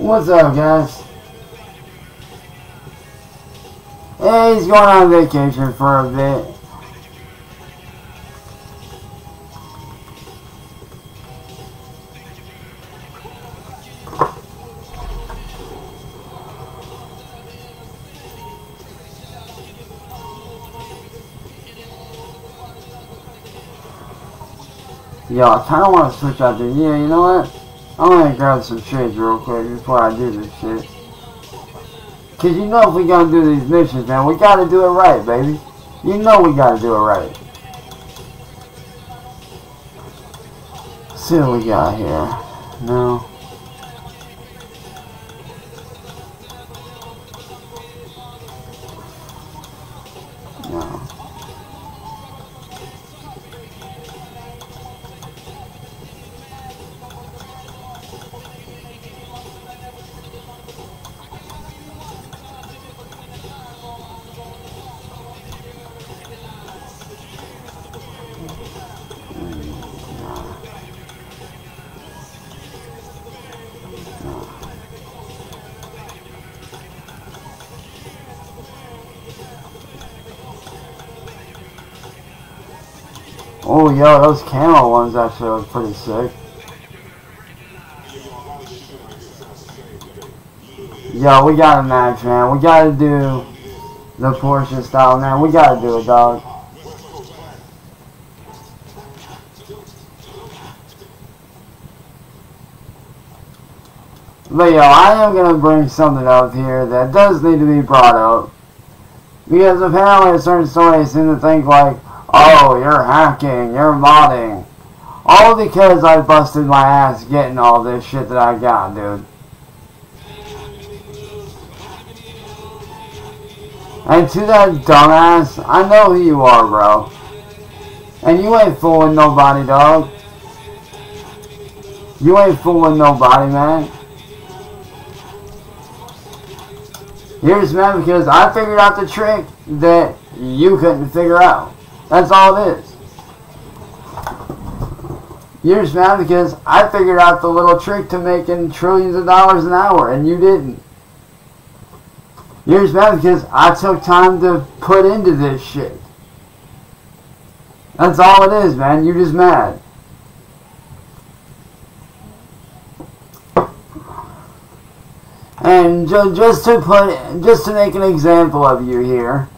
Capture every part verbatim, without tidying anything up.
What's up, guys? Hey, he's going on vacation for a bit. Yo, I kind of want to switch out the year, you know what? I'm gonna grab some shades real quick before I do this shit. Cause you know if we gonna do these missions, man, we gotta do it right, baby. You know we gotta do it right. Let's see what we got here. No. Oh, yo, those camo ones actually look pretty sick. Yo, we got a match, man. We gotta do the Porsche style, man. We gotta do it, dog. But, yo, I am gonna bring something up here that does need to be brought up. Because apparently, certain stories seem to think, like, oh, you're hacking, you're modding. All because I busted my ass getting all this shit that I got, dude. And to that dumbass, I know who you are, bro. And you ain't fooling nobody, dog. You ain't fooling nobody, man. Here's man, because I figured out the trick that you couldn't figure out. That's all it is. You're just mad because I figured out the little trick to making trillions of dollars an hour and you didn't. You're just mad because I took time to put into this shit. That's all it is, man. You're just mad. And ju just to put, just to make an example of you here.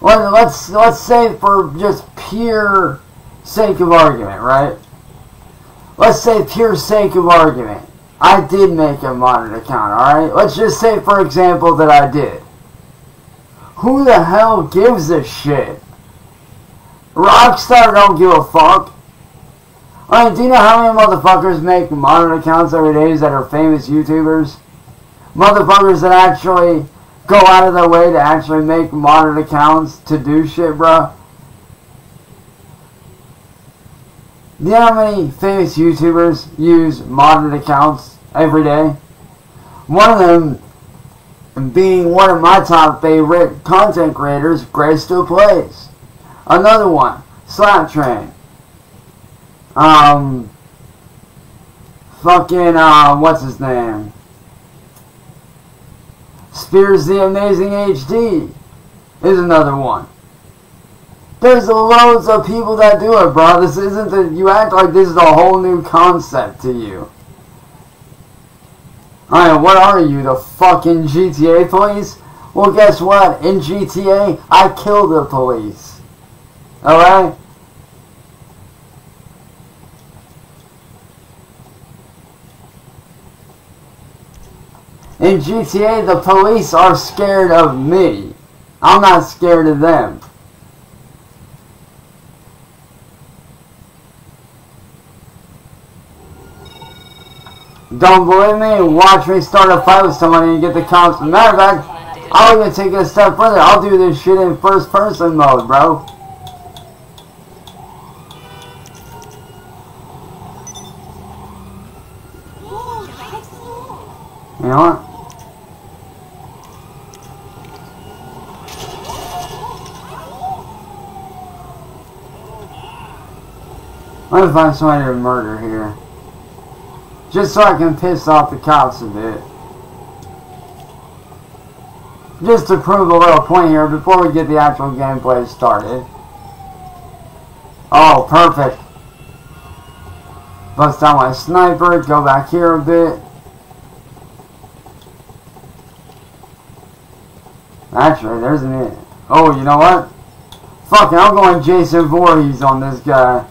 Let's, let's say for just pure sake of argument, right? Let's say pure sake of argument. I did make a modded account, alright? Let's just say, for example, that I did. Who the hell gives a shit? Rockstar don't give a fuck. I mean, do you know how many motherfuckers make modded accounts every day that are famous YouTubers? Motherfuckers that actually go out of their way to actually make modern accounts to do shit, bro. You know how many famous YouTubers use modern accounts every day? One of them being one of my top favorite content creators, Grace Still Plays. Another one, Slap Train. Um, fucking, uh, what's his name? Spears the Amazing H D is another one. There's loads of people that do it, bro. This isn't that you act like this is a whole new concept to you. Alright, what are you, the fucking G T A police? Well, guess what? In G T A, I kill the police. Alright? In G T A, the police are scared of me. I'm not scared of them. Don't believe me? Watch me start a fight with somebody and get the counts. Matter of fact, I'll even take it a step further. I'll do this shit in first person mode, bro. You know what? I'm gonna find somebody to murder here. Just so I can piss off the cops a bit. Just to prove a little point here before we get the actual gameplay started. Oh, perfect. Bust out my sniper, go back here a bit. Actually, there's an it. Oh, you know what? Fucking, I'm going Jason Voorhees on this guy.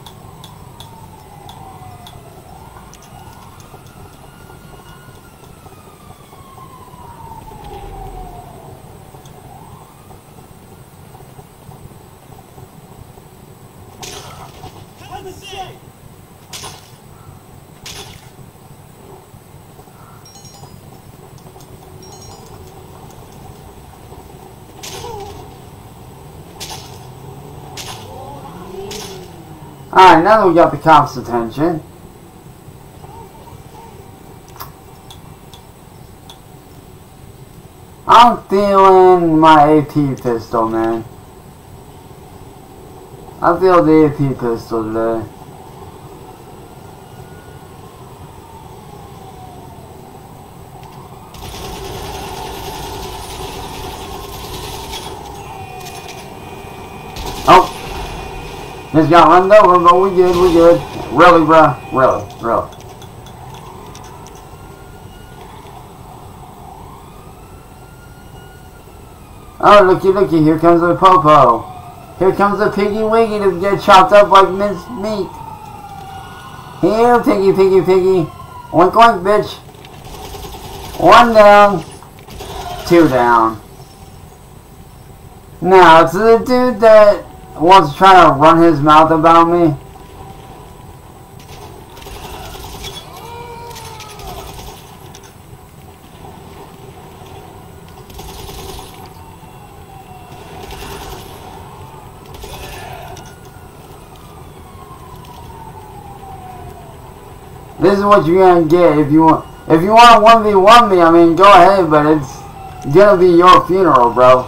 Alright, now that we got the cops' attention. I'm feeling my A P pistol, man. I feel the A P pistol today. Oh! Just got run over, but we good, we good. Really, bruh. Really, really. Oh, looky, looky. Here comes the popo. Here comes the piggy wiggy to get chopped up like minced meat. Here, piggy, piggy, piggy. Oink, oink, bitch. One down. Two down. Now, to the dude that wants trying to run his mouth about me. This is what you're gonna get if you want. If you want to one v one me, I mean, go ahead, but it's gonna be your funeral, bro.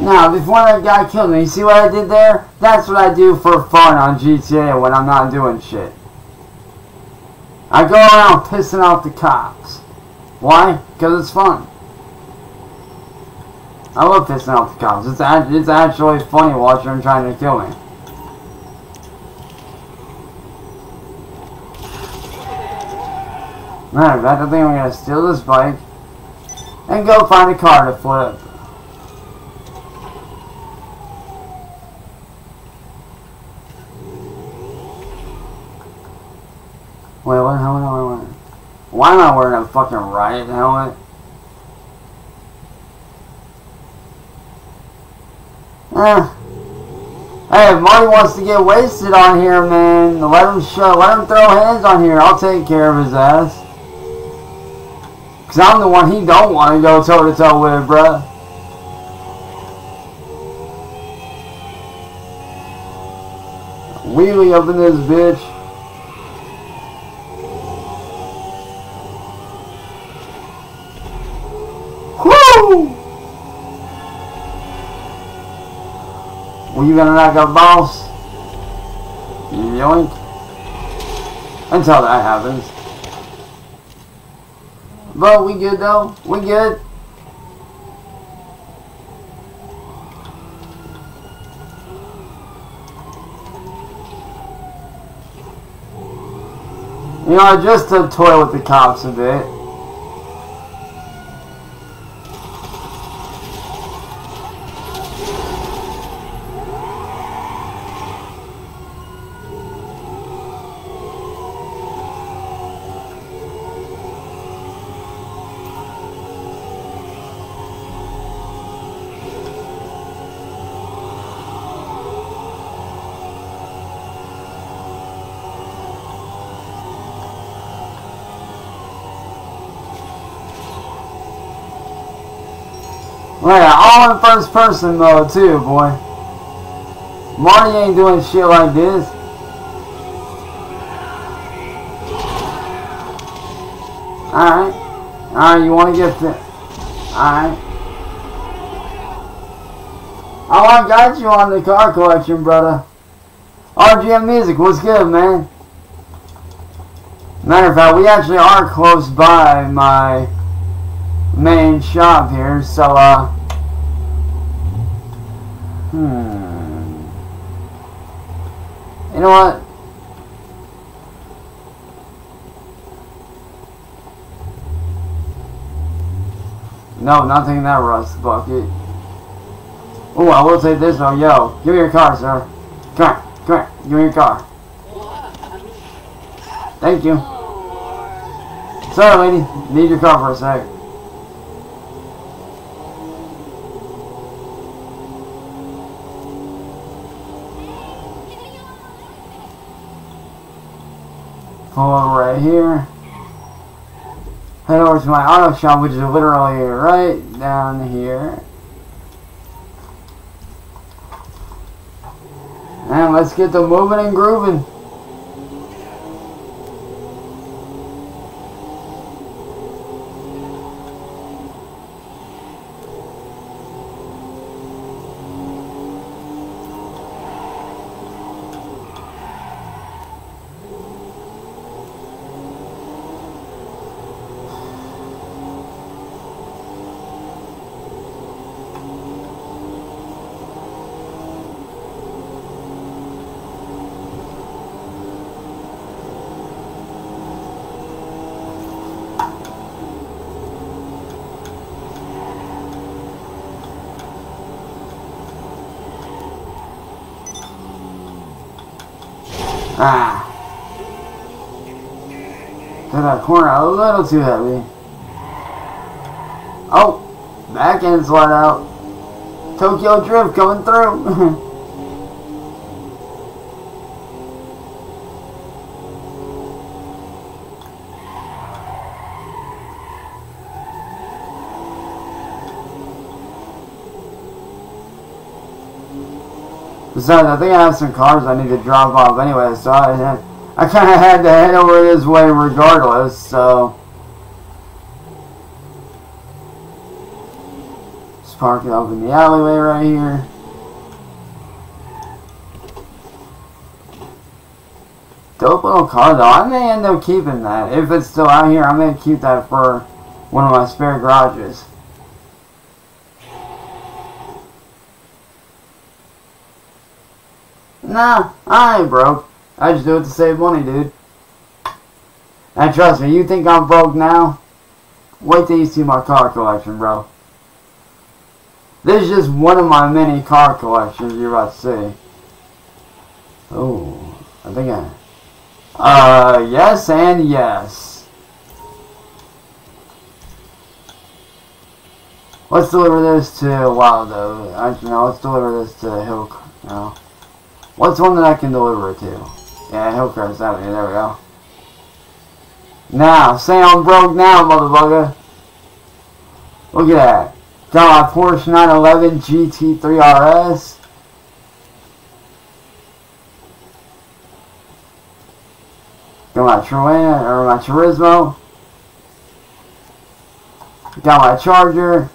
Now, before that guy killed me, you see what I did there? That's what I do for fun on G T A when I'm not doing shit. I go around pissing off the cops. Why? Because it's fun. I love pissing off the cops. It's, it's actually funny watching them trying to kill me. Matter of fact, I think I'm going to steal this bike and go find a car to flip. Wait, what helmet am I wearing? Why am I wearing a fucking riot helmet? Eh. Hey, if Marty wants to get wasted on here, man, let him show, let him throw hands on here. I'll take care of his ass. Cause I'm the one he don't want to go toe to toe with, bruh. Wheelie up in this bitch. Were you gonna knock a boss? Yep. yoink. Until that happens. But we good though. We good. You know, I just to toy with the cops a bit. Yeah, all in first person though too, boy. Marty ain't doing shit like this. Alright. Alright, you wanna get the alright. Oh, I got you on the car collection, brother. R G M Music, what's good, man? Matter of fact, we actually are close by my main shop here, so uh hmm you know what, no, not taking that rust bucket. Oh, I will take this one. Yo, give me your car, sir. Come here, come here, give me your car. Thank you. Sorry lady, need your car for a sec. Pull over right here. Head over to my auto shop, which is literally right down here. And let's get to moving and grooving. Ah, did that corner a little too heavy. Oh, back end slide out. Tokyo Drift coming through. Besides, I think I have some cars I need to drop off anyway, so I, I kind of had to head over this way regardless, so. Just park it up in the alleyway right here. Dope little car though. I may end up keeping that. If it's still out here, I may keep that for one of my spare garages. Nah, I ain't broke. I just do it to save money, dude. And trust me, you think I'm broke now? Wait till you see my car collection, bro. This is just one of my many car collections you're about to see. Oh, I think I... Uh, yes and yes. Let's deliver this to Wildo. Actually, no, let's deliver this to Hill... No. What's one that I can deliver it to? Yeah, Hillcrest Avenue, there we go. Now, say I'm broke now, motherfucker. Look at that. Got my Porsche nine eleven G T three R S. Got my Truant, or my Turismo. Got my Charger.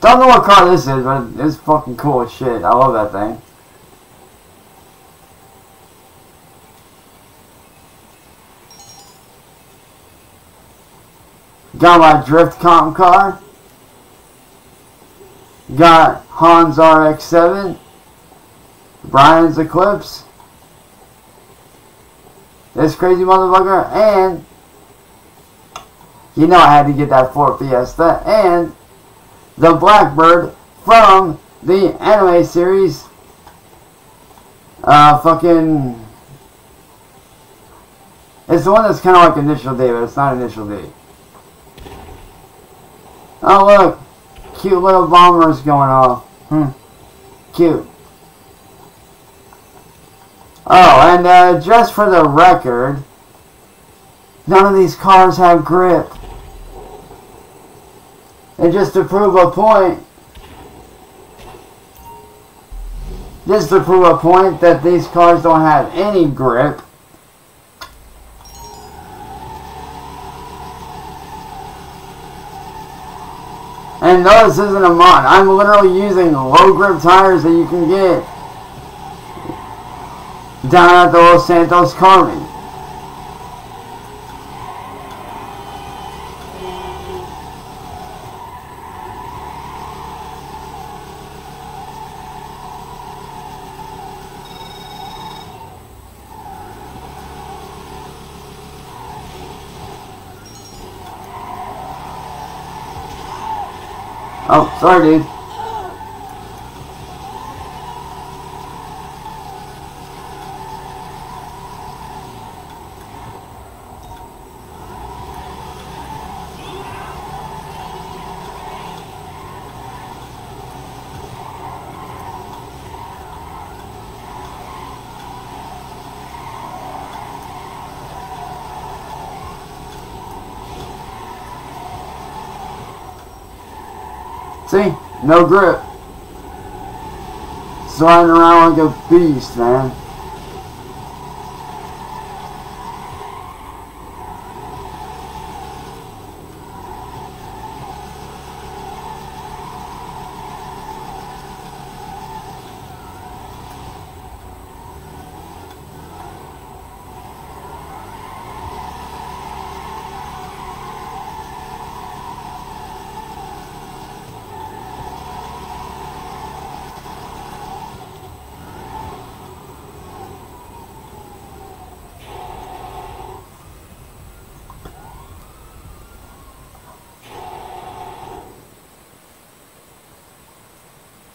Don't know what car this is, but it's fucking cool as shit. I love that thing. Got my drift comp car. Got Hans R X seven. Brian's Eclipse. This crazy motherfucker. And you know I had to get that Ford Fiesta. And the Blackbird from the anime series. Uh, fucking... It's the one that's kind of like Initial D, but it's not Initial D. Oh look, cute little bombers going off. Hmm, cute. Oh, and uh, just for the record, none of these cars have grip. And just to prove a point, just to prove a point that these cars don't have any grip. And no, this isn't a mod. I'm literally using low grip tires that you can get down at the Los Santos Carmen. Oh, sorry, dude. See? No grip. Sliding around like a beast, man.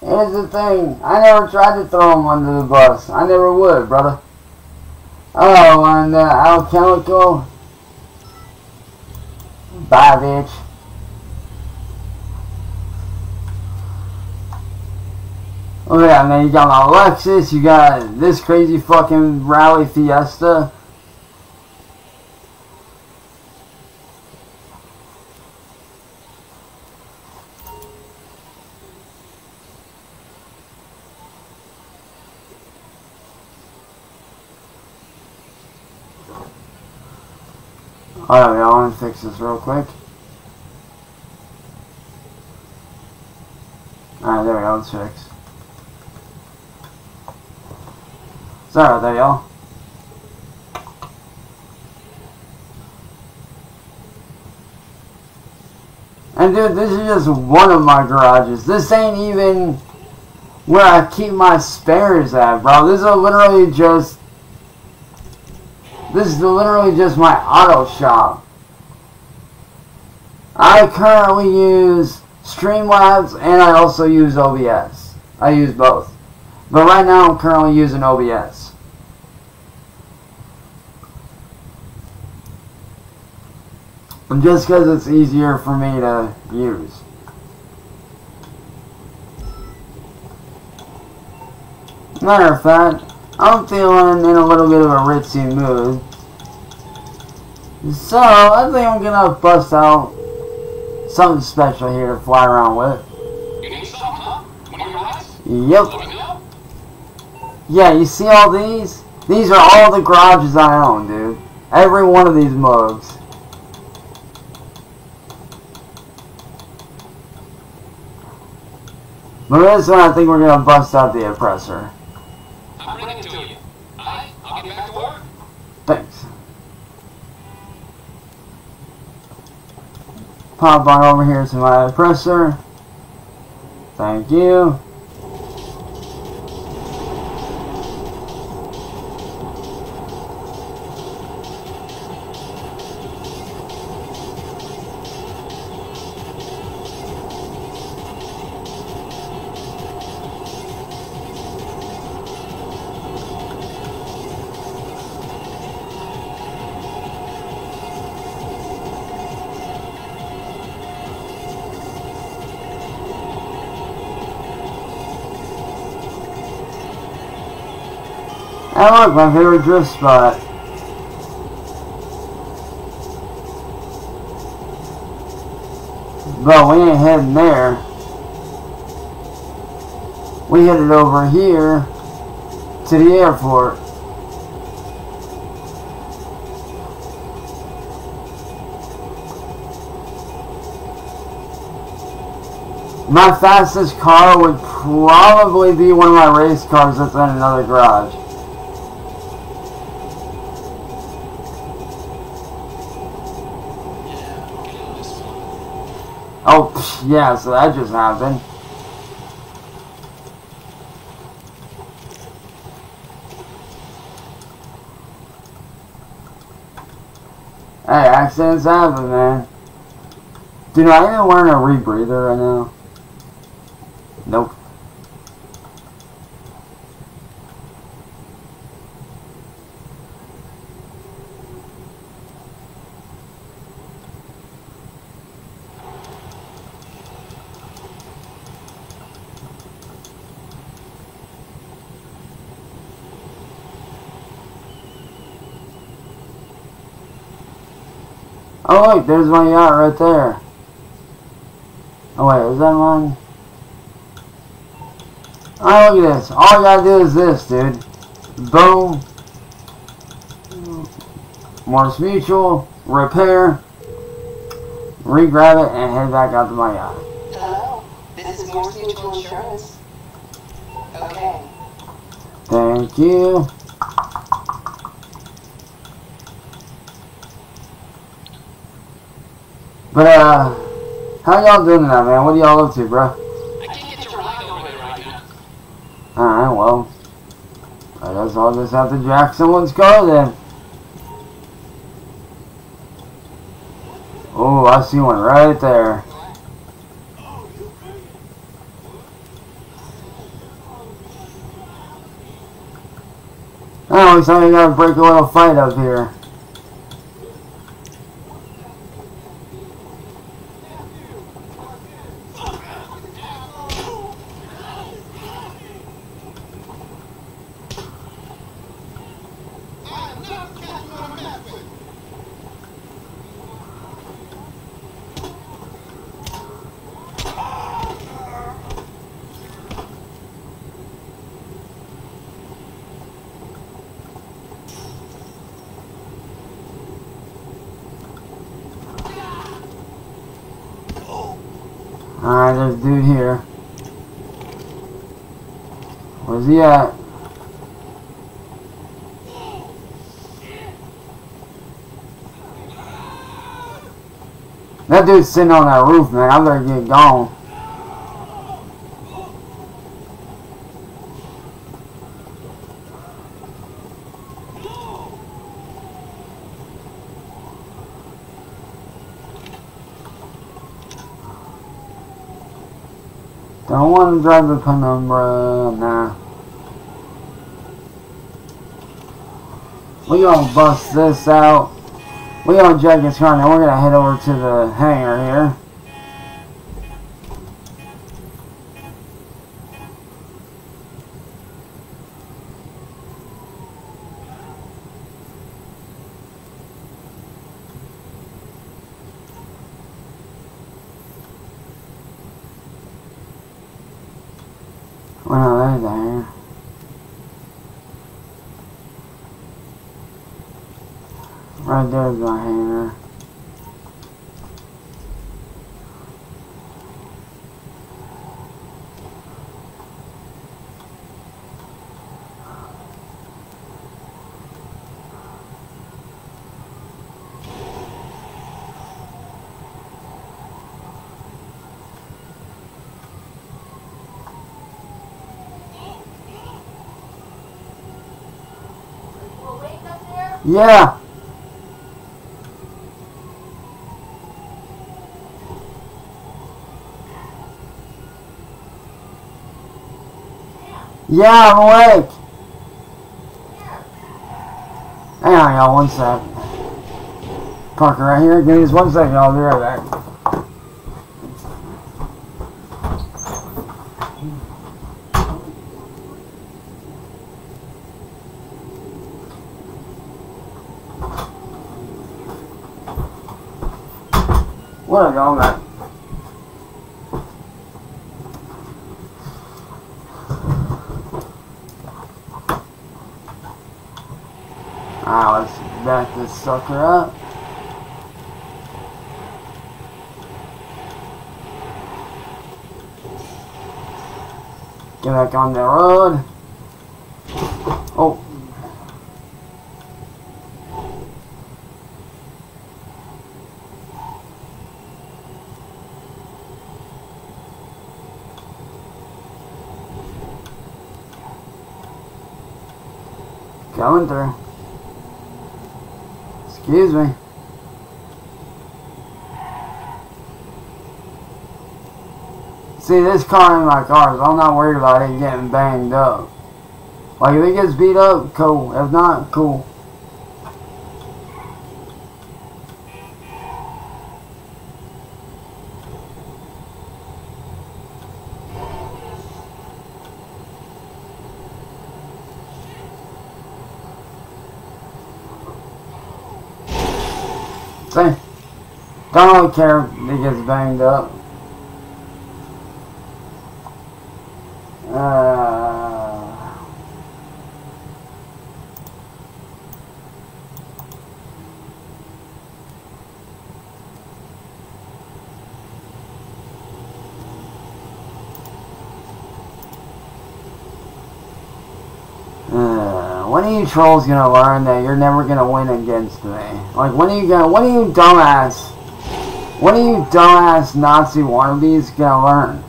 Here's the thing, I never tried to throw him under the bus. I never would, brother. Oh, and uh, Alcalico. Bye, bitch. Oh yeah, man, you got my Lexus, you got this crazy fucking Rally Fiesta. Alright, I want to fix this real quick. Alright, there we go, it's fixed. Sorry about that, y'all. And dude, this is just one of my garages. This ain't even where I keep my spares at, bro. This is literally just... This is literally just my auto shop. I currently use Streamlabs and I also use O B S. I use both. But right now I'm currently using O B S. And just because it's easier for me to use. Matter of fact, I'm feeling in a little bit of a ritzy mood. So, I think I'm gonna bust out something special here to fly around with. You need something, huh? Yep. Yeah, you see all these? These are all the garages I own, dude. Every one of these mugs. But this one, I think we're gonna bust out the Oppressor. pop on over here to my oppressor. Thank you. Oh look, my favorite drift spot. But we ain't heading there. We headed over here to the airport. My fastest car would probably be one of my race cars that's in another garage. Oh, psh, yeah, so that just happened. Hey, accidents happen, man. Dude, am I even wearing a rebreather right now? Nope. Oh look, there's my yacht right there. Oh wait, is that mine? Oh look at this. All you gotta do is this, dude. Boom. Morse Mutual. Repair. Re-grab it and head back out to my yacht. Hello, this is Morse Mutual Insurance. Okay. Thank you. But, uh, how y'all doing tonight, man? What are y'all up to, bro? I can't get your ride over there right now. Alright, well, I guess I'll just have to jack someone's car then. Oh, I see one right there. Oh, looks like I gotta break a little fight up here. Alright, there's a dude here. Where's he at? That dude's sitting on that roof, man. I better get gone. Don't want to drive the penumbra, nah. We gonna bust this out. We gonna jack this car now. We're gonna head over to the hangar here. Well, there's the hangar. Right there's the hangar. Yeah. Yeah, I'm awake. Hang on, y'all, one sec. Parker right here, give me just one second, I'll be right back. What a dog that. Ah, let's back this sucker up. Get back on the road. Oh. Going through. Excuse me. See, this car ain't my car, so I'm not worried about it getting banged up. Like, if it gets beat up, cool. If not, cool. Don't really care if it gets banged up. Uh, when are you trolls gonna learn that you're never gonna win against me? Like, when are you gonna, when are you dumbass, when are you dumbass Nazi wannabes gonna learn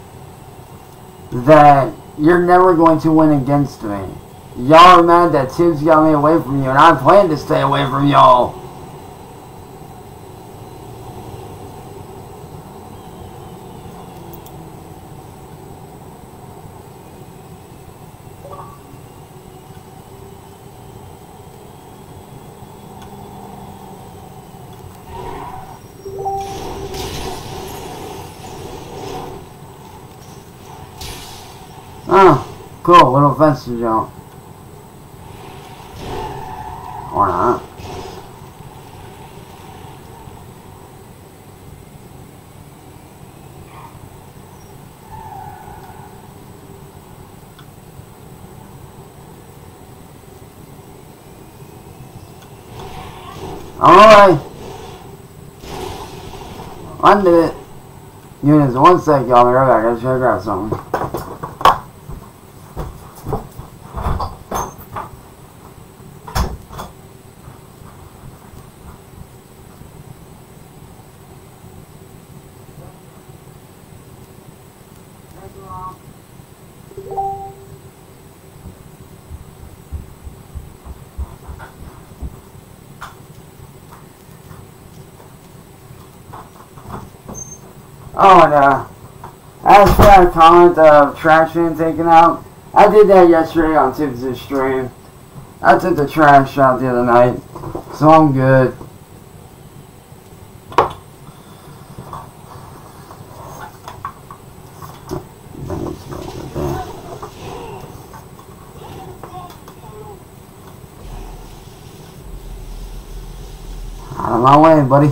that you're never going to win against me? Y'all are mad that Tibbz got me away from you, and I plan to stay away from y'all. Oh, cool, little fence to jump. Or not. Alright. Undo it. You guys, one sec, y'all. I'll be right back. I just gotta grab something. Oh, and uh, as for that comment of trash being taken out, I did that yesterday on Tibbz's stream. I took the trash out the other night, so I'm good. Out of my way, buddy.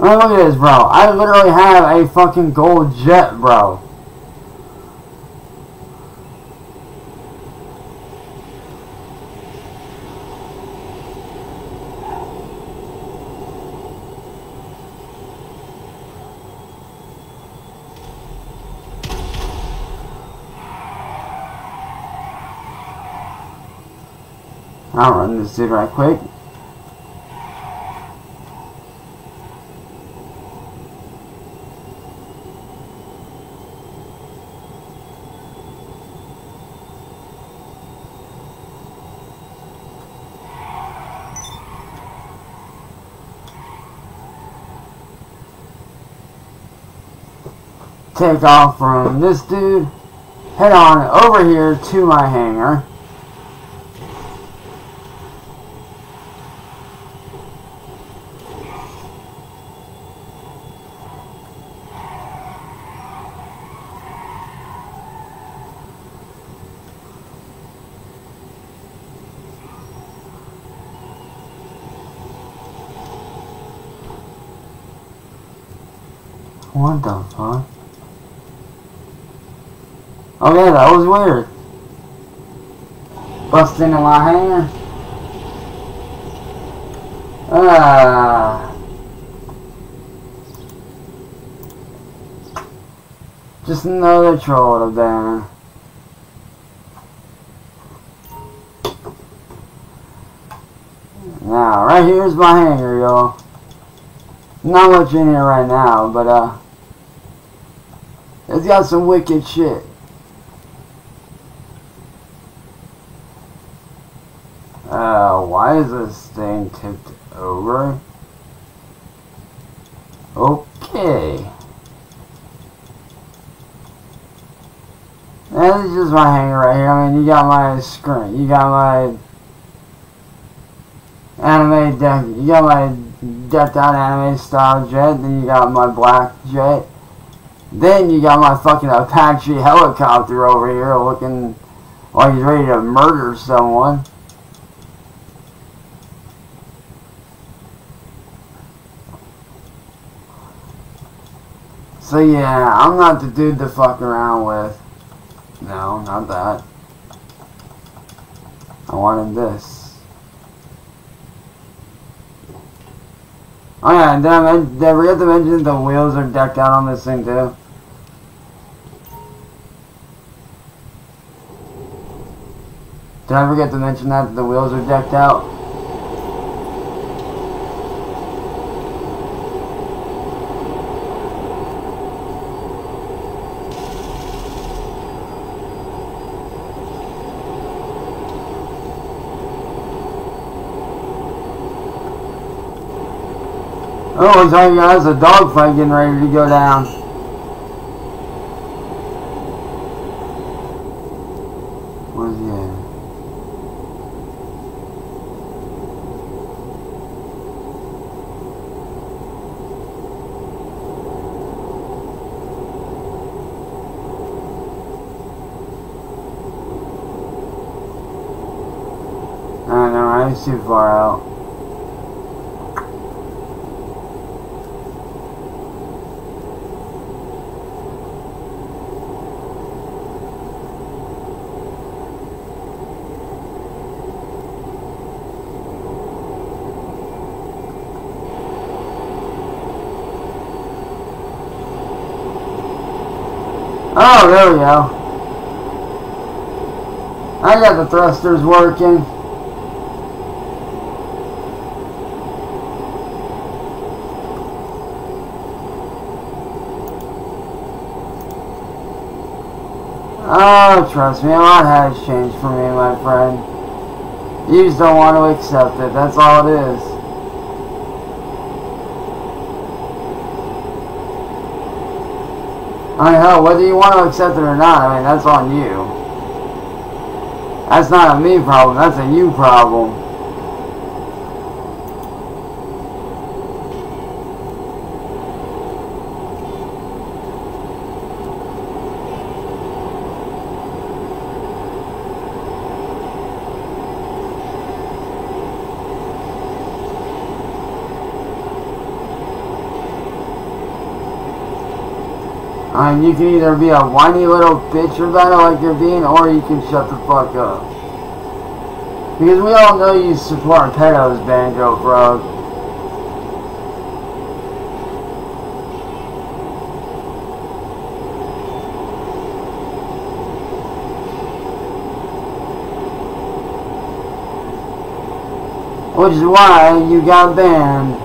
Look at this, bro. I literally have a fucking gold jet, bro. I'll run this dude right quick. sent off from this dude, head on over here to my hangar. What the fuck? Okay, that was weird. Bust into my hangar. Ah. Just another troll to ban. Now, right here's my hangar, y'all. Not much in here right now, but uh. it's got some wicked shit. Uh, why is this thing tipped over? Okay. This is just my hangar right here. I mean, you got my screen. You got my anime deck. You got my decked out anime style jet. Then you got my black jet. Then you got my fucking Apache helicopter over here looking like he's ready to murder someone. So yeah, I'm not the dude to fuck around with. No, not that. I wanted this. Oh yeah, did I, did I forget to mention the wheels are decked out on this thing too? Did I forget to mention that, that the wheels are decked out? Oh, looks like there's a dogfight getting ready to go down. Too far out. Oh, there we go. I got the thrusters working. Oh, trust me, a lot has changed for me, my friend. You just don't want to accept it, that's all it is. I mean, hell, whether you want to accept it or not, I mean, that's on you. That's not a me problem, that's a you problem. I mean, you can either be a whiny little bitch about it like you're being, or you can shut the fuck up. Because we all know you support pedos, Banjo, bro. Which is why you got banned.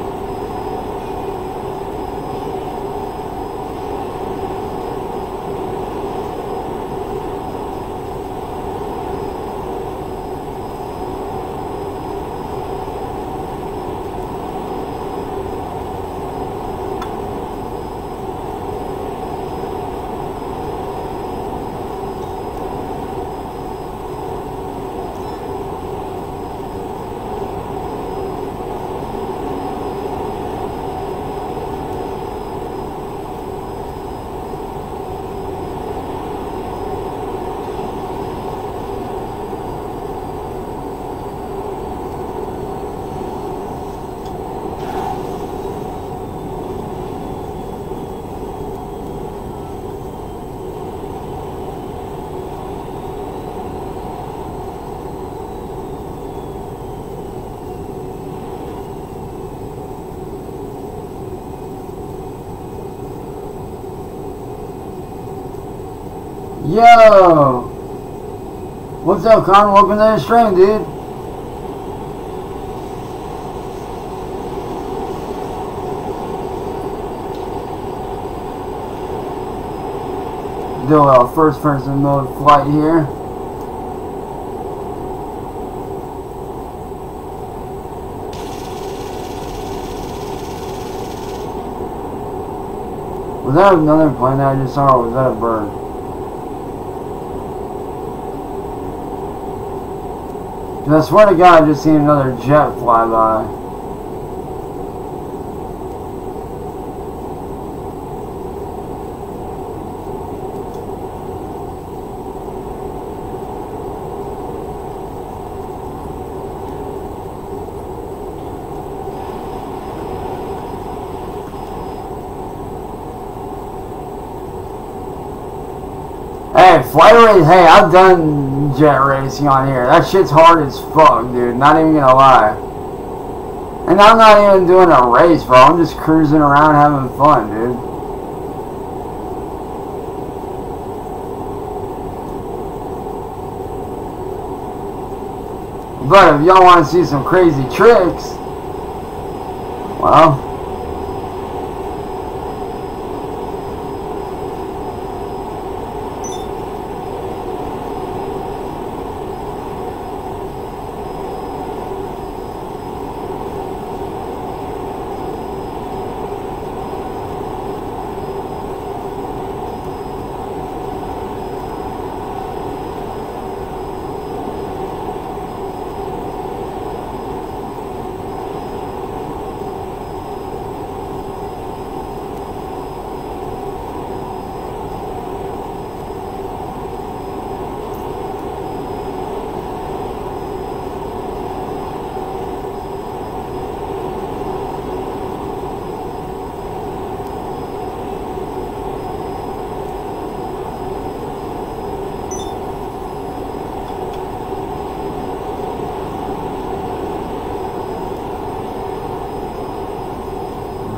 Yo! What's up, Con? Welcome to the stream, dude. Do our first person mode flight here. Was that another plane that I just saw, or was that a bird? I swear to God, I just seen another jet fly by. Hey, flight race, hey, I've done jet racing on here. That shit's hard as fuck, dude. Not even gonna lie. And I'm not even doing a race, bro. I'm just cruising around having fun, dude. But if y'all want to see some crazy tricks, well,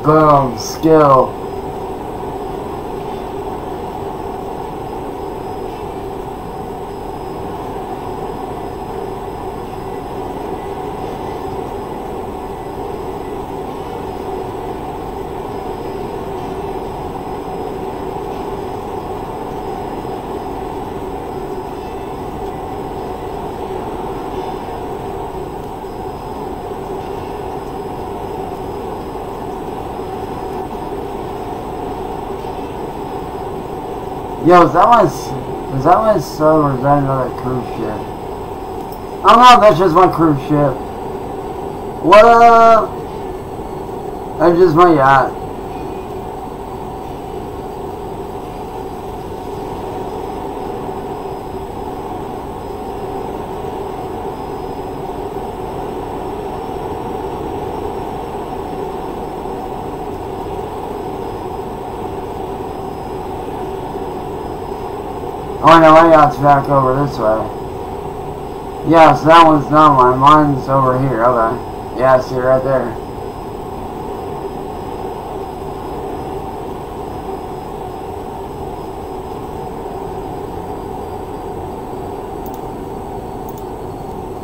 boom, skill. Yo, is that my, is that my son or is that another cruise ship? I don't know if that's just my cruise ship. What up? That's just my yacht. Oh no, my yacht's back over this way. Yeah, so that one's not mine. Mine's over here. Okay. Yeah, I see it right there.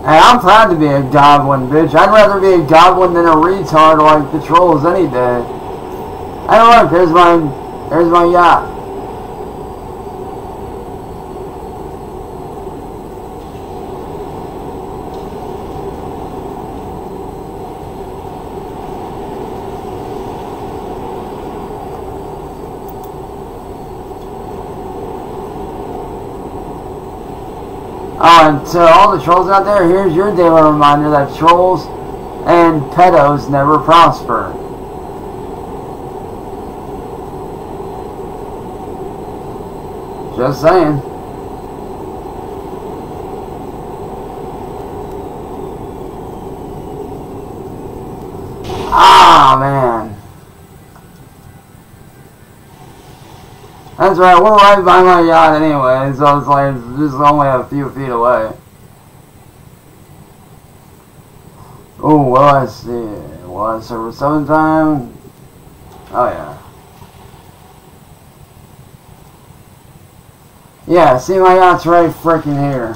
Hey, I'm proud to be a goblin, bitch. I'd rather be a goblin than a retard like the trolls any day. Hey, look, there's my, there's my yacht. Oh, and to all the trolls out there, here's your daily reminder that trolls and pedos never prosper. Just saying. Ah, man. That's right, we're right by my yacht anyway, so it's like, it's only a few feet away. Oh, well, I see. Well, I serve seven times. Oh, yeah. Yeah, see my yacht's right frickin' here.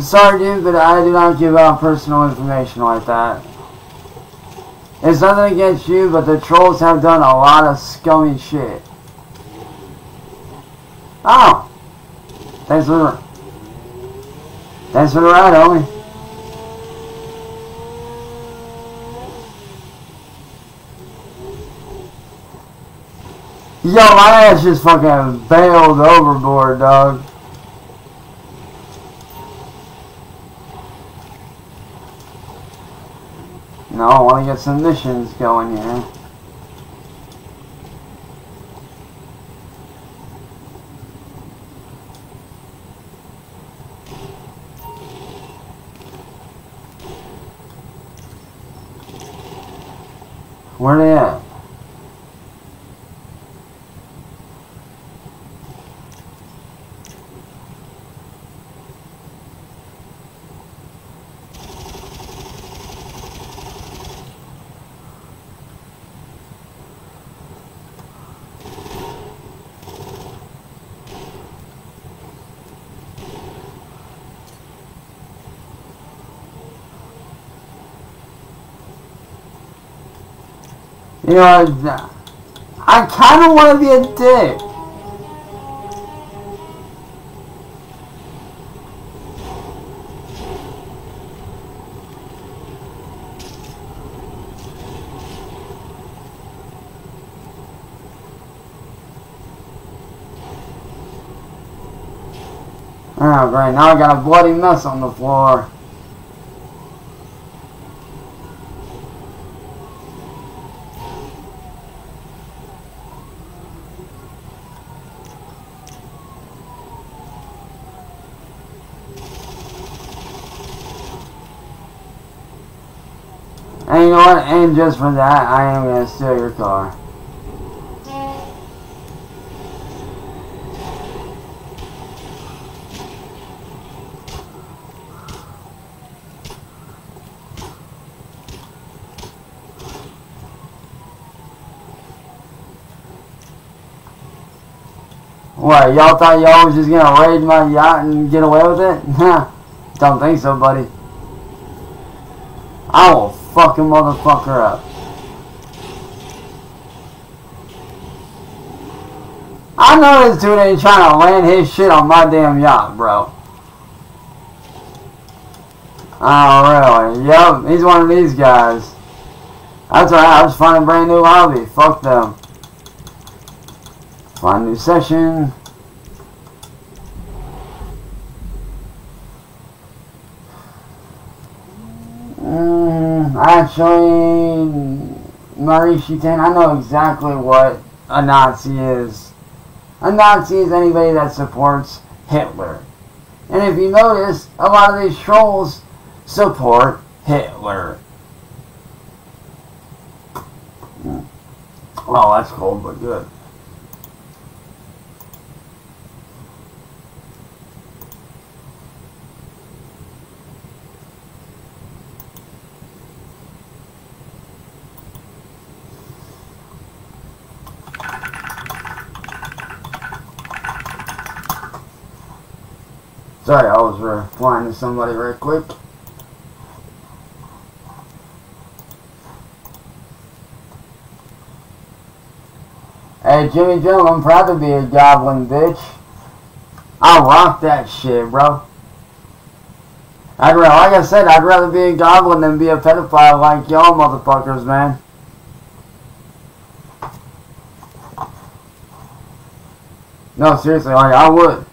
Sorry dude, but I do not give out personal information like that. It's nothing against you, but the trolls have done a lot of scummy shit. Oh! Thanks for the... Thanks for the ride, homie. Yo, my ass just fucking bailed overboard, dog. No, I want to get some missions going here. Where are they at? You know, I kind of want to be a dick. Oh, great. Now I got a bloody mess on the floor. You know what? And just for that, I am gonna steal your car. What? Y'all thought y'all was just gonna raid my yacht and get away with it? Nah, don't think so, buddy. I will fucking motherfucker up. I know this dude ain't trying to land his shit on my damn yacht, bro. Oh, really? Yup, he's one of these guys. That's alright, I'll just find a brand new hobby. Fuck them. Find a new session. Actually, Marie Chutain, I know exactly what a Nazi is. A Nazi is anybody that supports Hitler. And if you notice, a lot of these trolls support Hitler. Oh, that's cold, but good. Sorry, I was replying to somebody right quick. Hey, Jimmy Joe, I'm proud to be a goblin, bitch. I rock that shit, bro. I'd rather, like I said, I'd rather be a goblin than be a pedophile like y'all motherfuckers, man. No, seriously, like, I would.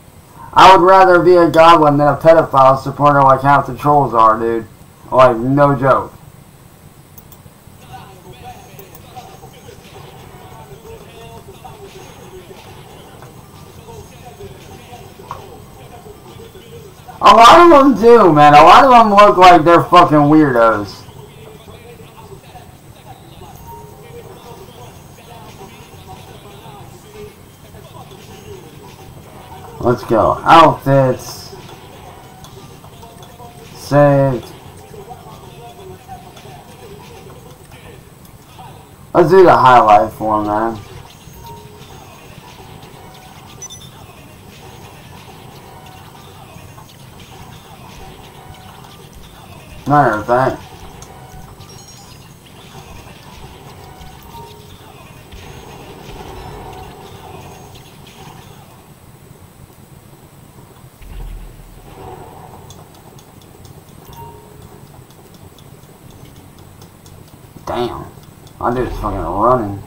I would rather be a goblin than a pedophile supporter like half the trolls are, dude. Like, no joke. A lot of them do, man. A lot of them look like they're fucking weirdos. Let's go. Outfits. Saved. Let's do the highlight for him, man. Matter of fact. Damn. My dude's fucking running.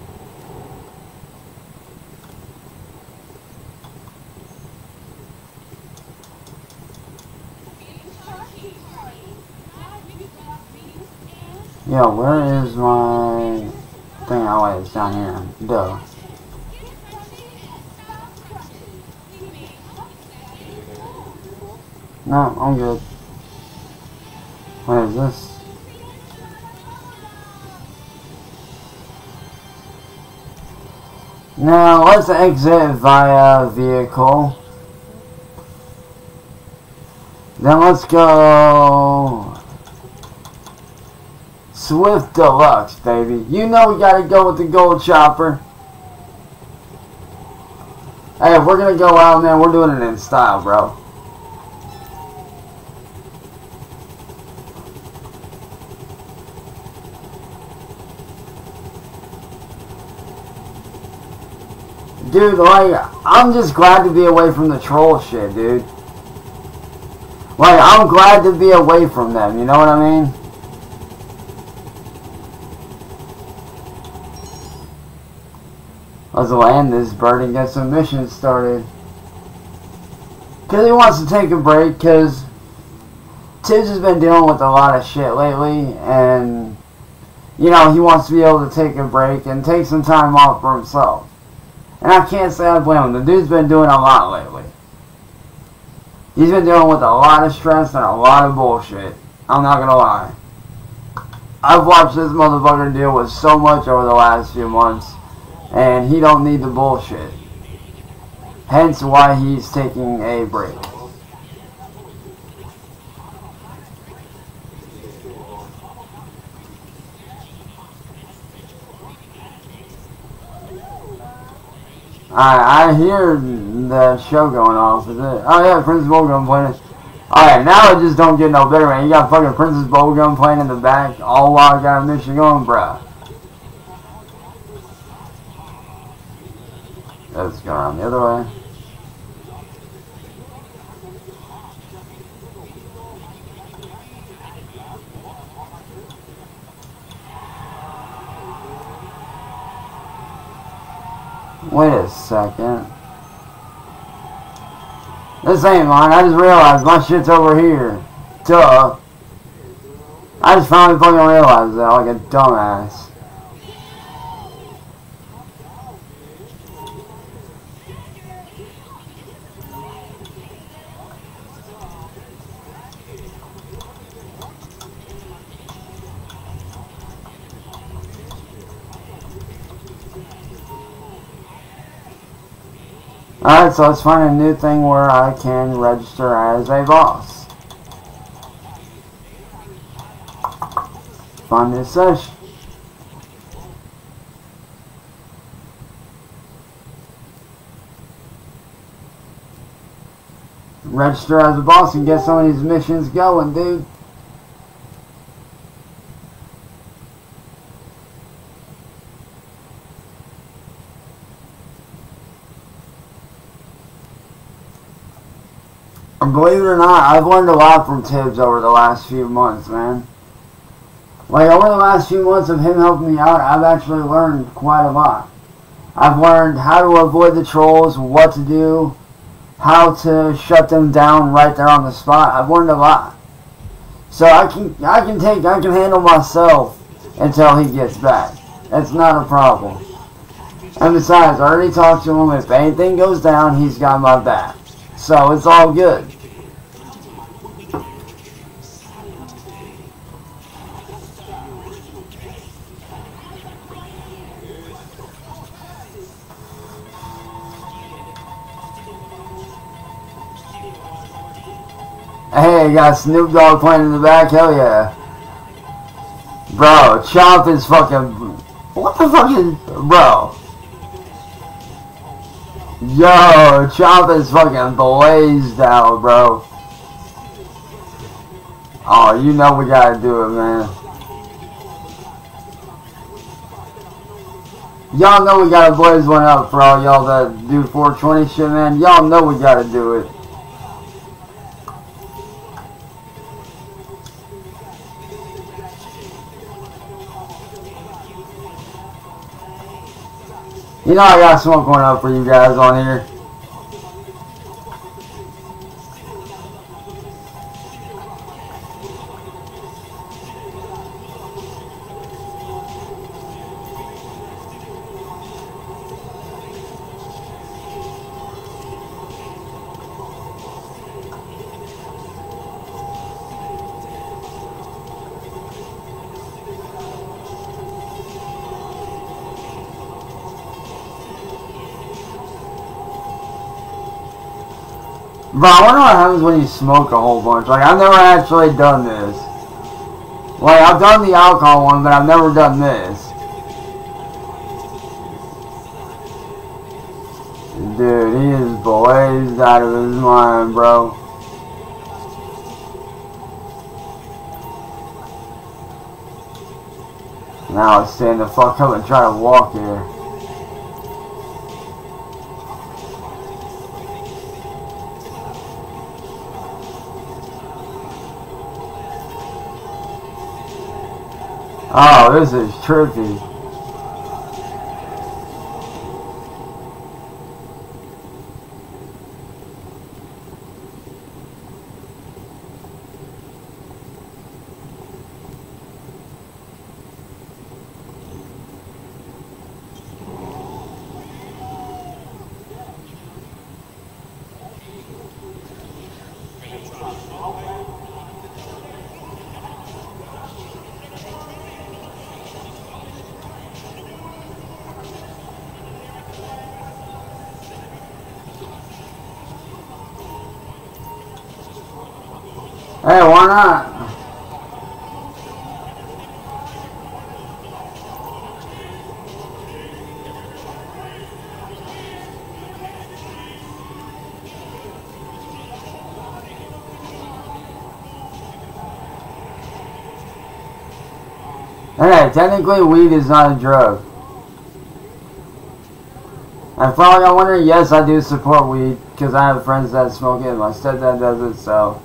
Yeah, where is my thing? Oh wait, it's down here. Duh. No, I'm good. Where is this? Now, let's exit via vehicle. Then let's go... Swift Deluxe, baby. You know we gotta go with the Gold Chopper. Hey, if we're gonna go out, man, we're doing it in style, bro. Dude, like, I'm just glad to be away from the troll shit, dude. Like, I'm glad to be away from them, you know what I mean? Let's land this bird and get some missions started. Because he wants to take a break, because Tibbz has been dealing with a lot of shit lately, and, you know, he wants to be able to take a break and take some time off for himself. And I can't say I blame him. The dude's been doing a lot lately. He's been dealing with a lot of stress and a lot of bullshit. I'm not gonna lie. I've watched this motherfucker deal with so much over the last few months. And he don't need the bullshit. Hence why he's taking a break. I I hear the show going off, is it? Oh yeah, Princess Bowgun playing it. Alright, now it just don't get no better, man. You got fucking Princess Bowgun playing in the back, all while I got a mission going, bruh. Let's go around the other way. Wait a second. This ain't mine. I just realized my shit's over here. Duh. I just finally fucking realized that like a dumbass. Alright, so let's find a new thing where I can register as a boss. Find new session. Register as a boss and get some of these missions going, dude. Believe it or not, I've learned a lot from Tibbz over the last few months, man. Like, over the last few months of him helping me out, I've actually learned quite a lot. I've learned how to avoid the trolls, what to do, how to shut them down right there on the spot. I've learned a lot. So I can, I can take, I can handle myself until he gets back. That's not a problem. And besides, I already talked to him. If anything goes down, he's got my back. So it's all good. Hey, you got Snoop Dogg playing in the back? Hell yeah. Bro, Chop is fucking... What the fuck is... Bro. Yo, Chop is fucking blazed out, bro. Oh, you know we gotta do it, man. Y'all know we gotta blaze one up for all y'all that do four twenty shit, man. Y'all know we gotta do it. You know I got smoke going up for you guys on here. Bro, I wonder what happens when you smoke a whole bunch. Like, I've never actually done this. Like, I've done the alcohol one, but I've never done this. Dude, he is blazed out of his mind, bro. Now it's stand the fuck up and try to walk here. Oh, this is trippy. Hey, why not? Hey, technically weed is not a drug. And for all y'all wondering, yes, I do support weed, because I have friends that smoke it, my stepdad does it, so...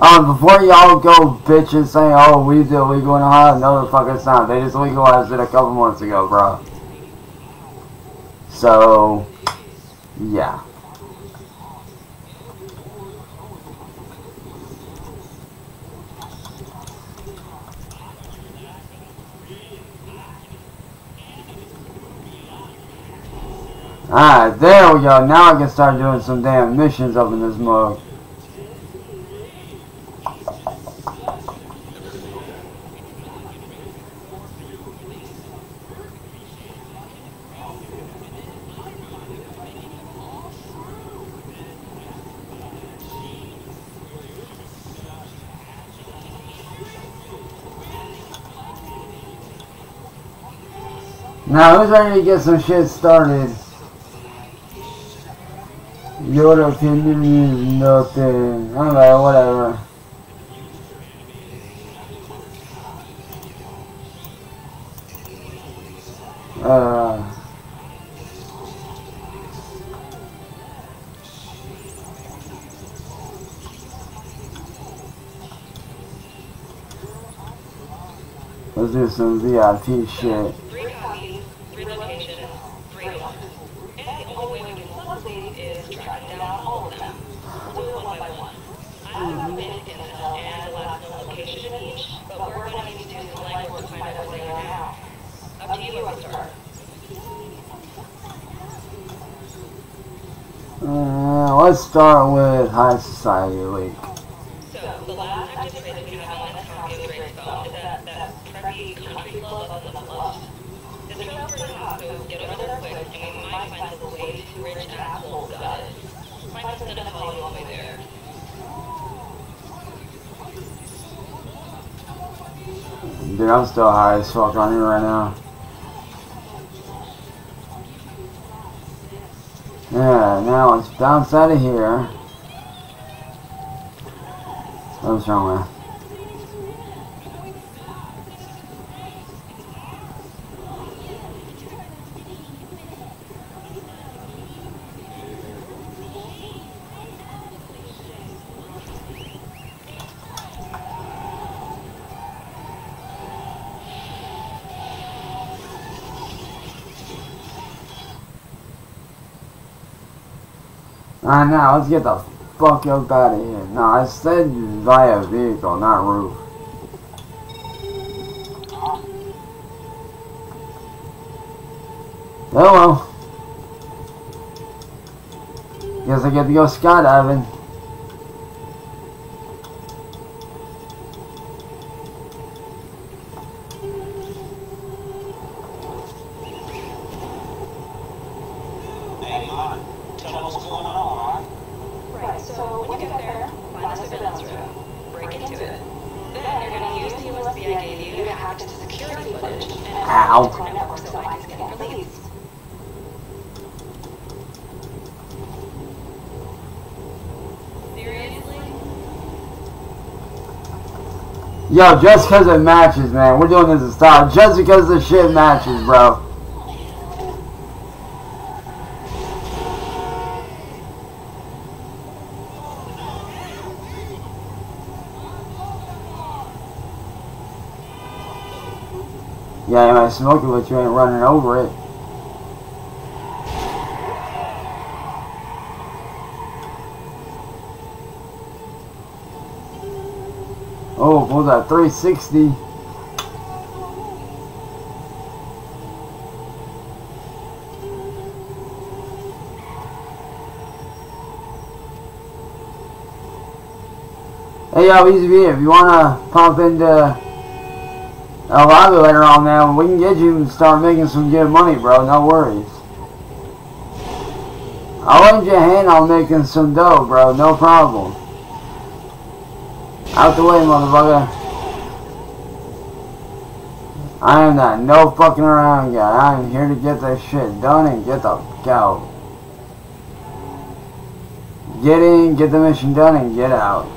Um, before y'all go bitches saying, oh, weed's illegal in Ohio, no the fuck it's not. They just legalized it a couple months ago, bro. So, yeah. Alright, there we go. Now I can start doing some damn missions up in this mug. Now, who's ready to get some shit started? Your opinion means nothing. Alright, whatever. Uh. Let's do some V I P shit. Let's start with High Society League. So, the last activated we have on the copy race ball is that, that preppy country club of the club. There's a number of cops who get over their place and we might find the way to rich asshole got it. Might have to follow all the way there. Dude, I'm still high as fuck on here right now. Alright, now let's bounce out of here. What's wrong with? I know, let's get the fuck up out of here. No, I said via vehicle, not roof. Hello. Guess I get to go skydiving. Yo, just because it matches, man. We're doing this in style. Just because the shit matches, bro. Yeah, you might smoke it, but you ain't running over it. Oh, what was that? three sixty. Hey, y'all, E Z B, if you wanna pop into a lobby later on, man, we can get you and start making some good money, bro. No worries. I'll lend you a hand on making some dough, bro. No problem. Out the way, motherfucker. I am not no fucking around guy. I am here to get this shit done and get the go. Get in, get the mission done, and get out.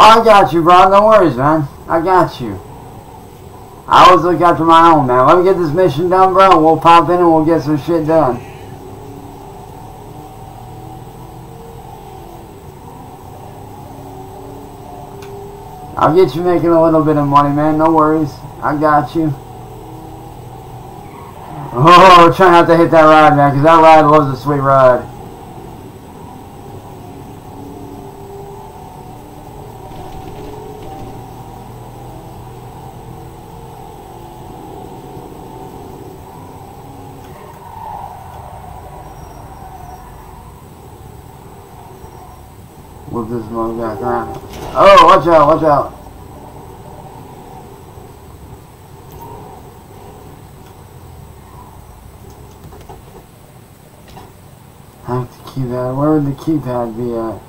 I got you, bro. No worries, man. I got you. I always look after my own, man. Let me get this mission done, bro. And we'll pop in and we'll get some shit done. I'll get you making a little bit of money, man. No worries. I got you. Oh, try not to hit that ride, man, because that ride was a sweet ride. This one back around. Oh, watch out, watch out. I have the keypad. Where would the keypad be at?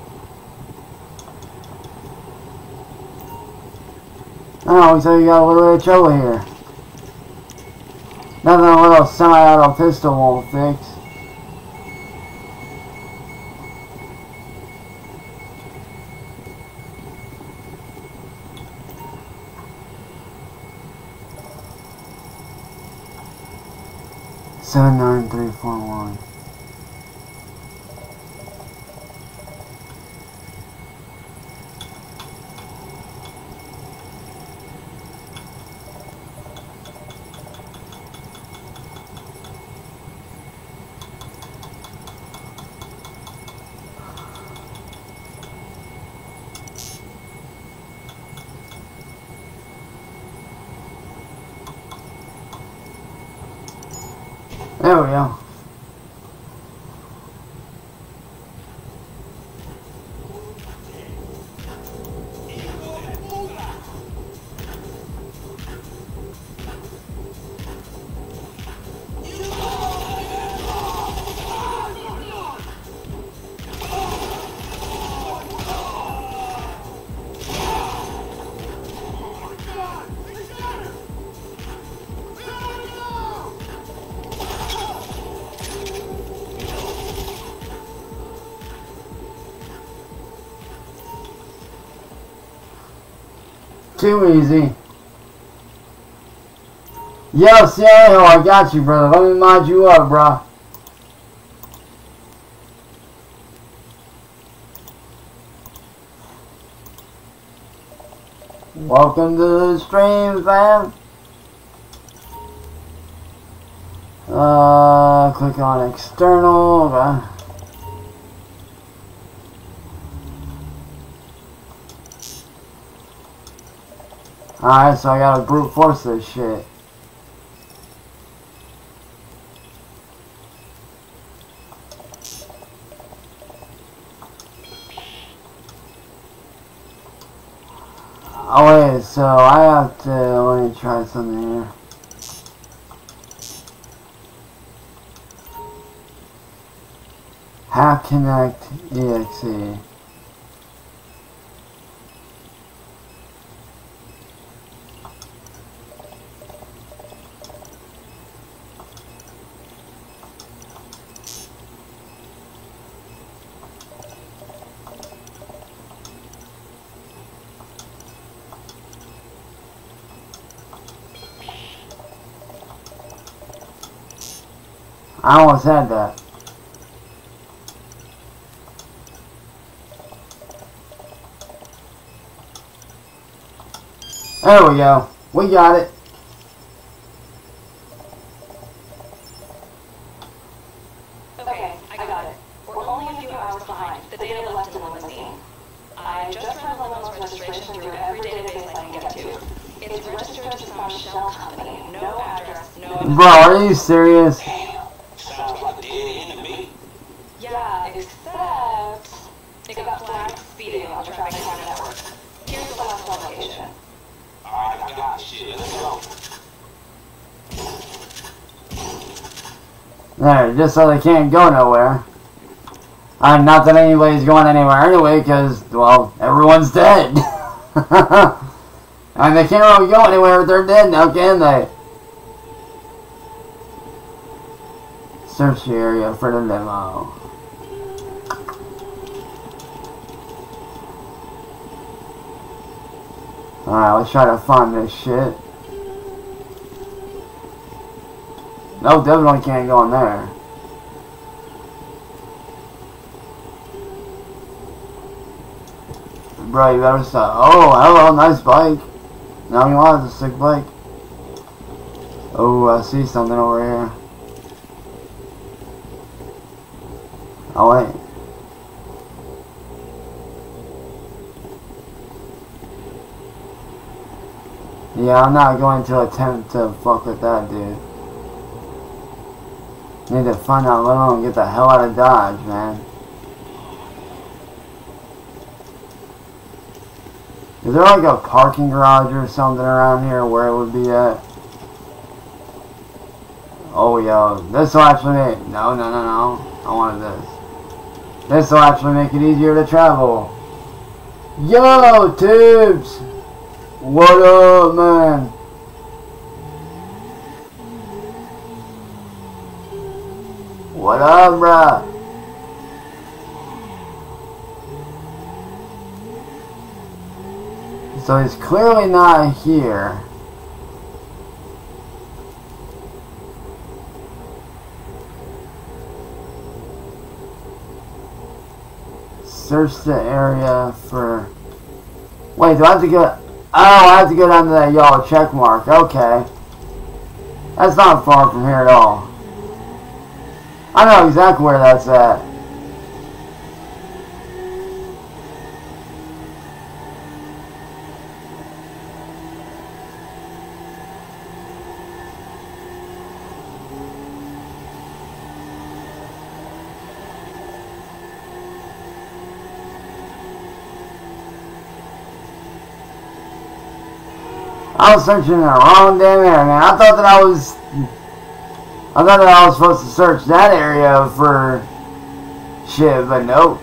Oh, looks like you got a little bit of trouble here. Nothing a little semi-auto pistol won't fix. Seven nine three four one. There we go. Too easy. Yo, Seattle, I got you, brother. Let me mod you up, bro. Welcome to the stream, fam. Uh, click on external, bro. Alright, so I gotta brute force this shit. Oh wait, so I have to, let me try something here. Half connect E X E. I almost had that. There we go. We got it. Okay, I got it. We're only a few hours behind. The data left in Limousine. I just ran Limo's registration through every database I can get to. It's registered as a shell company. No address, no address. Bro, are you serious? There, just so they can't go nowhere. Uh, not that anybody's going anywhere anyway, because, well, everyone's dead. And they can't really go anywhere if they're dead now, can they? Search the area for the demo. Alright, let's try to find this shit. No, definitely can't go in there. Bro, you better stop. Oh, hello, nice bike. Now you want a sick bike. Oh, I see something over here. Oh, wait. Yeah, I'm not going to attempt to fuck with that dude. Need to find out Limo and get the hell out of Dodge, man. Is there like a parking garage or something around here where it would be at? Oh, yo. This will actually make... No, no, no, no. I wanted this. This will actually make it easier to travel. Yo, Tibbz! What up, man? What up, bruh? So he's clearly not here. Search the area for... Wait, do I have to get... Oh, I have to get under that yellow check mark. Okay. That's not far from here at all. I know exactly where that's at. I was searching in the wrong damn area, man. I thought that I was... I thought that I was supposed to search that area for shit, but nope.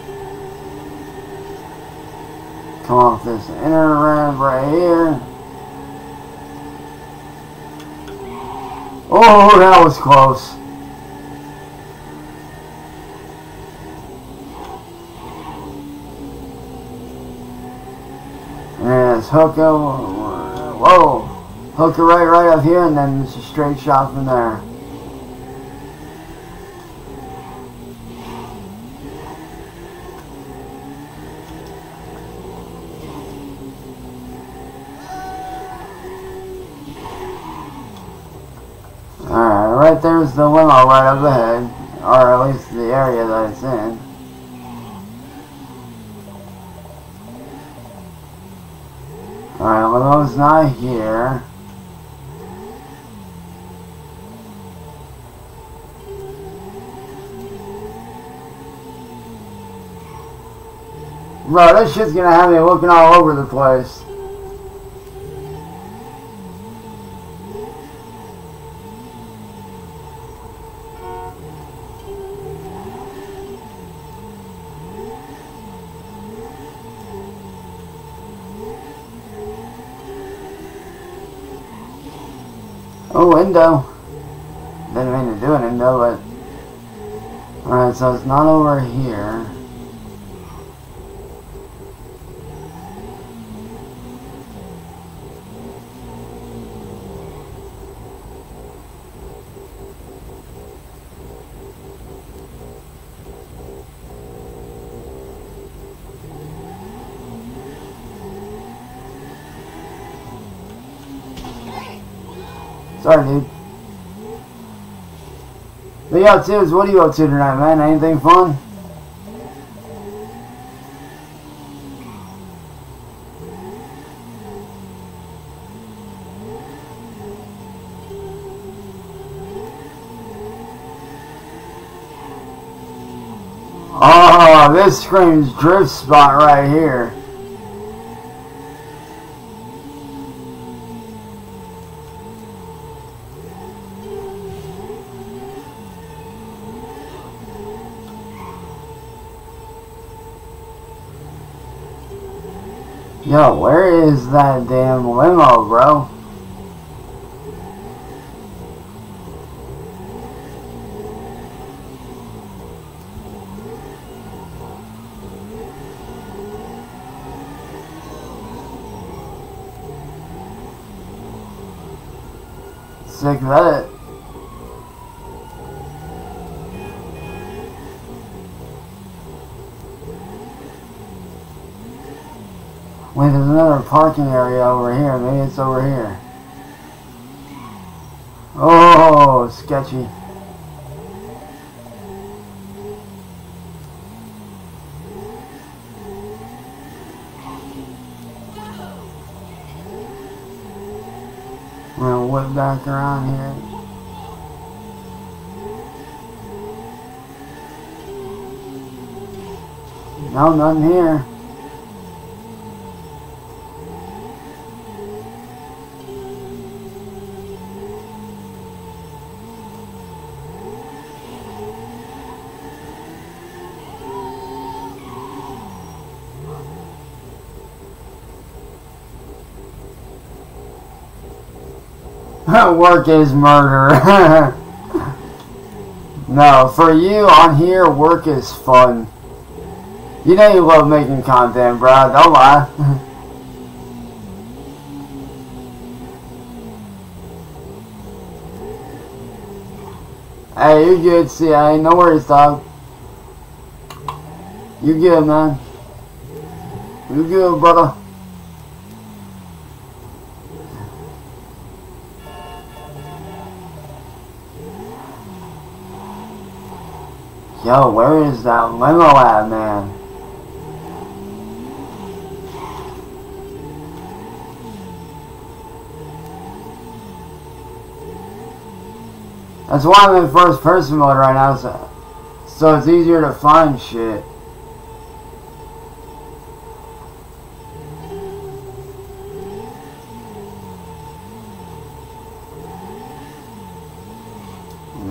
Come off this inner ramp right here. Oh, that was close. There's Hooker. Whoa. Hooker right, right up here, and then it's a straight shot from there. Alright, right there's the limo right up ahead, or at least the area that it's in. Alright, limo's not here. Bro, this shit's gonna have me looking all over the place. Oh, window. Didn't mean to do an window, but... Alright, so it's not over here. Sorry, dude. But yo, Tibbz, what are you up to tonight, man? Anything fun? Oh, this screams drift spot right here. Yo, where is that damn limo, bro? Sick of it. Wait, there's another parking area over here. Maybe it's over here. Oh, sketchy. I'm gonna whip back around here. No, nothing here. Work is murder. No, for you on here, work is fun. You know you love making content, bro. Don't lie. Hey, you're good, C I A. No worries, dog. You good, man. You good, brother. Yo, where is that limo at, man? That's why I'm in first person mode right now, so, so it's easier to find shit.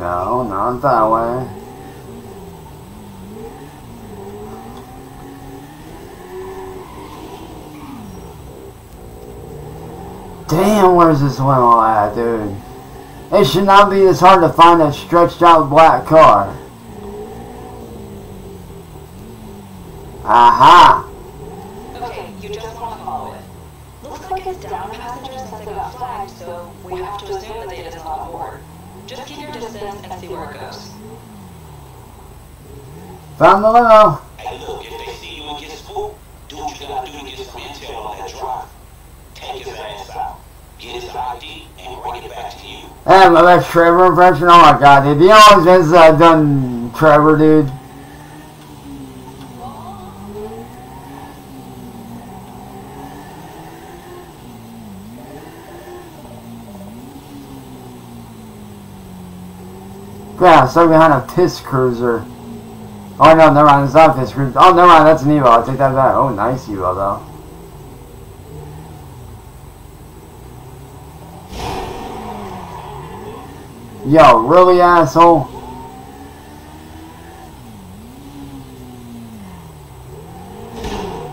No, not that way. Damn, where's this limo at, dude? It should not be this hard to find a stretched out black car. Aha! Okay, you just want to follow it. Looks like it's down a passenger since they got flagged, so we have to assume that data's on board. Just keep your distance and see where it goes. Found the limo! Hey look, if they see you and get spooked, do what you gotta do to get some intel on that drive. Take his ass out, get his I D, and bring it back to you. Hey, my best Trevor impression? Oh my god, dude. The only things that I've done, Trevor, dude. Yeah, I'm stuck behind a piss cruiser. Oh no, never mind, it's not a piss cruiser. Oh, never mind, that's an Evo. I'll take that back. Oh, nice Evo though. Yo, really, asshole?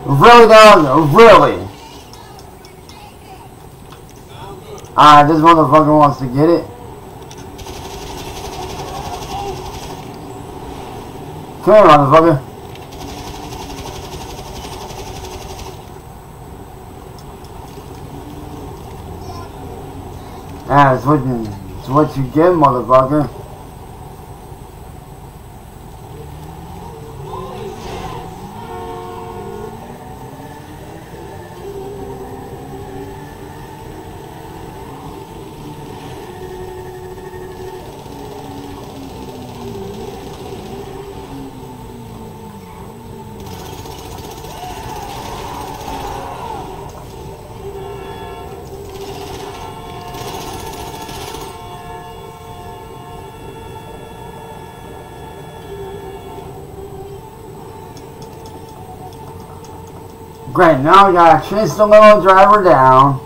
Really, though? Really? Alright, this motherfucker wants to get it. Come here, motherfucker. Ah, it's what you, it's what you get, motherfucker. Great, now we gotta chase the little driver down.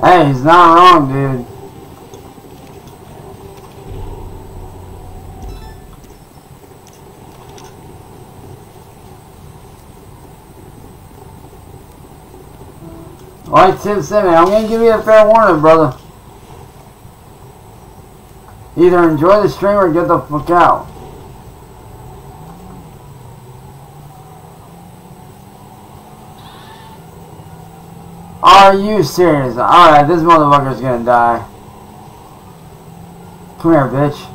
Hey, he's not wrong, dude. Alright, Tibbz seven, I'm gonna give you a fair warning, brother. Either enjoy the stream or get the fuck out. Are you serious? Alright, this motherfucker's gonna die. Come here, bitch.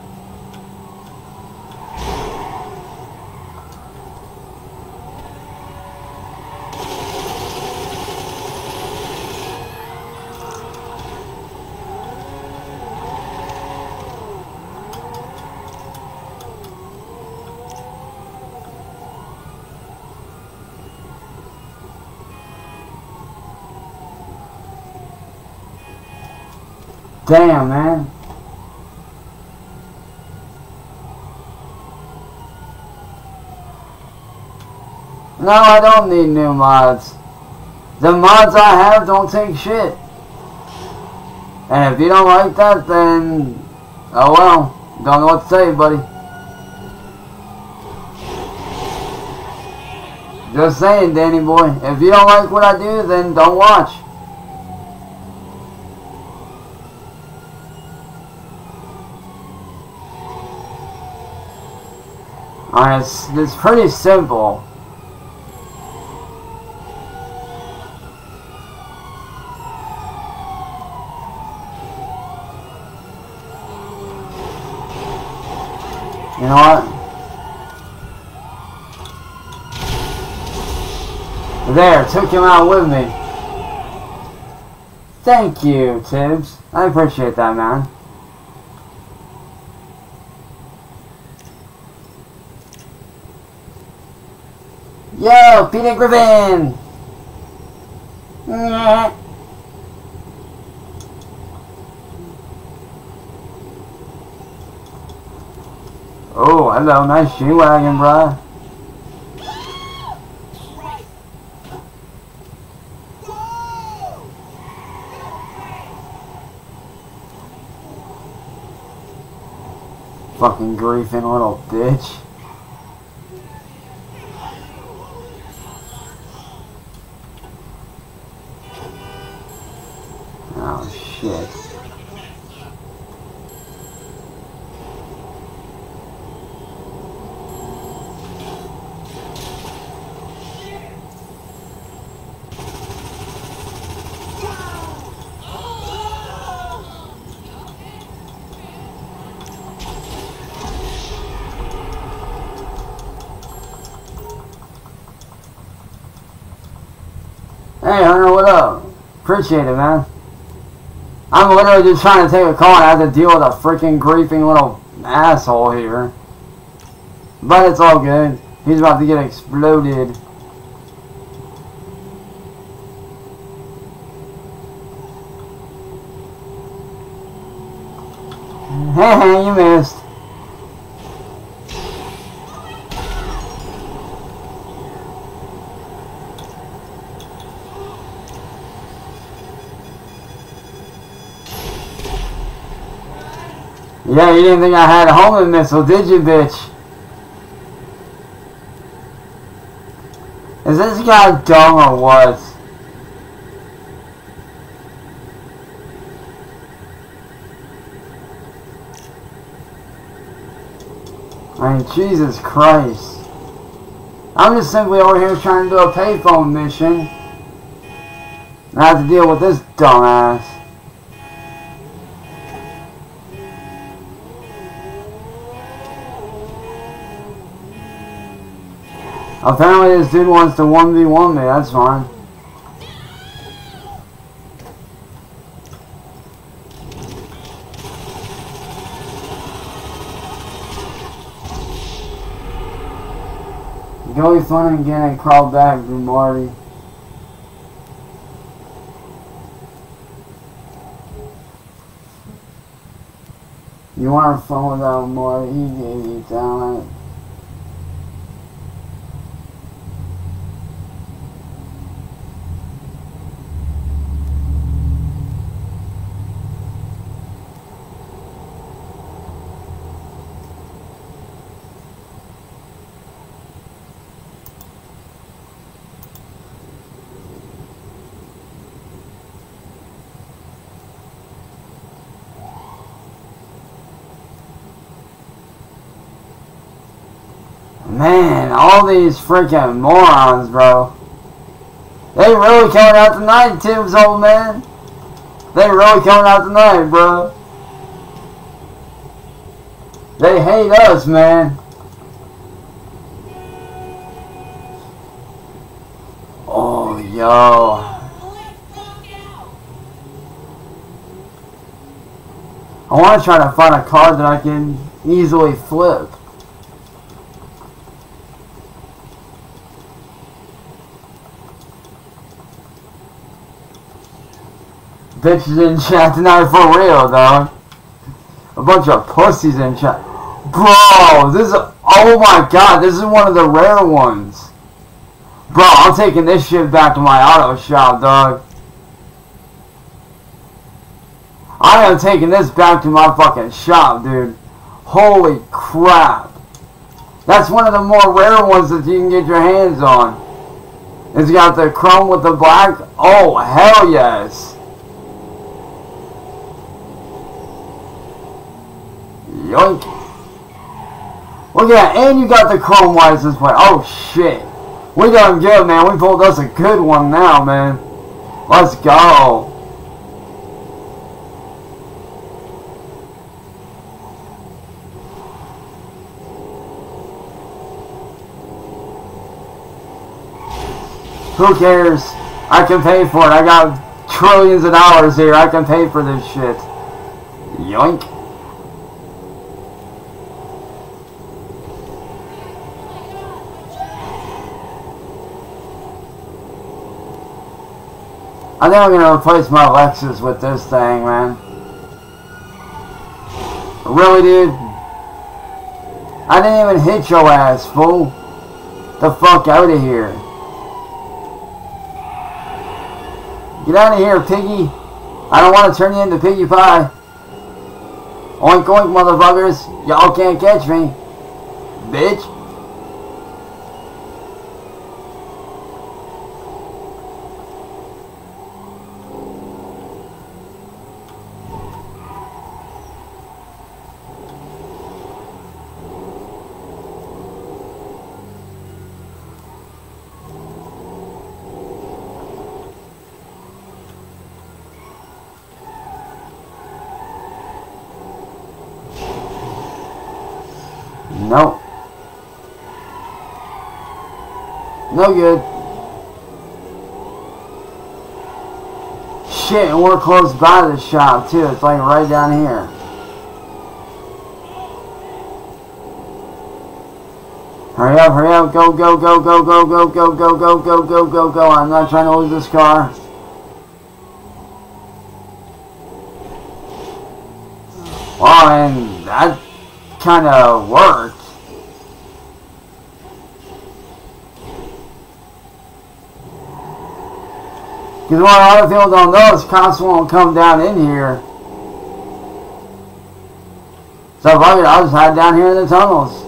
Damn, man. No, I don't need new mods. The mods I have don't take shit. And if you don't like that, then oh well, don't know what to say, buddy. Just saying, Danny boy, if you don't like what I do, then don't watch. Alright, it's, it's pretty simple. You know what? There, took him out with me. Thank you, Tibbz. I appreciate that, man. Yo, Peter Griffin! Nyeh. Oh, hello, nice G-Wagon, bruh. Fucking griefing little bitch. Oh, shit. Appreciate it, man. I'm literally just trying to take a call and I have to deal with a freaking griefing little asshole here. But it's all good. He's about to get exploded. Hey, you missed. Yeah, you didn't think I had a homing missile, did you, bitch? Is this guy dumb or what? I mean, Jesus Christ. I'm just simply over here trying to do a payphone mission. And I have to deal with this dumbass. Apparently this dude wants to one v one me, that's fine. Go be fun again and crawl back to Marty. You weren't fun without Marty, he gave you talent. Man, all these freaking morons, bro. They really coming out tonight, Tibbz, old man. They really coming out tonight, bro. They hate us, man. Oh, yo. I want to try to find a card that I can easily flip. Bitches in chat tonight for real, dog. A bunch of pussies in chat. Bro, this is... Oh my god, this is one of the rare ones. Bro, I'm taking this shit back to my auto shop, dog. I am taking this back to my fucking shop, dude. Holy crap. That's one of the more rare ones that you can get your hands on. It's got the chrome with the black. Oh, hell yes. Yoink. Well, yeah, and you got the chrome lights this way. Oh, shit. We done good, man. We pulled us a good one now, man. Let's go. Who cares? I can pay for it. I got trillions of dollars here. I can pay for this shit. Yoink. I think I'm going to replace my Lexus with this thing, man. Really, dude? I didn't even hit your ass, fool. The fuck out of here. Get out of here, piggy. I don't want to turn you into piggy pie. Oink, oink, motherfuckers. Y'all can't catch me. Bitch. No. No good. Shit, and we're close by the shop too. It's like right down here. Hurry up, hurry up, go, go, go, go, go, go, go, go, go, go, go, go, go. I'm not trying to lose this car. Well, and that kind of worked. Because what a lot of people don't know is cops won't come down in here. So if I could, I'll just hide down here in the tunnels.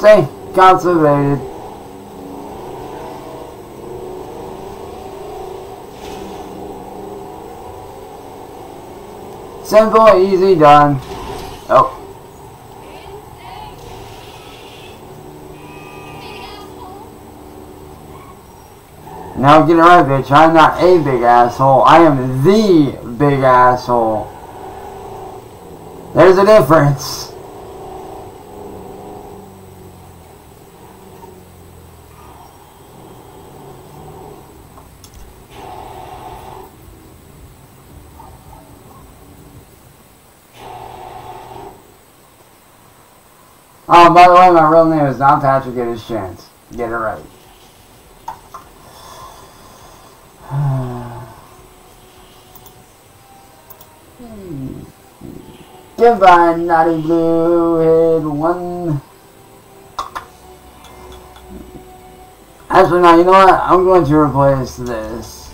See, cops evaded. Simple, easy, done. Oh. Now get it right, bitch. I'm not a big asshole. I am the big asshole. There's a difference. Oh, by the way, my real name is not Patrick, it is Chance. Get it right. Goodbye, naughty blue-head one. Actually, no, you know what? I'm going to replace this.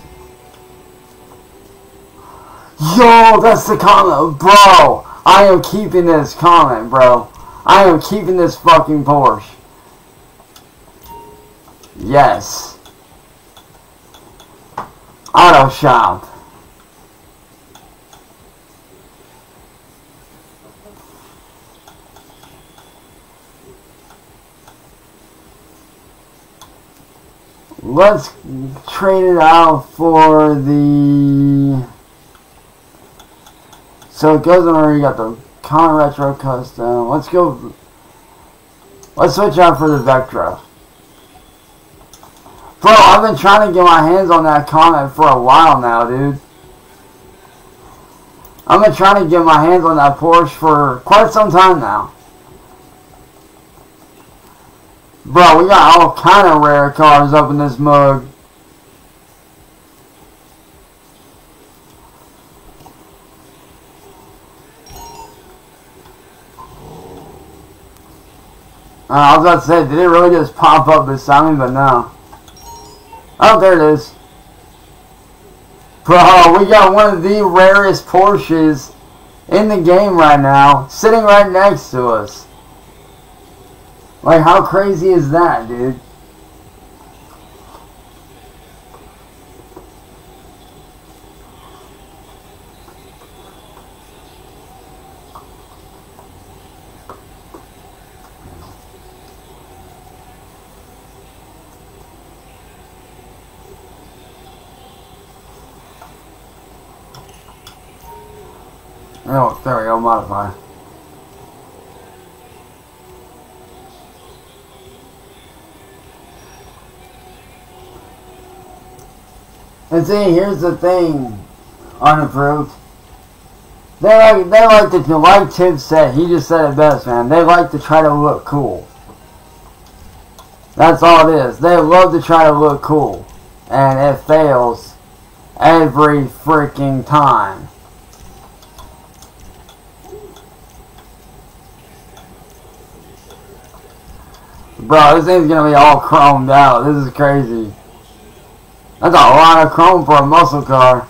Yo, that's the comment, bro! I am keeping this comment, bro. I am keeping this fucking Porsche. Yes. Auto shop. Let's trade it out for the... So it goes on where you got the... Con Retro Custom. Let's go. Let's switch out for the Vectra. Bro, I've been trying to get my hands on that comment for a while now, dude. I've been trying to get my hands on that Porsche for quite some time now. Bro, we got all kind of rare cars up in this mug. Uh, I was about to say, did it really just pop up beside me? But no. Oh, there it is. Bro, we got one of the rarest Porsches in the game right now, sitting right next to us. Like, how crazy is that, dude? Oh, there we go, modify. And see, here's the thing, unapproved. They like, they like to, like Tibbz said, he just said it best, man. They like to try to look cool. That's all it is. They love to try to look cool. And it fails every freaking time. Bro, this thing's gonna be all chromed out. This is crazy. That's a lot of chrome for a muscle car.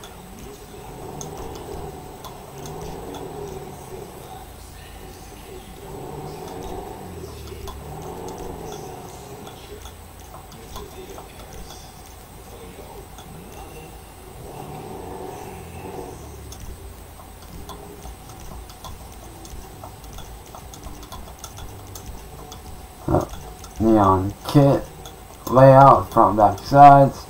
Neon kit, layout, front, back, sides.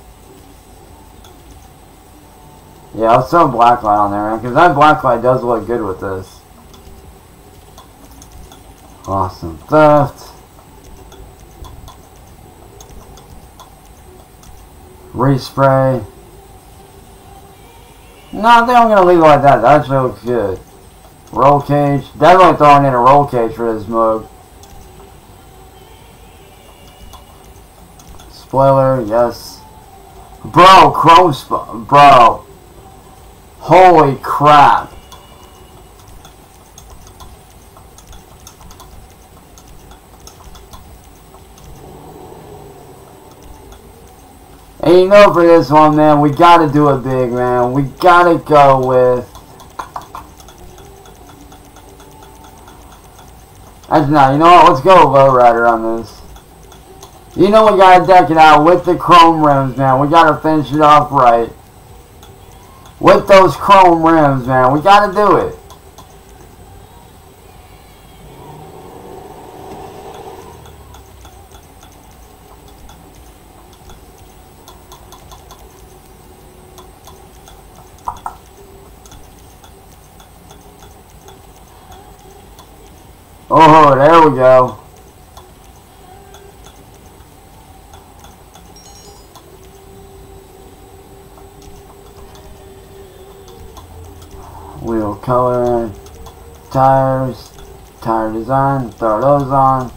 Yeah, I'll throw black light on there, man, because that black light does look good with this. Awesome theft. Respray. No, I think I'm going to leave it like that. That actually looks good. Roll cage. Definitely throwing in a roll cage for this mode. Spoiler, yes. Bro, chrome sp- bro. Holy crap. And you know for this one, man, we gotta do it big, man. We gotta go with... Actually, no, you know what? Let's go lowrider on this. You know we gotta deck it out with the chrome rims, man. We gotta finish it off right. With those chrome rims, man. We gotta do it. Oh, there we go. Wheel color, tires, tire design, throw those on.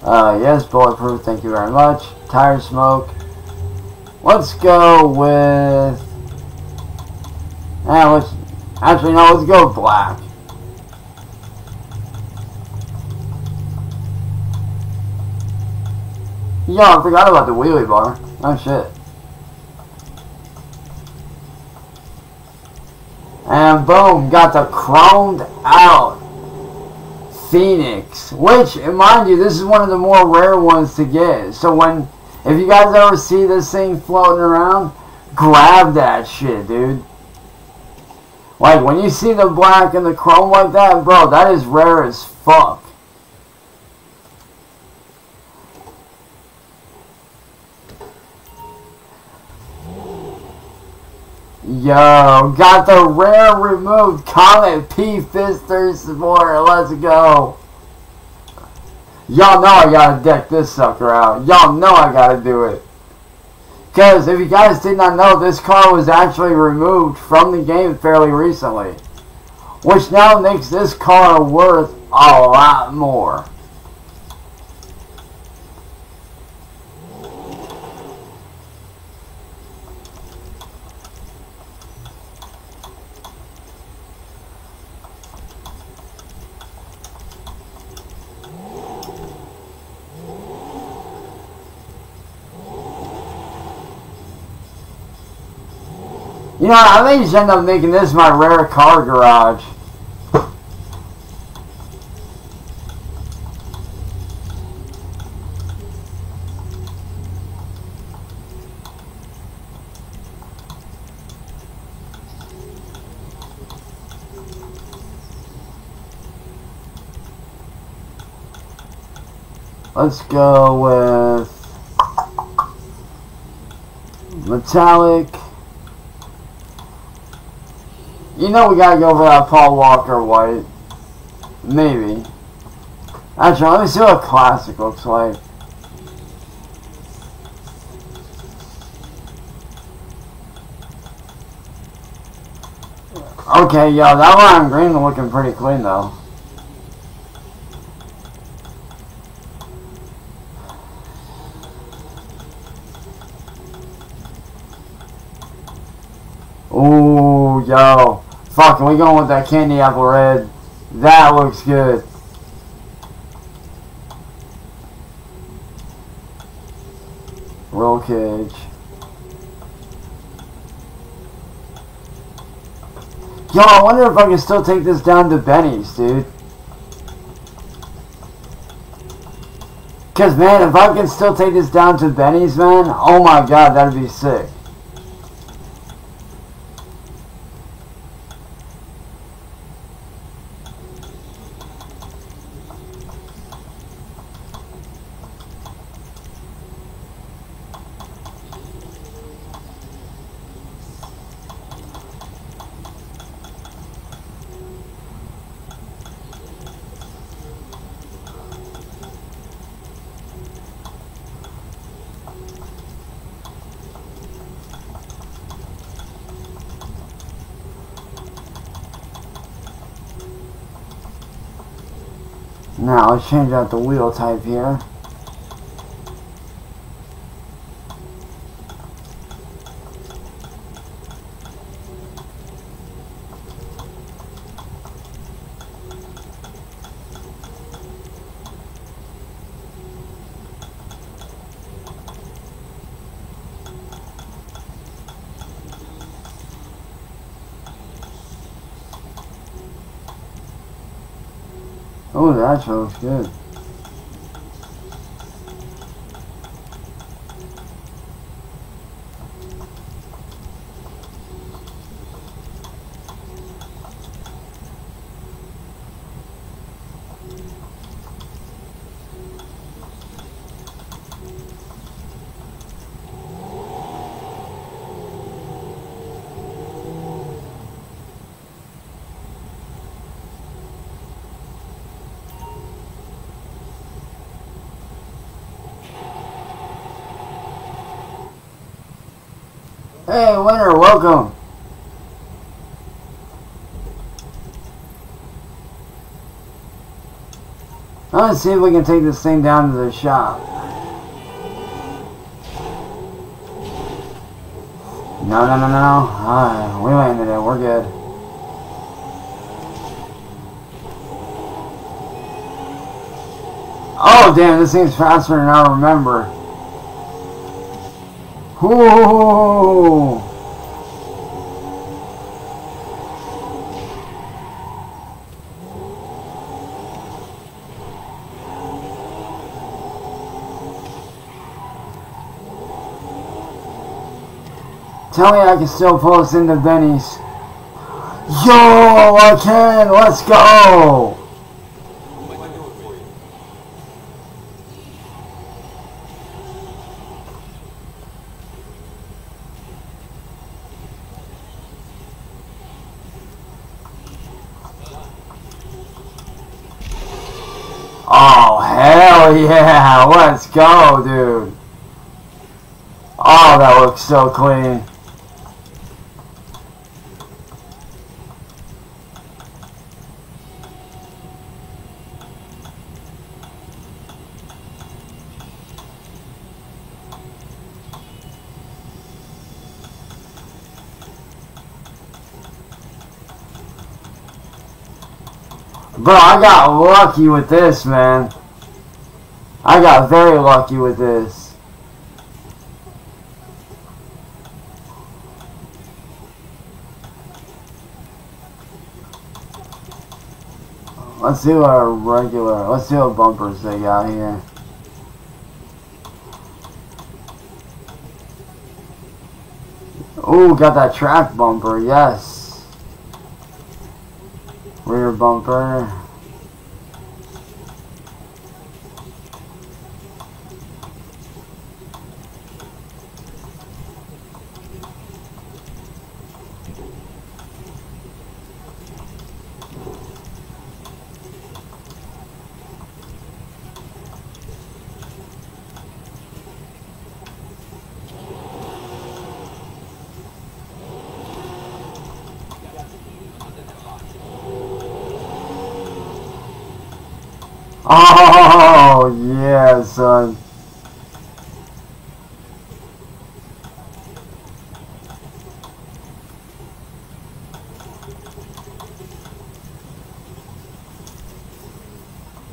Uh, yes, bulletproof, thank you very much. Tire smoke. Let's go with... Eh, let's, actually, no, let's go black. Yo, I forgot about the wheelie bar. Oh, shit. And boom, got the chromed out Phoenix. Which, mind you, this is one of the more rare ones to get. So when, if you guys ever see this thing floating around, grab that shit, dude. Like, when you see the black and the chrome like that, bro, that is rare as fuck. Yo, got the rare removed Comet P Fister supporter. Let's go. Y'all know I gotta deck this sucker out. Y'all know I gotta do it. Because if you guys did not know, this car was actually removed from the game fairly recently. Which now makes this car worth a lot more. You know, I may just end up making this my rare car garage. Let's go with metallic. You know we gotta go for that Paul Walker white. Maybe. Actually, let me see what classic looks like. Okay, yeah, that lime green looking pretty clean though. Ooh, yo. Fuck, we going with that candy apple red. That looks good. Roll cage. Yo, I wonder if I can still take this down to Benny's, dude. Because, man, if I can still take this down to Benny's, man, oh my god, that'd be sick. Now, let's change out the wheel type here. Oh, that sounds good. Hey, winner, welcome. Let's see if we can take this thing down to the shop. No, no, no, no. Alright, we landed it. We're good. Oh, damn, this thing's faster than I remember. Ooh. Tell me I can still pull us into Benny's. Yo, I can! Let's go! Yeah, let's go, dude. Oh, that looks so clean. Bro, I got lucky with this, man. I got very lucky with this. Let's do a regular, let's do a bumper thing out here. Ooh, got that track bumper, yes. Rear bumper. Oh, yeah, son.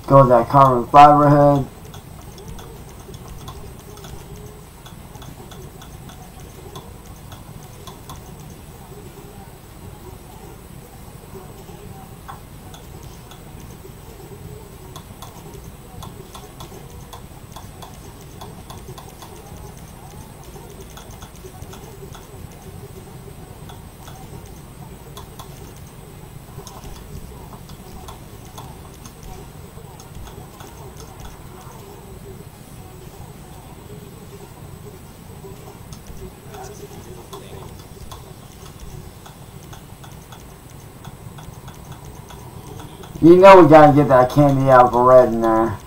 Go with that carbon fiber head. You know we gotta get that candy apple red in there.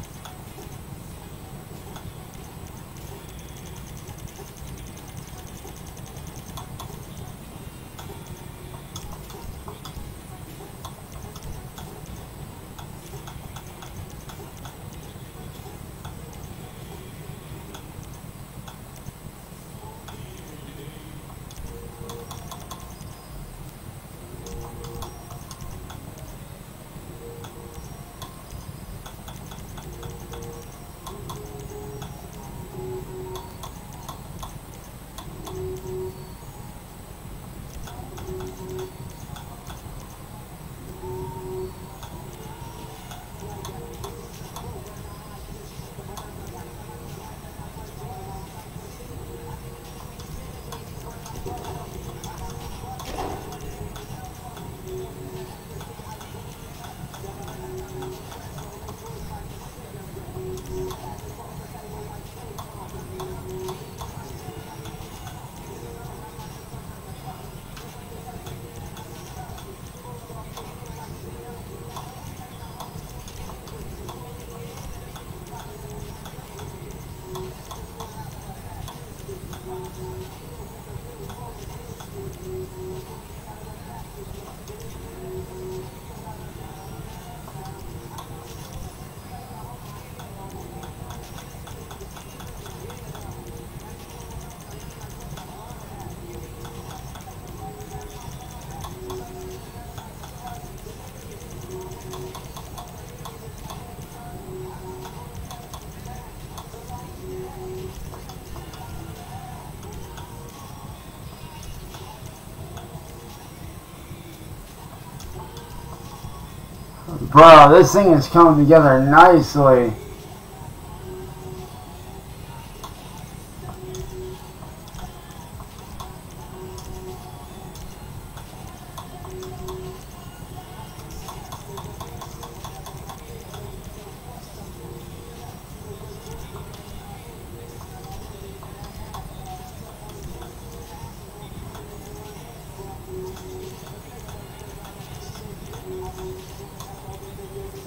Bro, this thing is coming together nicely.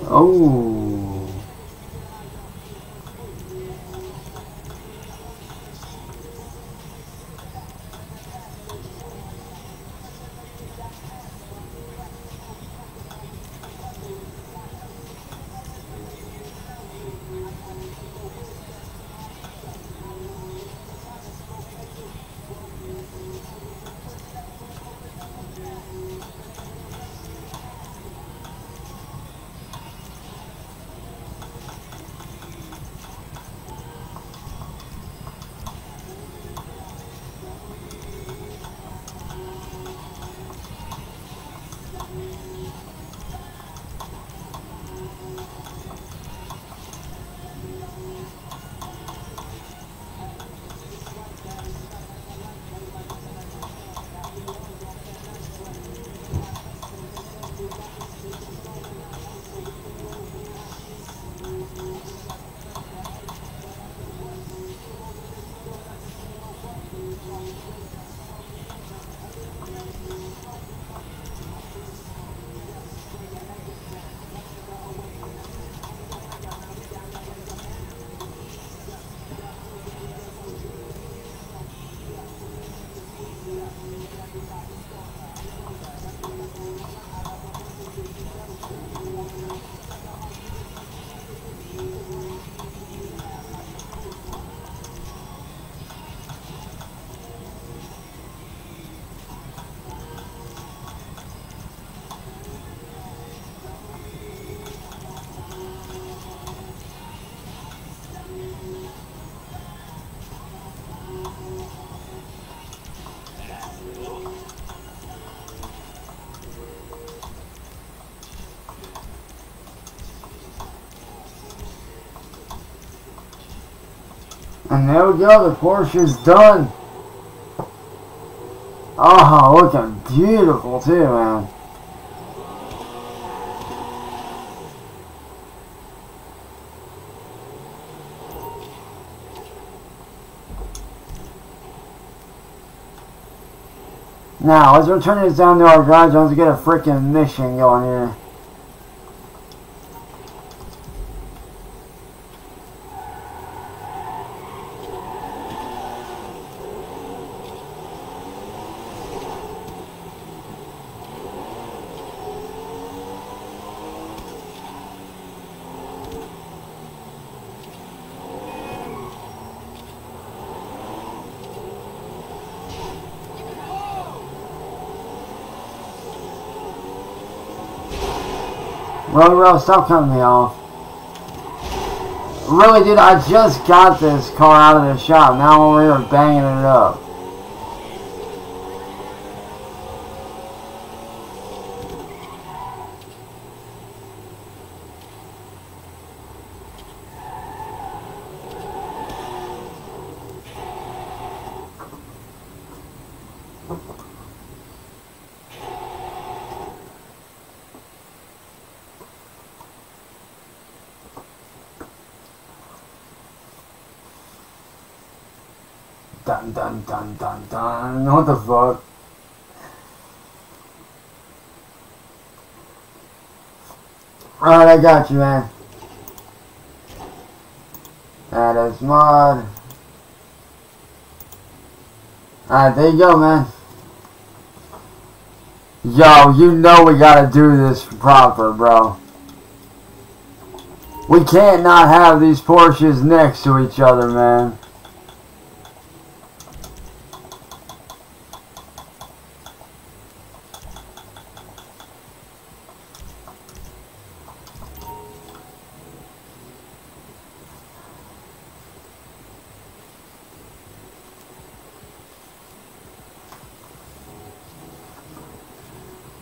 Oh, And there we go, the Porsche is done. Oh, looking beautiful too, man. Now, let's return this down to our garage. Let's get a freaking mission going here. Road Rail, stop cutting me off. Really, dude, I just got this car out of the shop. Now I'm over here banging it up. Dun dun dun dun dun. What the fuck? Alright, I got you, man. That is mod. Alright, there you go, man. Yo, you know we gotta do this proper, bro. We can't not have these Porsches next to each other, man.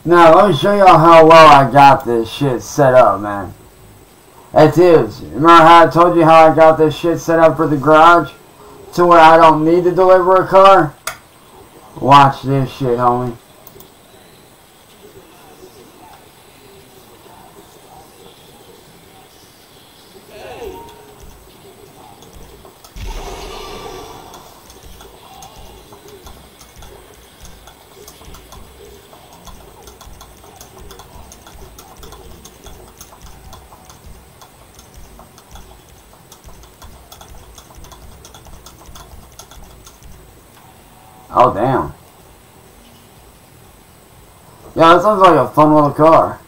Now, let me show y'all how well I got this shit set up, man. Hey, Tibbz, remember how I told you how I got this shit set up for the garage? To where I don't need to deliver a car? Watch this shit, homie. Oh, damn. Yeah, that sounds like a fun little car.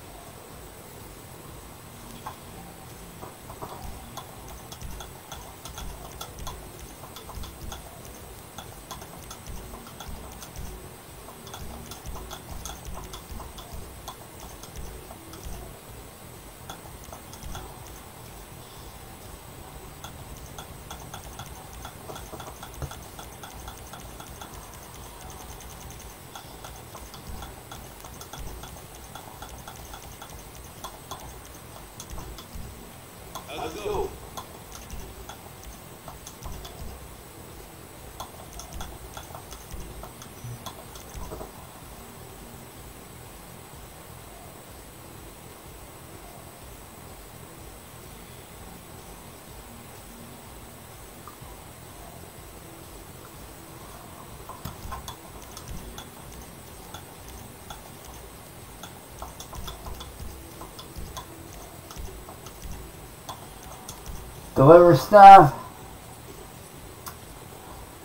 deliver stuff.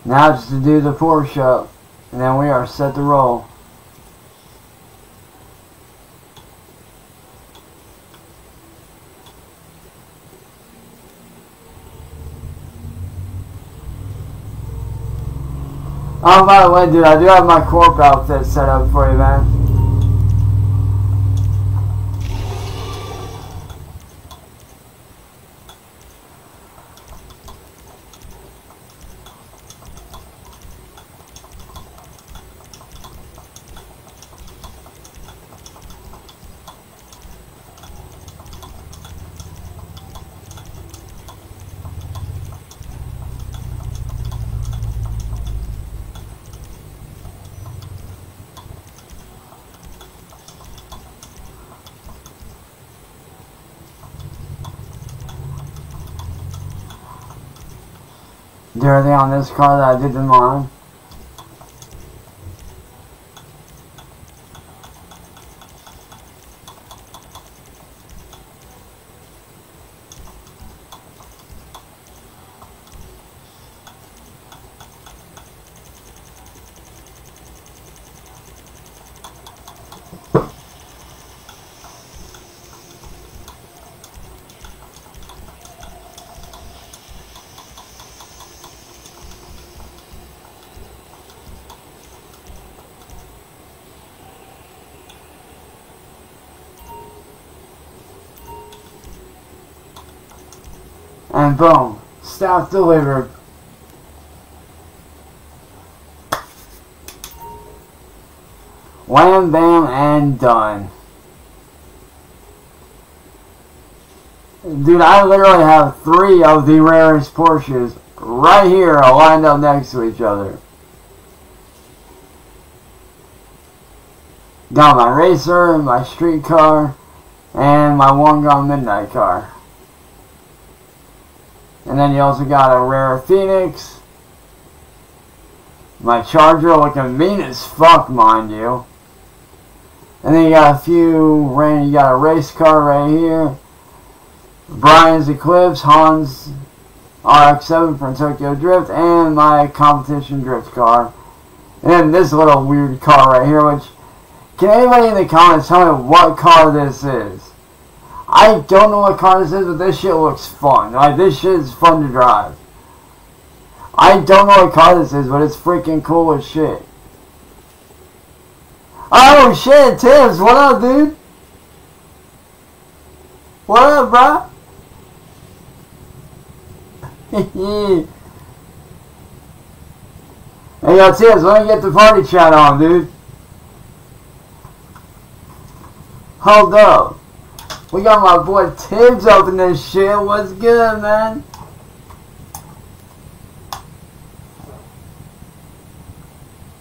Now just to do the Porsche up, and then we are set to roll. Oh, by the way, dude, I do have my corp outfit set up for you, man. Do everything on this car that I did in mine. And boom, stuff delivered. Wham, bam, and done. Dude, I literally have three of the rarest Porsches right here lined up next to each other. Got my racer, my street car, and my One Gone Midnight car. And then you also got a rare Phoenix. My Charger looking mean as fuck, mind you. And then you got a few random, you got a race car right here. Brian's Eclipse, Hans R X seven from Tokyo Drift, and my competition drift car. And then this little weird car right here, which, can anybody in the comments tell me what car this is? I don't know what car this is, but this shit looks fun. Like, this shit is fun to drive. I don't know what car this is, but it's freaking cool as shit. Oh shit, Tibbz, what up, dude? What up, bruh? Hey, yo, Tibbz, let me get the party chat on, dude. Hold up. We got my boy Tibbz up in this shit. What's good, man?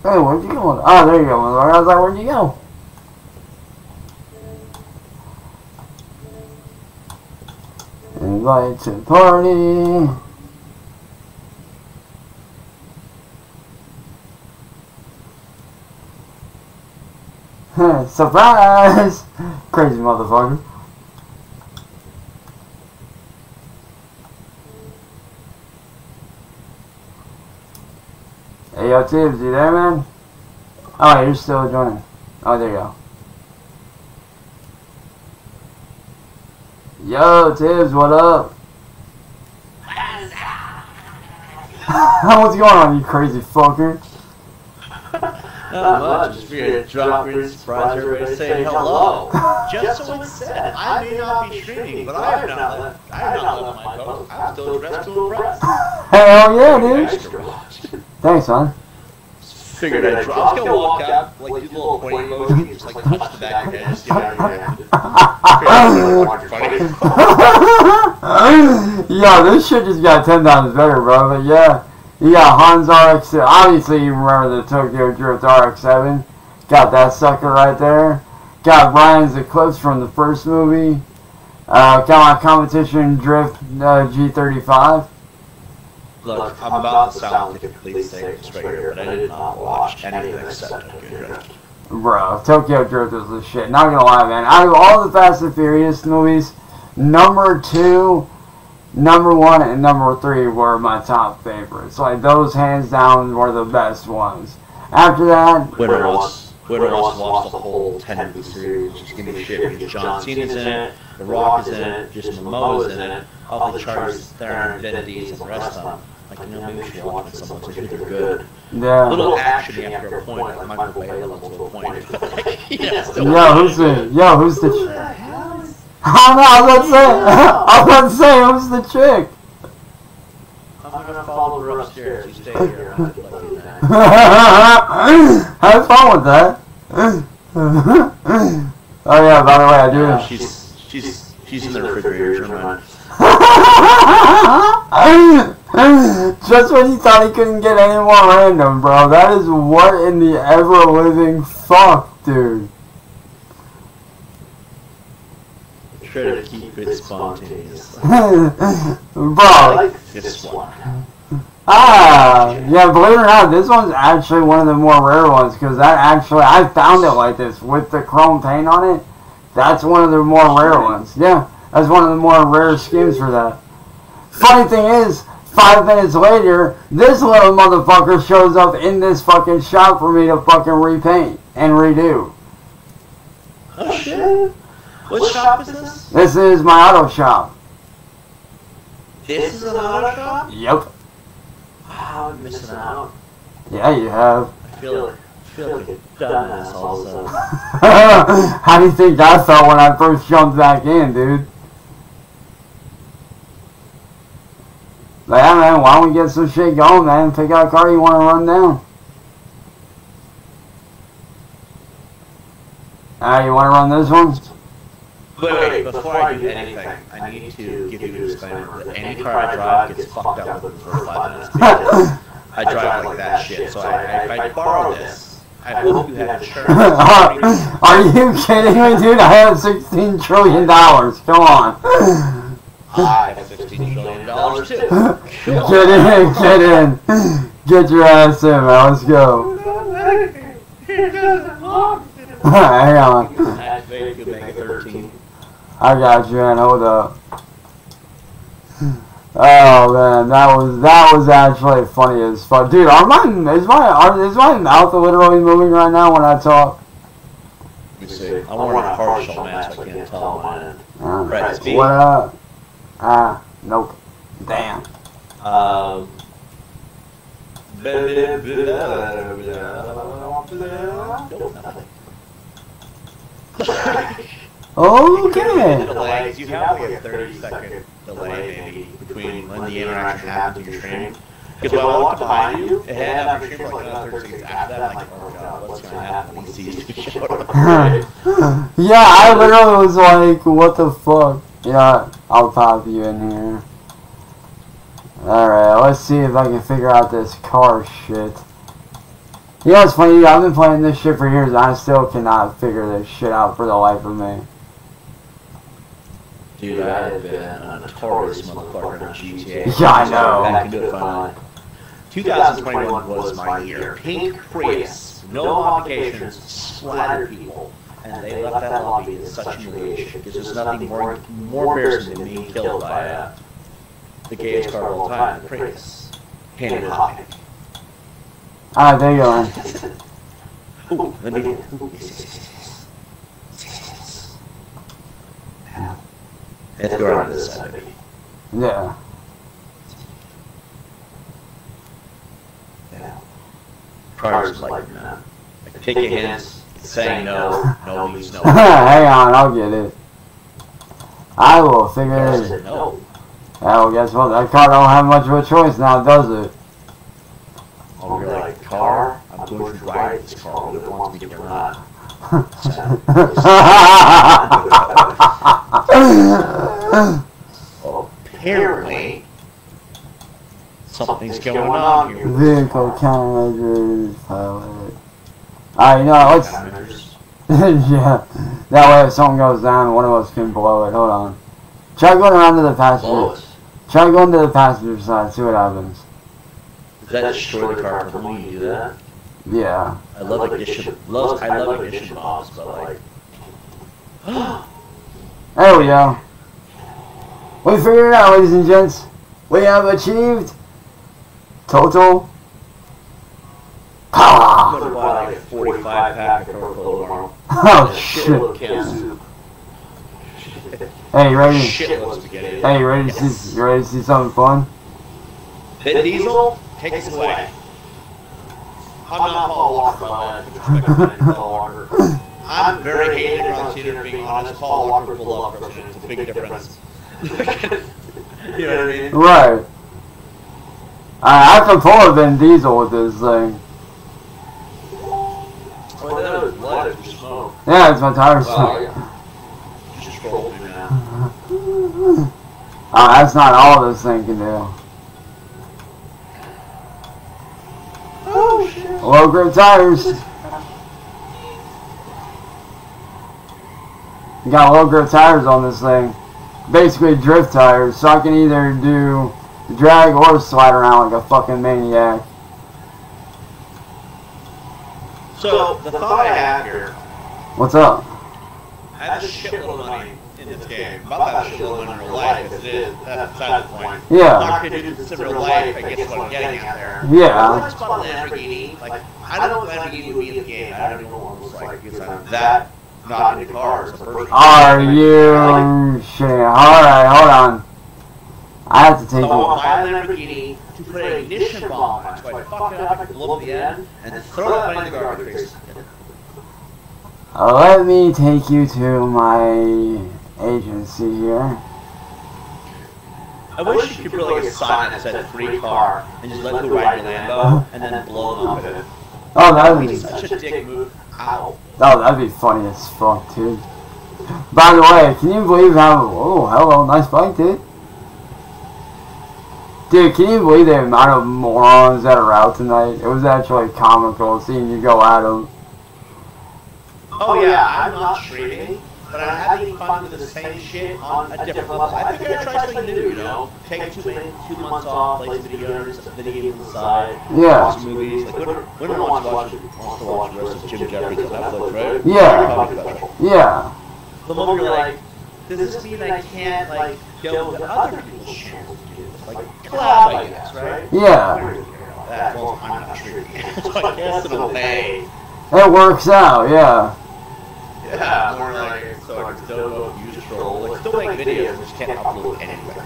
Hey, where'd you go? Oh, there you go. I was like, where'd you go? Invite to party. Surprise! Crazy motherfucker. Hey, yo, Tibbz, you there, man? Oh, you're still joining. Oh, there you go. Yo, Tibbz, what up? What's going on, you crazy fucker? Not, Not much. much. Just here, drop in, surprise everybody, say hello. Just so it's said, I may not be streaming, but I have not left, I have not left my post. I'm still dressed to impress. Hell yeah, dude. Thanks, man. Figured I'd drop. I was gonna walk out, like, do the little point emoji, just like touch the back of your head, just get out of your head. Funny. Yo, this shit just got ten times better, bro, but yeah. You got Hans R X seven. Obviously, you remember the Tokyo Drift R X seven. Got that sucker right there. Got Brian's Eclipse from the first movie. Uh, got my competition drift uh, G thirty-five. Look, Look, I'm, I'm about to sound like a complete saint straight here, but I did not watch anything except Tokyo Drift. Bro, Tokyo Drift was the shit. Not gonna lie, man. Out of all the Fast and Furious movies, number two number one and number three were my top favorites. Like, those hands down were the best ones. After that, Winter Ross watched the whole ten movie series. Just give me shit. Because John Cena's in it, The Rock is in it, just Momoa's in it, all the Chargers, Theron, Vinities, and the rest of them. Like, you know, maybe she watched so much, they're good. Yeah. A little action after a point, like Michael Bay level to a point. Yes. Yo, who's the, yo, who's the chick? I don't know, I was about to say, who's the chick? I'm gonna follow her upstairs, you stay here, I'm gonna let you back. Have fun with that. Oh yeah, by the way, I do. Yeah, she's, she's, she's in the refrigerator, man. Just when you thought he couldn't get any more random, bro. That is what in the ever-living fuck, dude. Try to keep it spontaneous. Bro. I like this one. Ah, yeah, believe it or not, this one's actually one of the more rare ones, because that actually, I found it like this, with the chrome paint on it. That's one of the more rare ones. Yeah, that's one of the more rare skins for that. Funny thing is, five minutes later, this little motherfucker shows up in this fucking shop for me to fucking repaint and redo. Oh shit! What, what shop, shop is this? This is my auto shop. This is an auto shop? Yep. Wow, I'm missing out. Yeah, you have. I feel like, I feel like a dumbass all of a sudden. How do you think I felt when I first jumped back in, dude? Like, yeah, man, why don't we get some shit going, man? Pick out a car you want to run down. Alright, you want to run this one? Wait, wait, wait before, before I do anything, anything I need to give you a disclaimer that any car I drive gets fucked up within the first five minutes. Because I drive like that shit, so I, if I borrow this, I hope you have insurance. Are you kidding me, dude? I have sixteen trillion dollars. Come on. I have sixteen trillion dollars too. Get in, get in. Get your ass in, man. Let's go. Hang on. I got you, man. Hold up. Oh man, that was that was actually funny as fuck, dude. Are my is my are, is my mouth literally moving right now when I talk? Let me see. I want a partial match. I can't tell mine. Right. What up? Ah, nope. Damn. Um. Okay. You have like a thirty second delay maybe between when the interaction happens and your stream. Because when I walked behind you, it had after your stream like another thirty seconds after that, I'm like, oh god, what's going to happen when you see you show up? Yeah, I literally was like, what the fuck? Yeah, I'll pop you in here. Alright, let's see if I can figure out this car shit. You know what's funny? I've been playing this shit for years and I still cannot figure this shit out for the life of me. Dude, I have been a notorious motherfucker in G T A. Yeah, I know. I can do it finally. twenty twenty-one was my year. Pink Prius, no modifications, splatter people. And they, and they left, left that lobby in such humiliation because there's nothing more more embarrassing than being killed by uh, the gayest car of all time, the Prius. Hand in pocket. Ah, there you are. Ooh, let me. Let's go around this side, baby. Yeah. Yeah. Cars like that. Like, take your hands. Saying no, no means no. Hang on, I'll get it. I will figure yes, it out. No. Yeah, well, guess what? That car don't have much of a choice now, does it? Oh, you're like, car? I'm going to ride this car. It wants me to ride. Well, apparently, something's going on here. Vehicle countermeasures, pilot. Alright, you know what, let's... yeah, that way if something goes down, one of us can blow it. Hold on. Try going around to the passenger. Try going to the passenger side, see what happens. Does that destroy the car from when you do that? Yeah. I love ignition bombs, I love ignition bombs, but like... There we go. We figured it out, ladies and gents. We have achieved total power. I'm buy like a forty-five pack of purple tomorrow. Oh shit! shit. Hey, you ready? Shit to get it. Hey, you ready to yes. see? You ready to see something fun? Vin Diesel, take us away. I'm not Paul Walker, my Walker. I'm very hated from Peter, being honest. Paul Walker will love corruption. It's a big difference. You know what I mean? Right. I have to pull a Vin Diesel with this thing. Oh, blood or just smoke? Yeah, it's my tire smoke. Well, yeah. Just roll through now. Uh, that's not all this thing can do. Oh, shit. Low grip tires. You got low grip tires on this thing. Basically drift tires, so I can either do drag or slide around like a fucking maniac. So, the thought I have here... What's up? I have a shitload of money in this game. But I have a shitload of money in real life, as it is. That's beside the point. Yeah. I'm not going to do this in real life, I guess what I'm getting at there. Yeah. If I spot a Lamborghini, like, I don't know if Lamborghini would be in the game. I don't even know what it looks like, because I'm that... Not into cars. Are you like, shit? Alright, hold on. I have to take so you. I buy a Lamborghini to put an ignition bomb on, so I fuck it up, I blow up the end, and then throw it in the garbage. Let me take you to my agency here. I wish you could put like a sign that said free car, and just let me ride your Lambo, and then blow it up in it. Oh, that would be such a dick move. Ow. Oh, that'd be funny as fuck, dude. By the way, can you believe how... Oh, hello, nice bike, dude. Dude, can you believe the amount of morons that are out tonight? It was actually comical seeing you go at them. Oh yeah, I'm not streaming, but I'm having fun with the same shit on a different level. I think I'm going to try something new, you know? Take two, two months off, play some video games, video games aside, yeah. watch movies. Like, women don't want to watch, wants to watch versus Jim Jeffries on Netflix, right? Yeah. Yeah. The moment you're like, does this mean I can't, like, go to other people's channels to do this? Like, collab, I guess, right? Yeah. That, well, I'm not sure. So I guess it'll pay. It works out, yeah. Yeah, more like, so I still use control, like, still make videos, but she can't upload anywhere.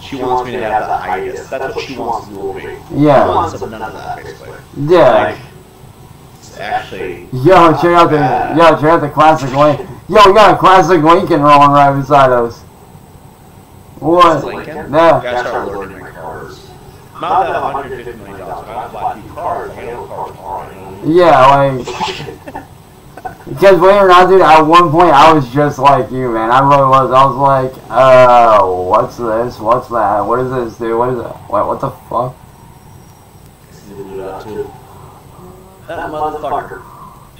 She wants me to have the hiatus, that's what she wants to do with me. Yeah. She wants none of that, basically. Yeah. Like, it's actually... Yo, check out the, yo, check out the classic link. Yo, we got a classic Lincoln rolling right beside us. What? Lincoln? Yeah. Guys start ordering my cars. I'm not that one hundred fifty million dollars, but I bought two cars, I know cars are. Yeah, like... Because believe it or not, dude, at one point I was just like you, man. I really was. I was like, uh, what's this? What's that? What is this, dude? What is that? Wait, what the fuck? That motherfucker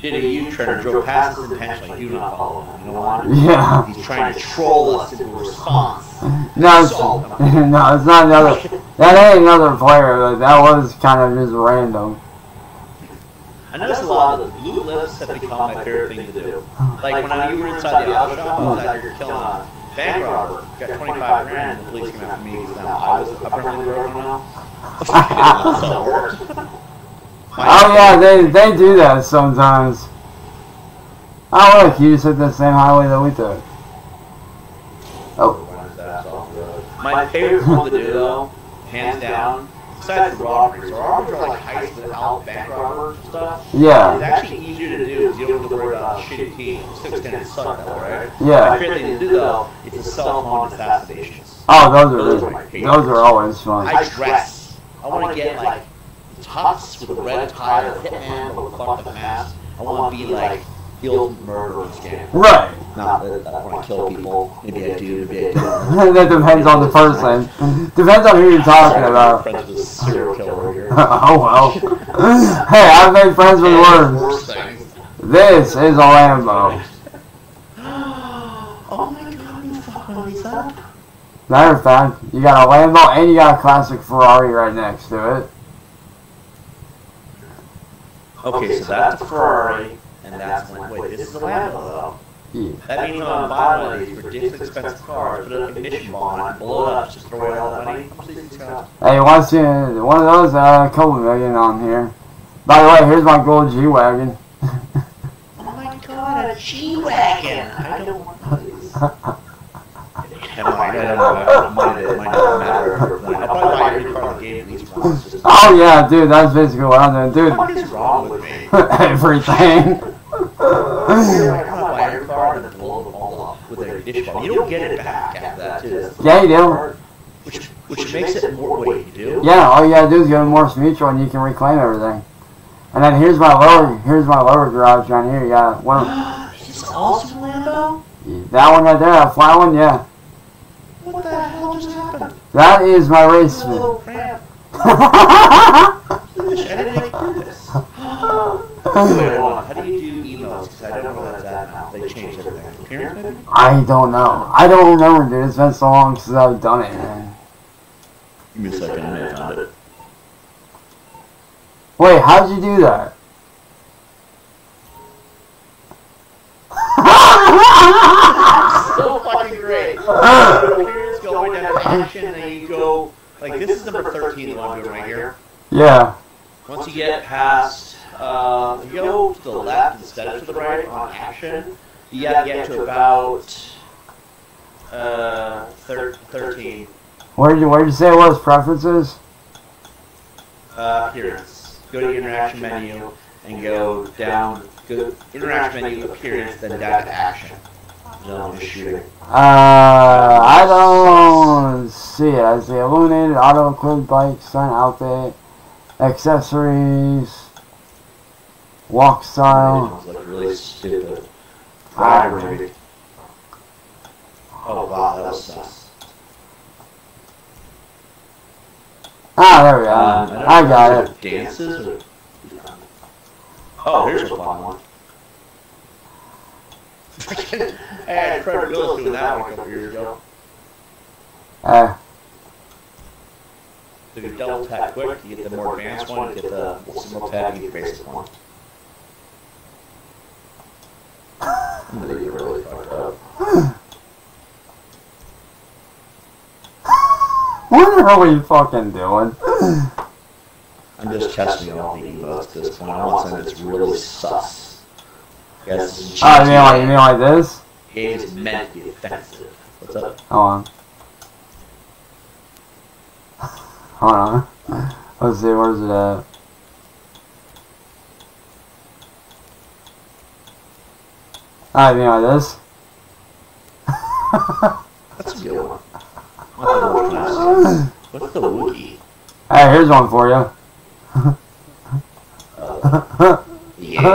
did a U-turn and drove past us intentionally. You do not follow him. You know what? Yeah. He's trying to troll us into a response. No, it's, no, it's not another. That ain't another player. Like, that was kind of just random. I noticed a lot of the blue lips have become my favorite thing to do. Like, when you were inside the auto shop, I was out here killing a bank robber. Got twenty-five grand, and the police came after me because now I was apparently the road now. Oh yeah, they, they do that sometimes. Oh look, you just hit the same highway that we took. Oh. My favorite one to do though, hands down, besides the robberies, robberies are like heists without bank robber stuff. Yeah. It's actually easier to do because you don't have to worry about shitty teams. Six ten suck though, right? Yeah. My favorite thing to do though is the cell phone assassinations. Oh, those are those, those, are, those are always fun. I dress. I want to get like tops with a red tie, or hitman with a fucking mask. I want to be like guild murderer scam. Right. Not that I want to kill people. Maybe I do, maybe I don't. That depends on the person. Depends on who you're talking about. Friends with a serial killer here. Oh well. Hey, I've made friends with worms. This is a Lambo. Oh my god, you fucking what's up? Matter of fact, you got a Lambo and you got a classic Ferrari right next to it. Okay, so that's a Ferrari, and that's one. Wait, this is a Lambo though. E. That, that means on bodily for different expensive cars, put an ignition bomb on it, blow it up, just throw away all that money. Hey, what's in one of those uh, couple million on here? By the way, here's my gold G-Wagon. Oh my god, a G-Wagon! I don't want these. Oh yeah, dude, that's basically what I'm doing, dude. What is wrong with me? Everything. You don't get it back after that, too. Yeah, you do. Which, which, which makes it more what you do. Yeah, all you gotta do is go to Morse Mutual and you can reclaim everything. And then here's my lower, here's my lower garage down here. You got one. Is this awesome, Lambo? That one right there, that flat one, yeah. What the hell just happened? That is my race. Oh, crap. I didn't do this. Wait, hold on. How do you do emails? Because I don't know what's that now. They changed everything. I don't know. I don't remember, dude. It's been so long since I've done it, man. Give me a second. I may have found it. Wait, how'd you do that? So fucking great. Here's going down action, and then you go... Like, this is number thirteen, the one I'm doing right here. Yeah. Once you get past... Uh, if you go to the left instead of to the right on action... You gotta get to about uh, thirteen. Where did you, where did you say it was? Preferences? Uh, appearance. Go to the interaction menu and go down. Go to interaction menu, appearance, then down to action. No, I'm just shooting. Uh, I don't see it. I see illuminated, auto equipped bike, sun outfit, accessories, walk style. Those look really stupid. Vibrating. Oh wow, that was sus. Ah, there we go. Um, I, I got it. Dances? Or... Oh, here's a fun one. I had Trevor doing that one a couple years ago. Uh. So you can double tap quick, you get the more advanced one, you get the single tap, you get the basic one. I think you really fucked up. What are we fucking doing? I'm just testing all the emotes at this point. I want something that's really sus. Yes. Oh, you mean like, you mean like this? It is meant to be offensive. What's up? Hold on. Hold on. Let's see, where's it at? I mean, like this. That's a good one. What's the Wookiee? Hey, here's one for you. Uh, yeah.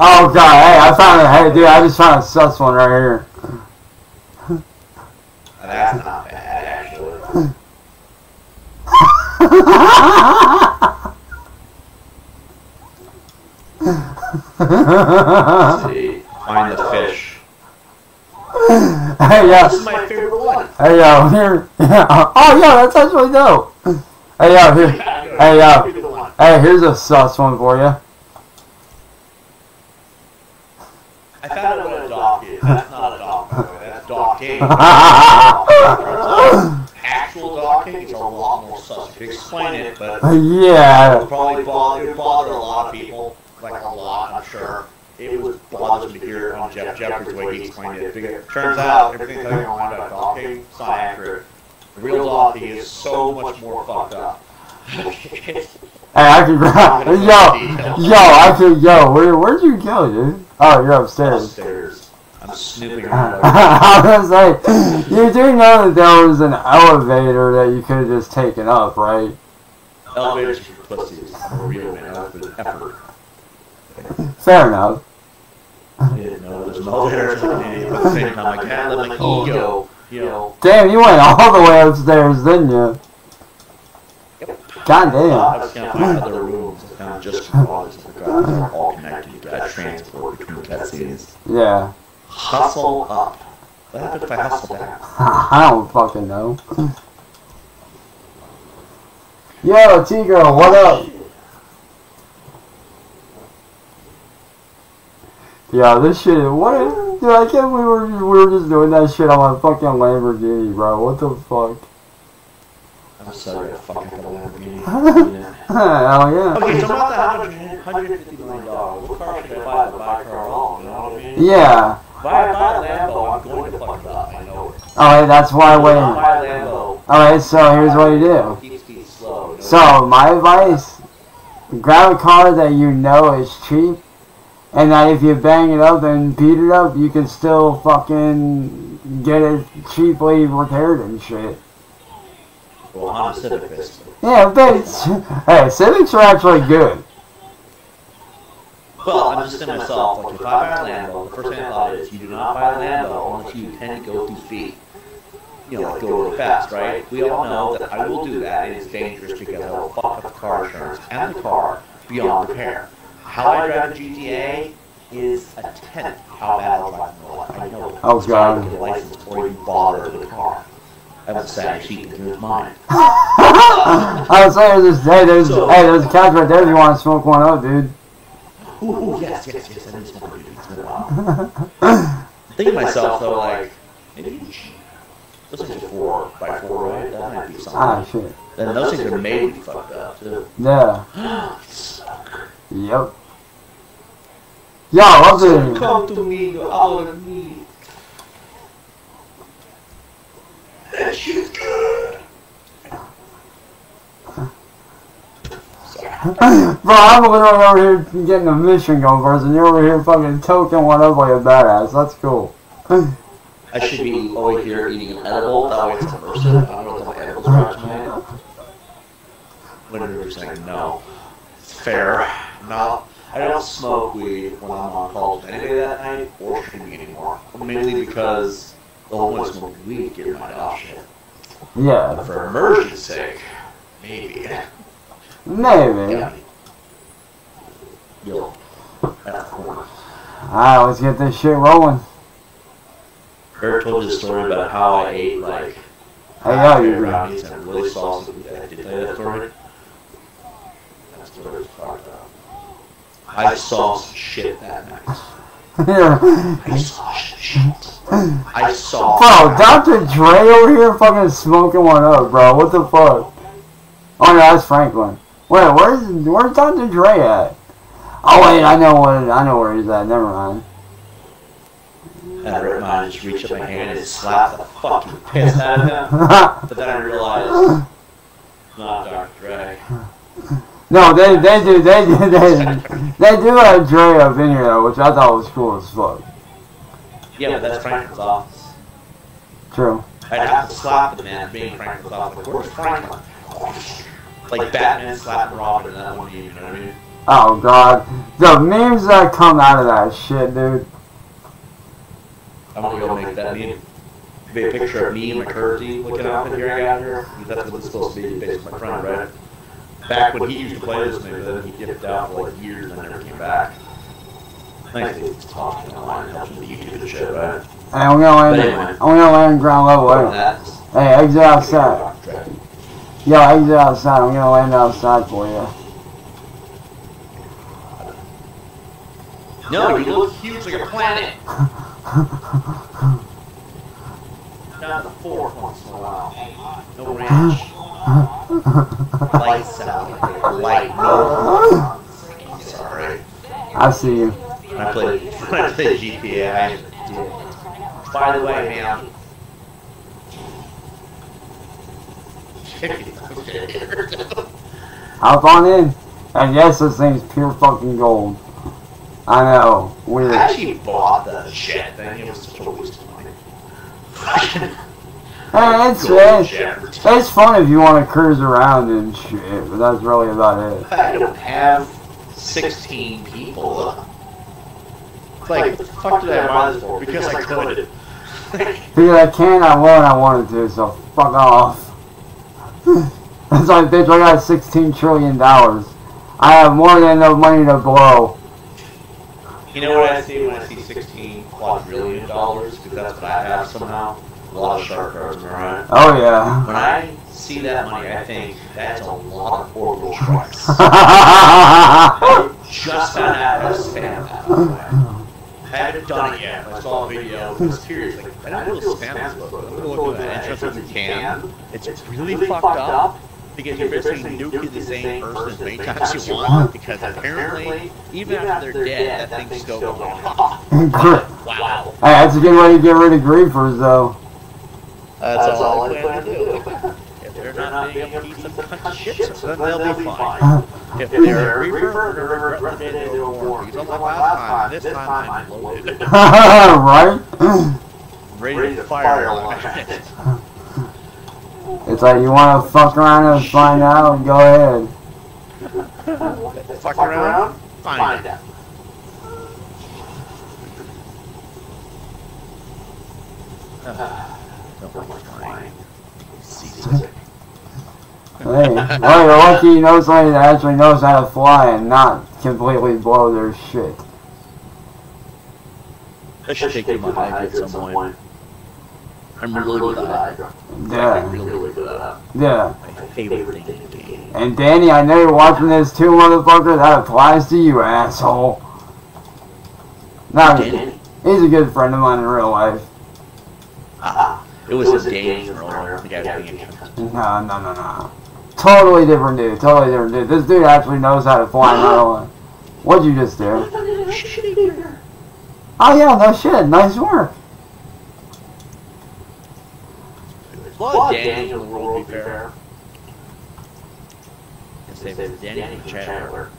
Oh, God. Hey, I found it. Hey, dude, I just found a sus one right here. That's not bad, actually. Let's see. Find the fish. Hey, yo. This is my favorite one. Hey, yo, here. Yeah. Oh, yeah, that's actually dope. Hey, yo, here. Hey, yo. Hey, here's a sus one for you. I found out what a dog is. That's not a dog, by the way. That's dog game. Actual dog kings are a lot more sus. You explain it, but yeah, it would probably bother, it would bother a lot of people. Like a lot, I'm sure. It would bother me to hear on Jeff Jeffrey's way he explained it. Because it turns out everything that you're on about dog king is not accurate. The real dog king is so much more fucked up. Hey, I could yo, yo, I could yo. Where, where'd you go, dude? Oh, you're upstairs. Upstairs. I'm snooping around. I was like, you do know that there was an elevator that you could have just taken up, right? Elevators for pussies. Real man, that was an effort. Fair enough. I didn't know there was an elevator. At the same time, I can't let my ego. You know. Damn, you went all the way upstairs, didn't you? Yep. God damn. Uh, I was going to find other rooms. I found just because they're all connected. You got transport between cutscenes. Yeah. Hustle up. What happened if I hustle down? I don't fucking know. Yo, T-Girl, what up? Yeah, this shit, what is, dude, I can't believe we were, just, we were just doing that shit on my fucking Lamborghini, bro, what the fuck? I'm sorry, I fucking got a Lamborghini. Yeah. Hell yeah. Okay, so about that one hundred fifty million dollars, what car should I buy to buy a car alone, you know what I mean? Yeah. If I buy a Lambo, I'm going to fuck it up, I know it. Alright, that's why I waited. Alright, so here's what you do. So, my advice, grab a car that you know is cheap, and that if you bang it up and beat it up, you can still fucking get it cheaply repaired and shit. Well, I'm a Civicist. Yeah, but, hey, Civics are actually good. Well, I'm just saying myself, like, if I buy a Lambo, the first thing I thought is, you do not buy a Lambo unless you intend to go through speed. You know, like go really fast, right? We all know that I will do that, and it's dangerous because I will fuck up the car insurance and the car beyond repair. How I drive the G T A is a tenth how bad I drive my life. I know. Oh god. You get a license before you bother with the car. I would say I cheated in his mind. I was saying this day, there's so, hey, there's a couch right there if you want to smoke one up, dude. Ooh, yes, yes, yes, I need to smoke it. It's been a while. I'm thinking to myself though, like, maybe you cheat. Those things are four by four, right? That might be something. Ah, shit. Then those things are made to be fucked up, too. Yeah. Suck. Yep. Yo, what's it? Come to me, you're all of me. That shit's good. Bro, I'm literally over here getting a mission going first, and you're over here fucking token one up like a badass. That's cool. I should be over here eating an edible, that way it's immersive. I don't know if my edibles are out tonight. Whenever saying no. It's fair. No, I don't smoke weed when I'm on calls with anybody that night, or shouldn't be anymore. Mainly because the whole point of smoking weed to get your mind off shit. Yeah. But for immersion's sake, maybe. Maybe. Yeah. Yo. Alright, let's get this shit rolling. Bert told you the story about how I ate, like, I know brownies and really salty. I did tell you that story? That story was fucked up. I saw some shit that night. I saw shit. I saw. Bro, Doctor Dre over here fucking smoking one up, bro. What the fuck? Oh, no, that's Franklin. Wait, where's, where's Doctor Dre at? Oh, wait, I know what, I know where he's at. Never mind. And I ripped mine and just reached up my hand and slapped the fucking piss out of him. But then I realized, not Doctor Dre. No, they they do they do they they do have Dre up in here though, which I thought was cool as fuck. Yeah, but that's Franklin's office. True. I'd have to slap the man being Franklin's office. Like, where's Franklin? Like Batman slapping Robin in that one evening, you know what I mean? Oh god, the memes that come out of that shit, dude. I'm gonna go make that meme. Be a picture of me and my curvy looking out here I got here. That's what it's supposed to be based on my friend, right? Back when he used to play this movie, then he dipped out for like years and never came back. Thanks to talking online and helping the YouTube and shit, right? Hey, I'm gonna land anyway. I'm gonna land ground level. Hey, exit outside. Yo, exit outside, I'm gonna land outside for you. No, you look huge like a planet! Not the four once in a while. No ranch. Lights out. Light. No. I'm sorry. I see you. When I played, when I played G T A, I did. By the way, ma'am. Hop on in. And yes, this thing's pure fucking gold. I know. Weird. I actually bought that shit thing. It was such a waste of money. Hey, it's, it's, it's fun if you want to cruise around and shit, but that's really about it. I don't have sixteen people. It's like, what the fuck did I buy this for? Because I could. Because I can, I will, and I wanted to, so fuck off. That's like, bitch, I got sixteen trillion dollars. I have more than enough money to blow. You know what I see when I see sixteen quadrillion dollars? Because that's what I have somehow. A lot of shark cards, right? Oh yeah. When I see that money, I think that's a lot of horrible trucks. I just found out how to spam that. I haven't done it yet, but I saw a video, I was curious, like, I don't know what spam is, but I'm gonna look at that, and trust me, you can. It's really fucked up, because you're basically nuking the same person as many times you want, because apparently, even after they're dead, that thing's still going off. Wow. That's a good way to get rid of griefers, though. Uh, that's, that's all, all I plan to do. If they're, they're not being a piece of cut shit, then they'll be fine. Uh, if they're, they're a reaper, they're a replicated, they're a war. Because unlike last time, this time I'm loaded. Right? Ready to fire on it. It's like, you want to fuck around and find out, and go ahead. Fuck around? Find out. Uh. Don't like flying. Seasick. Hey, well, you're lucky you know somebody that actually knows how to fly and not completely blow their shit. I should take you my Hydra at some point. I'm really good at Hydra. Yeah. I'm really good at that. Yeah. My favorite thing in the game. And Danny, I know you're watching this too, motherfucker. That applies to you, asshole. No, he's a good friend of mine in real life. Ah. It was, it was a game roller. No, no, no, no. Totally different dude. Totally different dude. This dude actually knows how to fly in real life. What'd you just do? Oh, yeah, no shit. Nice work. Well, Daniel will be fair. His name is Daniel Chandler.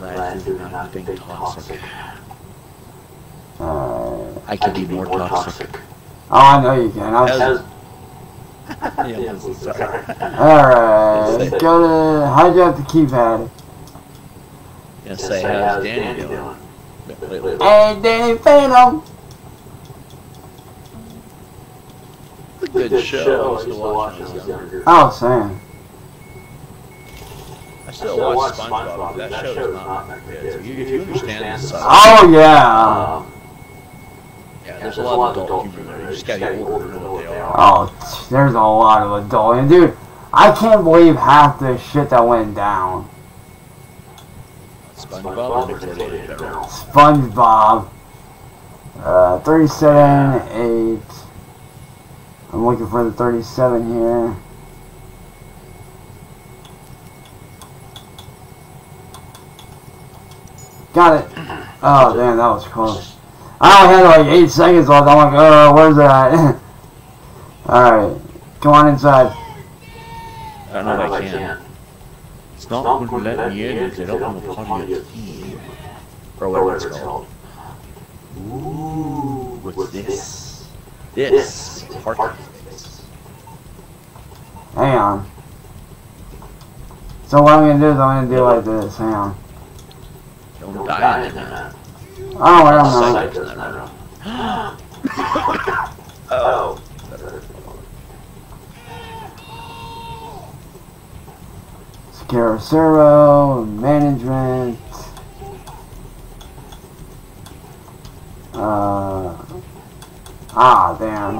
Glad you're not being toxic. Uh, I can be more toxic. Oh, I know you can. I was, I was, yeah, yeah, was sorry. Alright, go to hijack the keypad. Gonna say, how's Danny doing? Hey, Danny Phantom! It's a good, good show. show. I used to watch when I was younger. Oh, same. I still, I still watch SpongeBob, SpongeBob, but that, that show is not that good. So you, if you understand this, oh, yeah! Um, Yeah, there's, there's a lot of adult humor. You just gotta get older to know what they are. Oh, there's a lot of adult. And dude, I can't believe half the shit that went down. SpongeBob. SpongeBob. Uh, thirty-seven, eight. I'm looking for the thirty-seven here. Got it. Oh, damn, that was close. I only had like eight seconds left. I'm like, oh, where's that? Alright, come on inside. I don't know if I can. It's not going to let me in because they don't want to call you a thief. Or whatever it's called. Ooh, what's this? This. Parking space. Hang on. So, what I'm going to do is I'm going to do like this. Hang on. Don't die in there. Oh, I don't know. Oh. Scaracero, management. Uh. Ah, damn.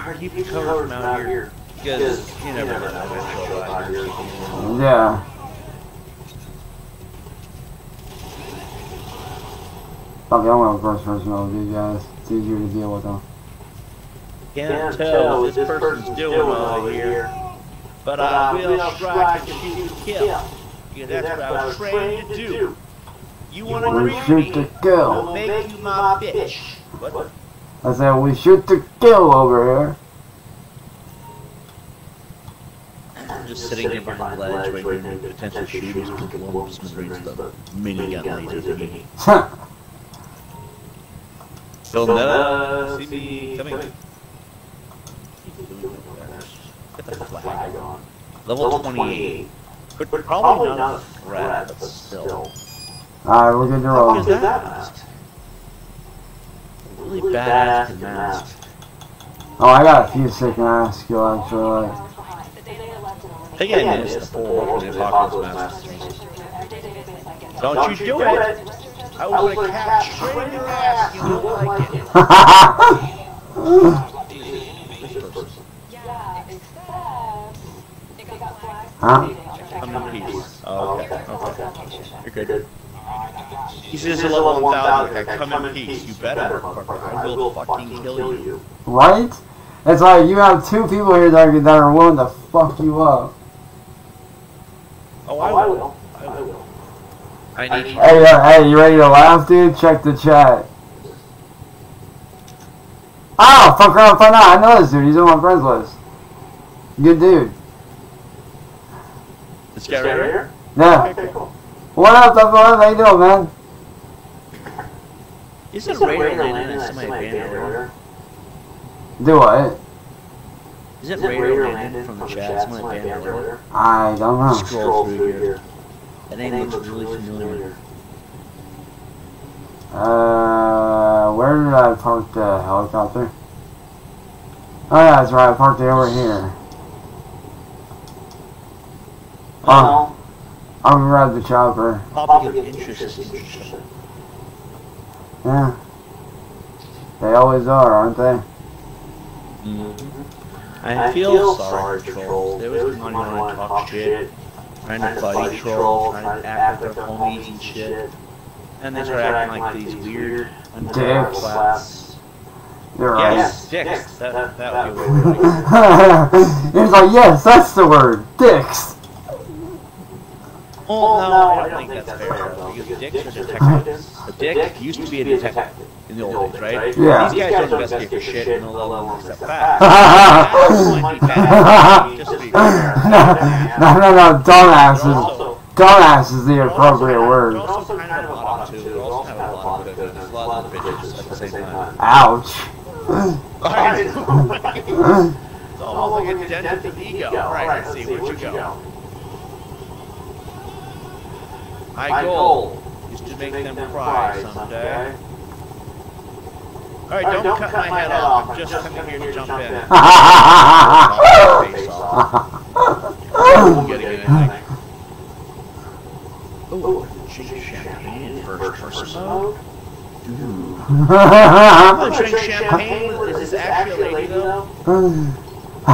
How do you be covered out here? Because you never know when you'll show up. Yeah. Okay, I'm going first person over these guys. It's easier to deal with them. Can't tell what this person's doing over here. But I will strike and shoot and kill. Because that's what I was trained to do. You want to agree with me? I'll make you my bitch. What? I said we shoot to kill over here. Just, just sitting, sitting there behind the ledge, ledge waiting for potential shooters to blow up some rings of the minigun laser thingy. Huh! They'll never see me coming. Get that flag on. Level twenty-eight. But probably not a threat, but still. Alright, we're gonna do all of that. Really badass mask. Oh, I got a few sick masks, you actually like. I think I missed the four from the Apocalypse Masters. Don't you do it! I was gonna catch straight in your ass. You don't like it. Huh? I'm the piece. Oh, okay. Okay. You're good. He says level one thousand, I come in peace. You better, motherfucker. I will fucking kill you. What? That's why you have two people here that are, that are willing to fuck you up. Oh, I will. I will. I need you. Hey, uh, hey, you ready to laugh, dude? Check the chat. Ah, fuck around, find out. I know this dude. He's on my friends list. Good dude. This guy right here? Yeah. Okay, cool. What up, F one? How you doing, man? Is it a radar landing in somebody's van order? Do what? Is it radar landing from the chat? Somebody's van order? I don't know. Scroll through here. That name looks really familiar. Uh, where did I park the helicopter? Oh yeah, that's right. I parked it over here. Oh. I'm gonna ride the chopper. Probably interesting. Yeah. They always are, aren't they? Mm-hmm. I, I feel, feel sorry for trolls. They always come on and talk shit. Trying to fight trolls, trying to act like their homies and shit. And they start acting like these weird, undead class. They're right. Yes, dicks. That, that would be a weird thing. It's like, yes, that's the word. Dicks. Well, no, I don't, I don't think, think that's, that's fair, fair though, because dicks are detectives. A dick used to be a detective in the old days, right? Yeah. These guys don't investigate for shit and they'll level except facts. No, no, no, dumbasses. Dumbass is the appropriate word. They're also kind of a lot, too. They're also kind of a lot of good. There's a lot of bitches at the same time. Ouch. It's almost like a dent of ego. All right, let's see, where'd you go? My goal is to make, make them, them cry someday. someday. Alright, don't, don't cut, cut my head off. off. I'm just, just coming here to jump in. in. We'll get it, I think. Ooh, drink champagne first for smoke. I'm gonna drink champagne. Is this actually a lady, though? I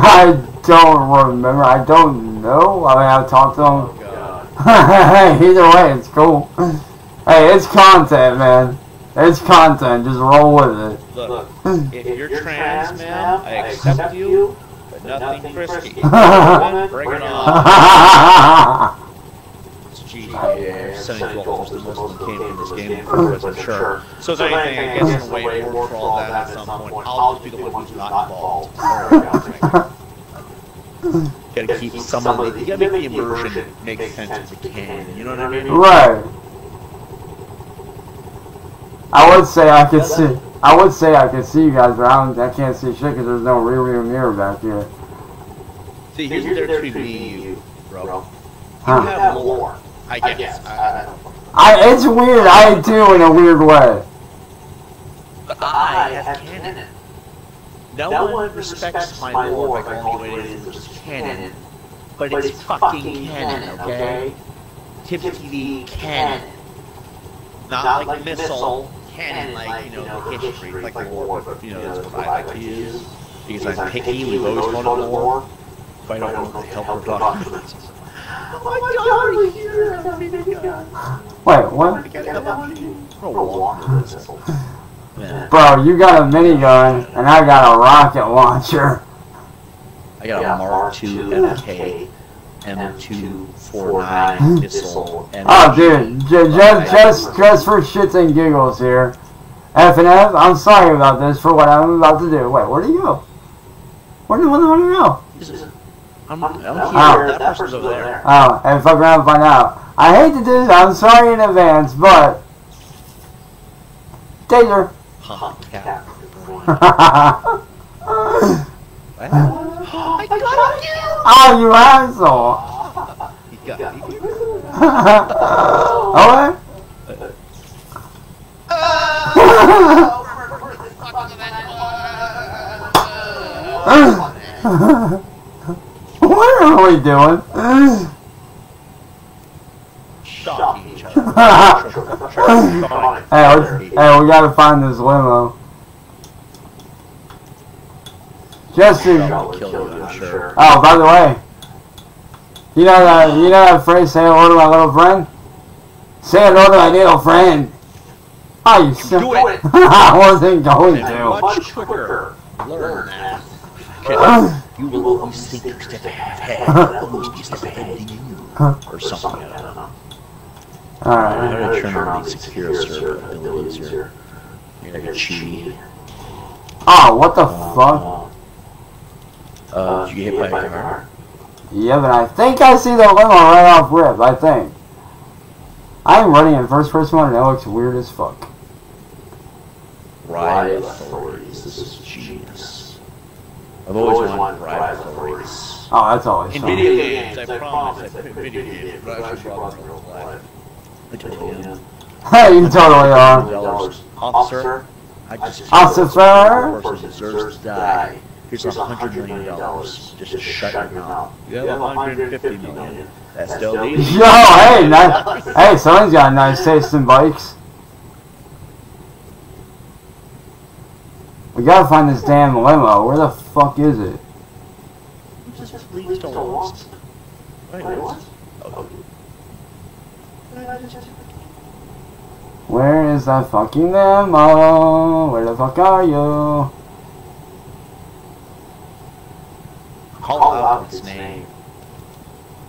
don't remember. I don't know. I mean, I've talked to him. Either way, it's cool. Hey, it's content, man. It's content. Just roll with it. Look, if you're, you're trans, man, I accept, accept you, but nothing frisky. Bring it on. It's G T A. seventy twelve was the most that came from this game before it wasn't sure. So if anything, I guess in a way, more for all that at some point. I'll just be the one who's not involved. You gotta keep, keep some of the, you gotta make the immersion make sense if you can, you know what I mean? Right. I would say I could see, I would say I could see you guys, but I, don't, I can't see shit because there's no rear rear mirror back here. See, here's the difference between you, bro. You huh. have lore, I guess. I guess. I, I don't know. I, it's weird, I do in a weird way. But I have canon. No, no one, one respects, respects my lore by calling it is just canon, but, but it's, it's fucking canon, canon okay? Tibbz T V canon, not, not like missile canon, like you know the history, like the lore, but you know that's what I like to use because I'm picky. We've always wanted lore, but I don't know what the hell we're talking about. Oh my god, we're here! I mean, wait, what? For a long missile. Yeah. Bro, you got a minigun, and I got a rocket launcher. I got a Mark two M K M two forty-nine missile. Oh, dude, j just, just, just for shits and giggles here. F and F, I'm sorry about this for what I'm about to do. Wait, where do you go? Where do you want to go? I'm, I'm here. Oh. That person's over there. Oh, and fuck around and find out. I hate to do this. I'm sorry in advance, but... Taser. Oh, yeah. I got you! Oh, you asshole! He got me. Oh, what? What are we doing? Shocking each other. Hey, we, hey, we gotta find this limo. Jesse. You, sure. Oh, by the way, you know that you know that phrase, "Say hello to my little friend." Say hello to my little friend. Oh, you son. Do it. I wasn't going and to. Much quicker. Learn that. Okay. You will always think you're stepping ahead. That will always be stepping ahead of you, or something. I don't know. All right. I'm gonna turn on the secure server a little easier. You're gonna cheat. Oh, what the uh, fuck? Uh, did you get hit by a car? Yeah, but I think I see the limo right off rip, I think. I'm running in first person mode and it looks weird as fuck. Riot authorities, this is genius. I've always wanted riot authorities. Oh, that's always fun. In video games, I promise, I put video games, but I actually brought them in real life. I totally am. Hey, you totally are. Officer, I just officer person deserves to die. Here's a hundred million dollars. Just to shut your mouth. You have a hundred fifty million. That's still easy. Yo, hey, nice. Hey, someone's got a nice taste in bikes. We gotta find this damn limo. Where the fuck is it? Just leads to lost. Wait, what? Where is that fucking limo? Where the fuck are you? Call, Call out, out its name.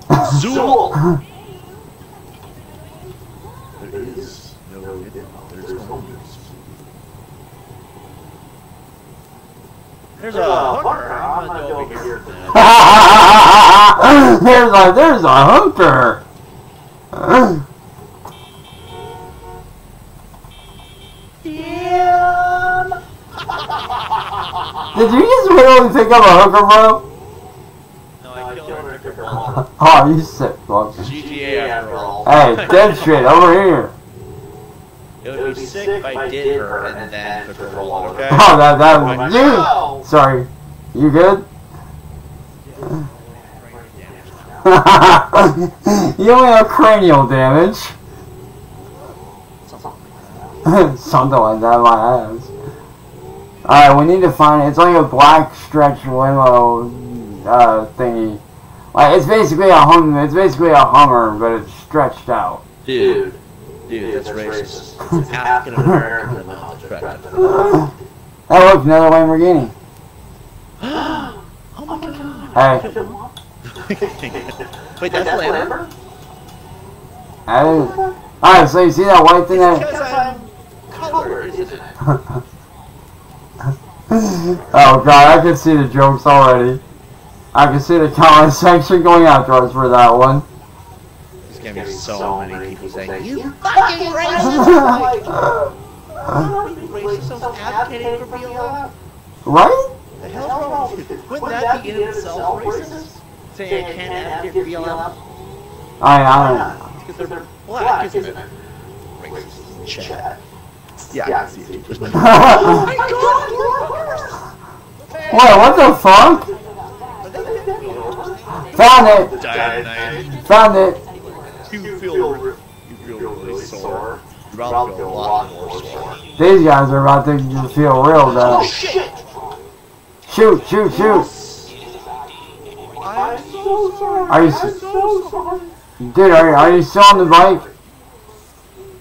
Zool! There is no limo. There's no news. There's a hooker! I'm gonna go over here. There's a, there's a hooker! Damn! Did you just really pick up a hooker, bro? Oh, you sick fuck. G T A after all. Hey, dead shit, over here. It would, it would be sick if I did her and then took her for a walk, okay? Oh, that, that was you! No. Sorry. You good? You only have cranial damage. Something like that, my ass. Alright, we need to find it. It's like a black stretch limo uh, thingy. Like, it's basically a hum. It's basically a Hummer, but it's stretched out. Dude, dude, dude that's, that's racist. racist. It's African American. Hey, look, another Lamborghini. Oh my god! Hey. Wait, that's Lambo. Hey. All right, so you see that white thing? It's because I'm colored, isn't it? Oh god, I can see the jokes already. I can see the comment section going after us for that one. There's gonna be so, so many people saying, "You, you fucking racist!" How many racists advocating for real life? Right? The hell's wrong with you? Wouldn't that be in itself racist? Saying I can't advocate for real life? I, I don't know. Because they're, they're black, isn't it? Racist chat. Yeah, I can see it. Oh my god, you're a horse! Wait, what the fuck? Found it! Dianite. Found it! You feel, you feel really sore. You probably feel a lot more sore. These guys are about to feel real though. Oh shit! Shoot, shoot, shoot! I'm so sorry. Are you I'm so sorry. Dude, are you, are you still on the bike?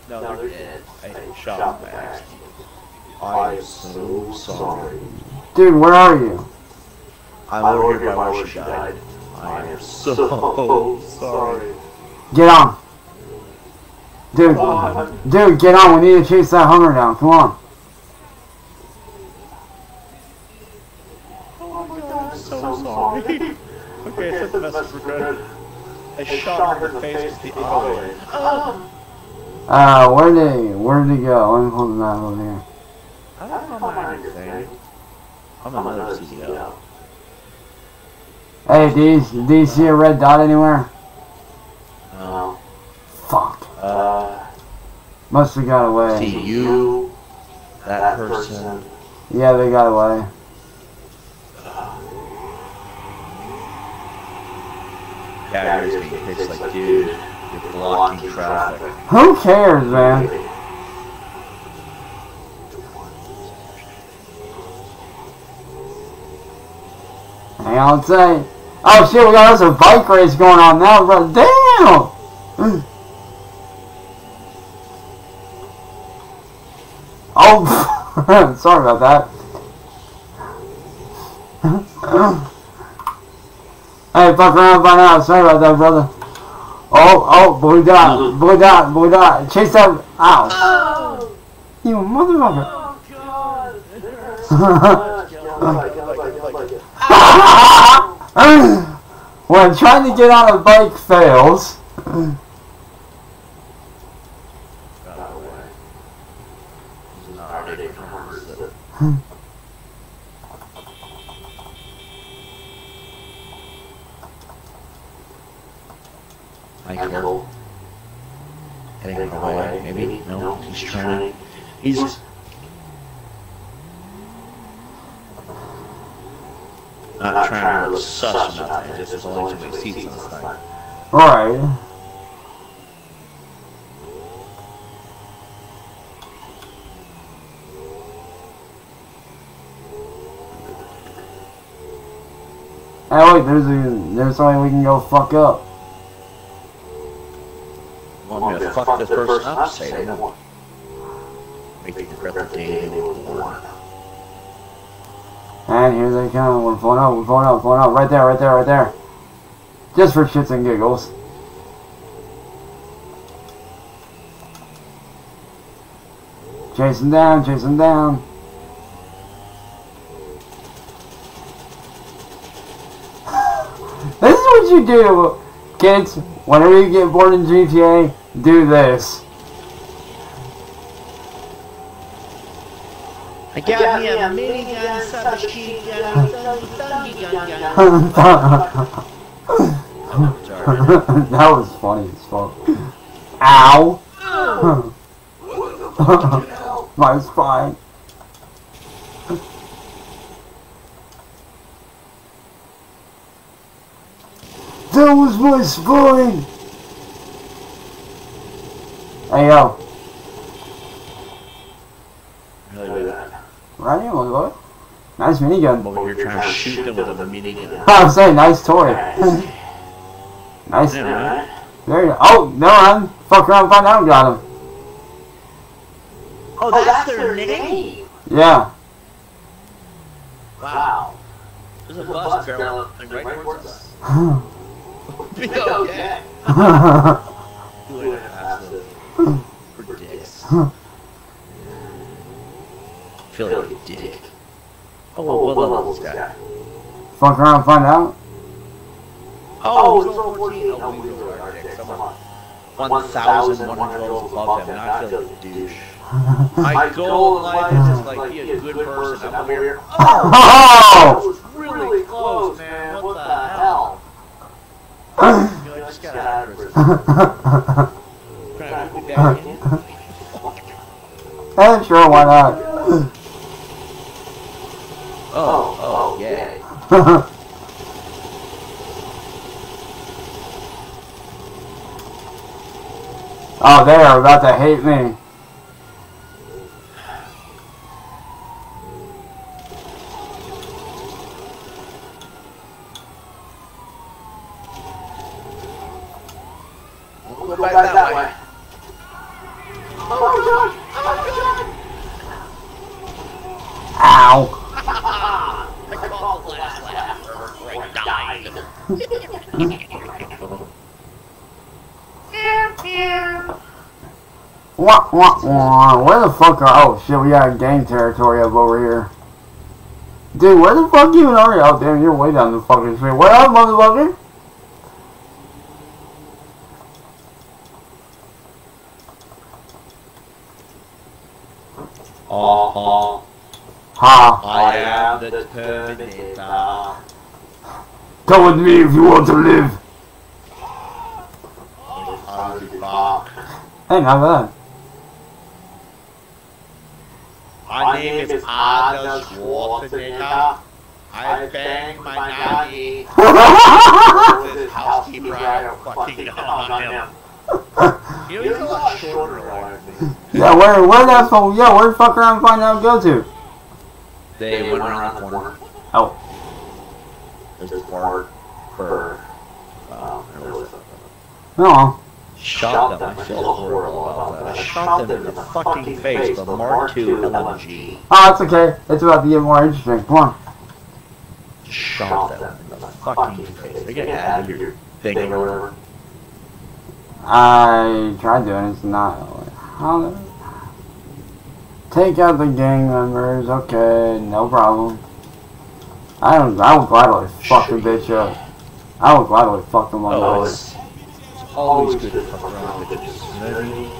No, they're dead. I shot them back. I'm so sorry. Dude, where are you? I'm over here by where she died. I am so, so sorry. Get on. Dude, oh, dude, get on. We need to chase that Hummer down. Come on. Oh my god, I'm so sorry. Okay, okay, I sent the message regretted. I shot her in the face with the eye. Oh. Uh, where did he, where did he go? Let me pull the map over here. I don't know my name. I'm another C E O. Hey, do you, do you see a red dot anywhere? No. Fuck. Uh, Must have got away. See you, that, that person. person. Yeah, they got away. Uh, yeah, he's being pissed like, dude. You're blocking traffic. Who cares, man? Hang on, say. Oh shit, we got a bike race going on now, bro. Damn! Oh, sorry about that. Hey, fuck around by now. Sorry about that, brother. Oh, oh, blue dot, blue dot, blue dot. Chase that. Ow. Oh. You motherfucker. Oh, God. When trying to get on a bike fails. Michael, heading away, maybe? No, he's trying. He's... not trying to look sus or nothing, just there's only too many seats on this thing. Alright. Hey, wait, there's a, there's something we can go fuck up. Want me to fuck this person up? Say they don't. Making the breath of day with one. And here they come. We're pulling out, we're pulling out, we're pulling out. Right there, right there, right there. Just for shits and giggles. Chase him down, chase him down. This is what you do, kids. Whenever you get bored in G T A, do this. I got me a minigun, such cheap gun, thuggy gun, gun. That was funny as fuck. Ow! Oh. My spine. That was my spine! Hey yo. Really bad. Right here, what? Nice minigun. Well, you're trying to shoot them with a minigun. I'm saying, nice toy. Nice. Yeah, right? There you go. Oh, no, I'm fuck around and find out and got him. Oh, that's their name? Yeah. Wow. There's a bus barrel right towards us. Be okay. Feel like a dick. Oh, what level is that? Fuck around and find out. Oh, it's level fourteen. Oh, we go to our dicks. I'm one thousand one hundred levels above him, and I feel like a douche. My goal in life is just like be a good person. I'm here. Oh! That was really close, man. What the hell? I just got out of prison. Trying to put that in. I'm sure, why not? Oh, oh, yeah. Oh, they are about to hate me. Back that, that way. way. Oh my god! Oh my god! Ow! I called last laugh. Trevor died. Wah wah wah! Where the fuck are? Oh shit! We got gang territory up over here. Dude, where the fuck even are you? Oh damn! You're way down the fucking street. Where are you, motherfucker? Oh, oh. Ha! I am the Terminator. Come with me if you want to live. Hey, not bad. My name is Arnold Schwarzenegger. I banged my nanny. This housekeeper, I fucking hung on him. You know, you're, you're a lot shorter, like. Yeah, where, where that phone? Yeah, where the fuck around find out go to? They, they went, went around, around the corner. corner. Oh. There's this word for. Um, there was something. No. Shot them. I feel horrible about that. I shot them in the fucking face, the Mark two L M G. Oh, it's okay. It's about to get more interesting. Come on. Shot them in the fucking face. They're getting out of your thing or whatever. I tried doing it. It's not. How? Take out the gang members. Okay, no problem. I don't. I would gladly fuck the bitch up. I would gladly fuck them on those. Always good to fuck around with bitches, you know what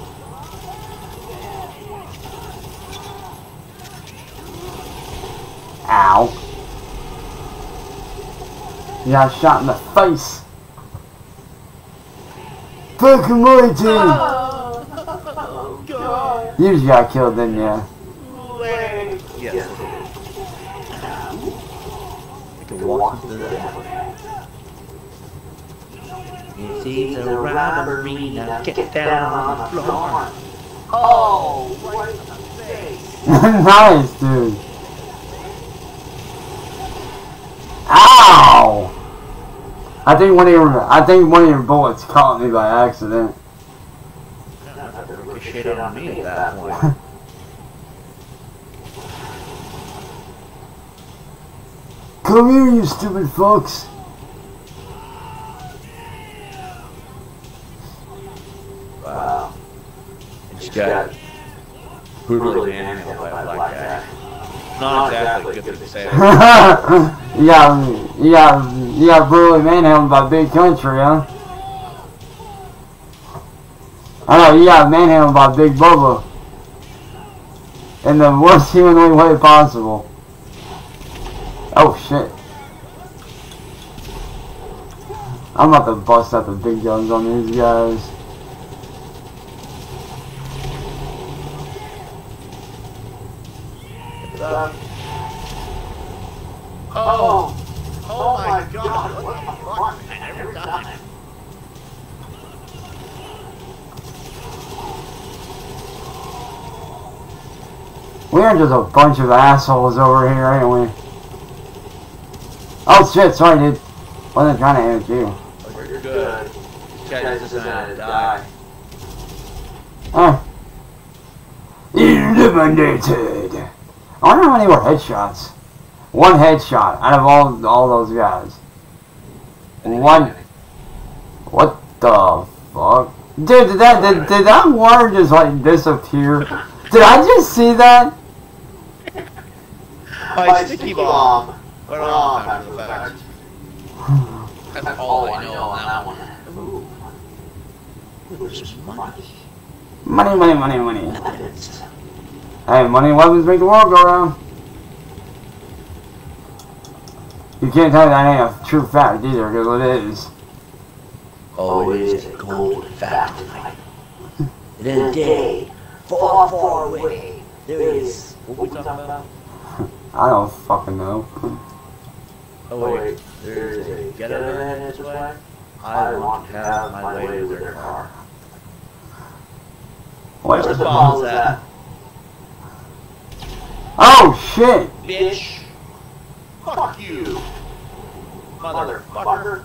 I mean? Ow. You got shot in the face. Fuck him, Martin! Oh, God. You just got killed, didn't you? Legs. Yes. yes. I can walk into that. You see the robbery, now get, get down on the floor. Oh, what a face! Nice, dude. Ow! I think one of your I think one of your bullets caught me by accident. It shit on me at that point. Come here, you stupid folks. Wow. It's got brutally handled by a black guy. Not exactly good to say. Yeah, yeah. You got brutally manhandled by Big Country, huh? I know, you got manhandled by Big Bubba. In the worst humanly way possible. Oh, shit. I'm about to bust out the big guns on these guys. Oh! Oh, oh my, my god, god. What, what the fuck? fuck? I never, I never got, got him. We are just a bunch of assholes over here, ain't we? Oh shit, sorry dude. Wasn't trying to hit you. Oh, you're, you're good. This guy's just gonna die. Oh. Eliminated! I wonder how many were headshots. One headshot out of all all those guys. One. What the fuck, dude? Did that did, did that water just like disappear? Did I just see that? My sticky bomb. But that's all I know on that one. Which is money. Money, money, money, money. Hey, money and weapons make the world go round. You can't tell me that ain't a true fact either, because it is. Oh, it is a cold fact. In a day, far, far away, there is. What we talking about? I don't fucking know. Oh wait, there is a get out of that this way. I won't have my way to their car. Where's the balls at? Oh shit! Bitch. Fuck you, motherfucker!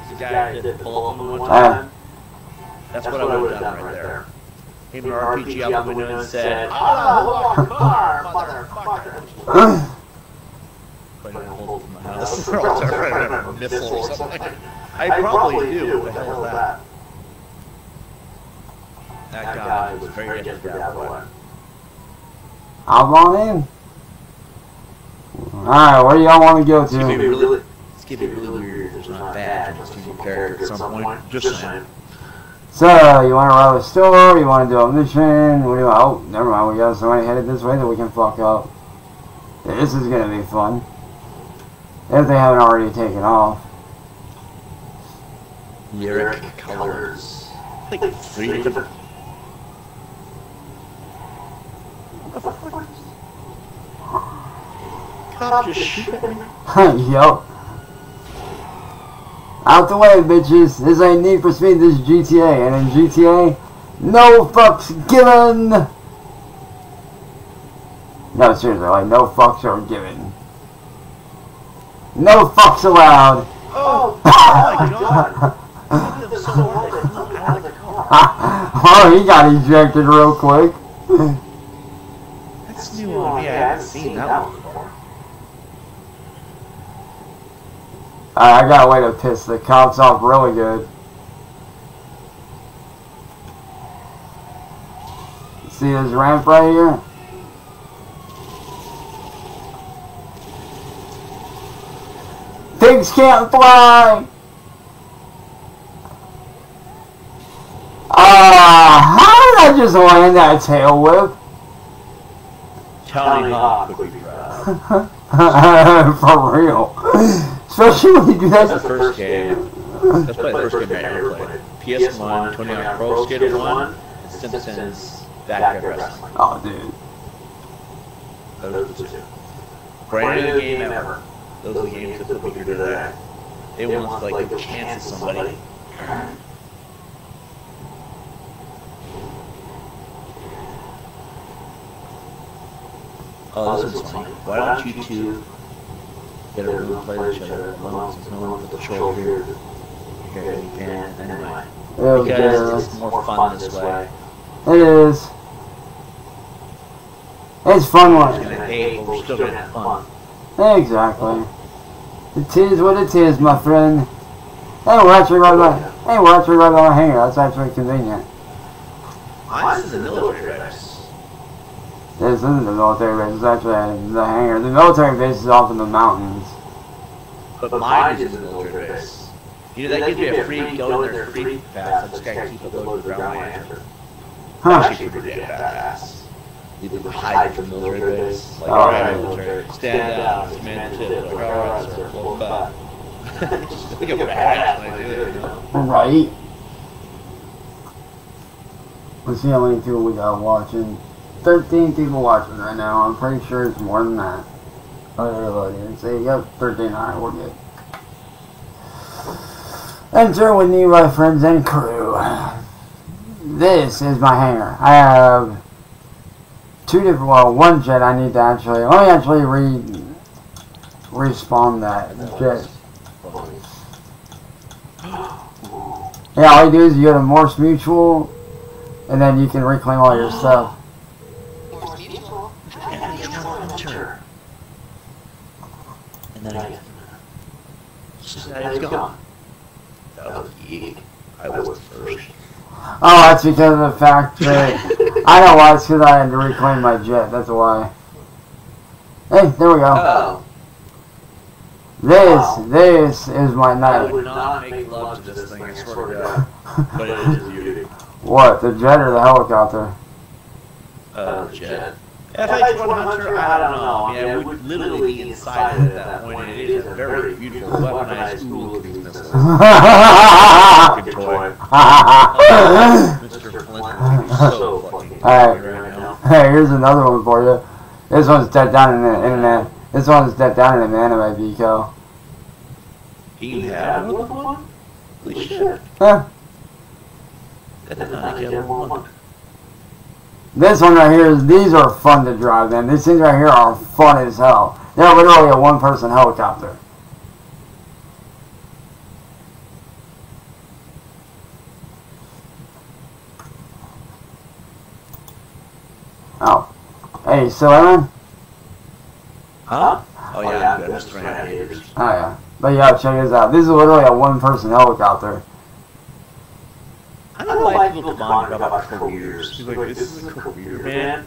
He's the guy who did the pull him one time. That's, That's what, what I would have done, done right there. Hit an R P G out the window and said, "Ah, oh, car, motherfucker!" But I hold my house. I or missile or something. I probably do. What the hell is that? That guy was very good for that one. I'm on in. Alright, where do y'all want to go to? It's gonna be really, it's gonna be really weird. There's not a badge on this team character at some point. Just saying. So, you want to rob a store? You want to do a mission? What do you want? Oh, never mind. We got somebody headed this way that we can fuck up. This is gonna be fun. If they haven't already taken off. Lyric colors. Like three different. Cop just shit. Yo. Out the way, bitches. This ain't Need for Speed, this is G T A. And in G T A, no fucks given! No, seriously, like, no fucks are given. No fucks allowed! Oh, oh my god! Look at so out of the car. Oh, he got ejected real quick. That's new on me, I haven't seen that one before. Alright, I got a way to piss the cops off really good. See this ramp right here? Pigs can't fly! Ah, uh, how did I just land that tail whip? Tony Hawk would be proud. For real. Especially when you do that. That's the first game. That's probably the first game I ever played. P S one, Tony Hawk Pro Skater one, and Simpsons Back Wrestling. Oh, dude. Those are the two. Brand new game ever. Those are the games that put people to that. They want, like, the chance of somebody. Oh, this is funny. Why don't you two get a room and play each other? One with no one with the control here. Here, you can. Anyway. Because it's more fun this way. It is. It's fun one. We're still gonna have fun. Exactly. It is what it is, my friend. Hey, we're actually right by. Hey, we're actually right by my hangar. That's actually convenient. Mine is a military base. This isn't the military base. It's actually the hangar. The military base is off in the mountains. But mine is a military base. You know that gives me a free go in there, free pass. I just gotta keep a load around my hangar. Huh? Actually, pretty damn badass. You can hide from military base. Like, all right, military. Stand out, command to it. Like, all right, sir, blow back. Just think of what happens when I do it, you know? Right. Let's see how many people we got watching. thirteen people watching right now. I'm pretty sure it's more than that. I reloaded. So you got thirteen. All right, we're good. Enter with me, my friends and crew. This is my hangar. I have two different, well, one jet I need to actually, let me actually re, respawn that jet. Yeah, all you do is you go to Morse Mutual, and then you can reclaim all your stuff. Morse Mutual? And then I it's gone. Oh, yeah. I was first. Oh, that's because of the fact that I know why, it's because I had to reclaim my jet, that's why. Hey, there we go. Oh. This, wow. This is my night. I would not make love to this thing, I swear to God. But it is beauty. What, the jet or the helicopter? Uh, the jet. F H one hundred, I don't know. I mean, I would literally be inside it at that point. It is a very beautiful, weaponized, cool-looking missile. Good toy. Mister Flint, you're so fucking angry right now. Hey, here's another one for you. This one's dead down in the internet. This one's dead down in the anime, Vico. He had a little one? Holy shit. Huh? That's not a dead one. This one right here, is, these are fun to drive, man. These things right here are fun as hell. They're literally a one-person helicopter. Oh. Hey, you still in? Huh? Oh, yeah, I'm just trying to get it. Oh, yeah. But, yeah, check this out. This is literally a one-person heliccotter. I don't, I don't like people talking about careers. She's like, this, this is a career, man.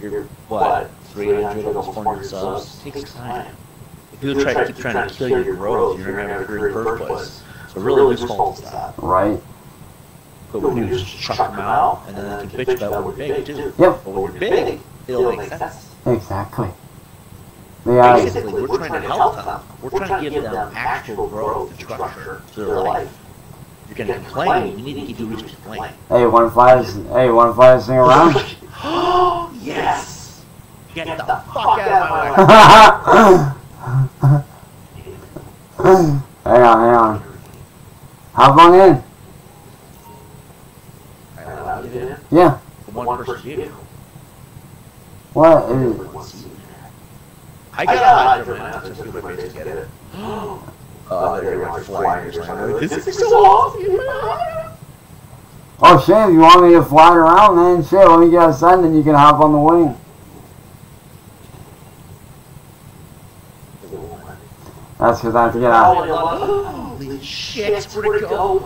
You're, what, three hundred almost four hundred subs? It takes time. If you try to keep trying to kill your growth, you're going to have a career in the first place. So really, whose fault is that? Right. But when you just chuck them out, and then they can bitch about we're big, too. Yep. But when you're big, it'll make sense. Exactly. Basically, we're trying to help them. We're trying to give them actual growth and structure to their life. You're gonna complain. You need to keep doing your complaint. Hey, wanna fly this? Hey, wanna fly this thing around? Oh yes! Get, Get the, the fuck out of my way! Hang on, hang on. I've gone in. Uh, yeah. yeah. The one, one person you. What? I got a Hydra mount. Just two ways to get it. Oh, uh, they're like flying or something. This is so awesome. Oh shit, if you want me to fly around then, shit, let me get outside and then you can hop on the wing. That's because I have to get out. Holy shit, that's where to go.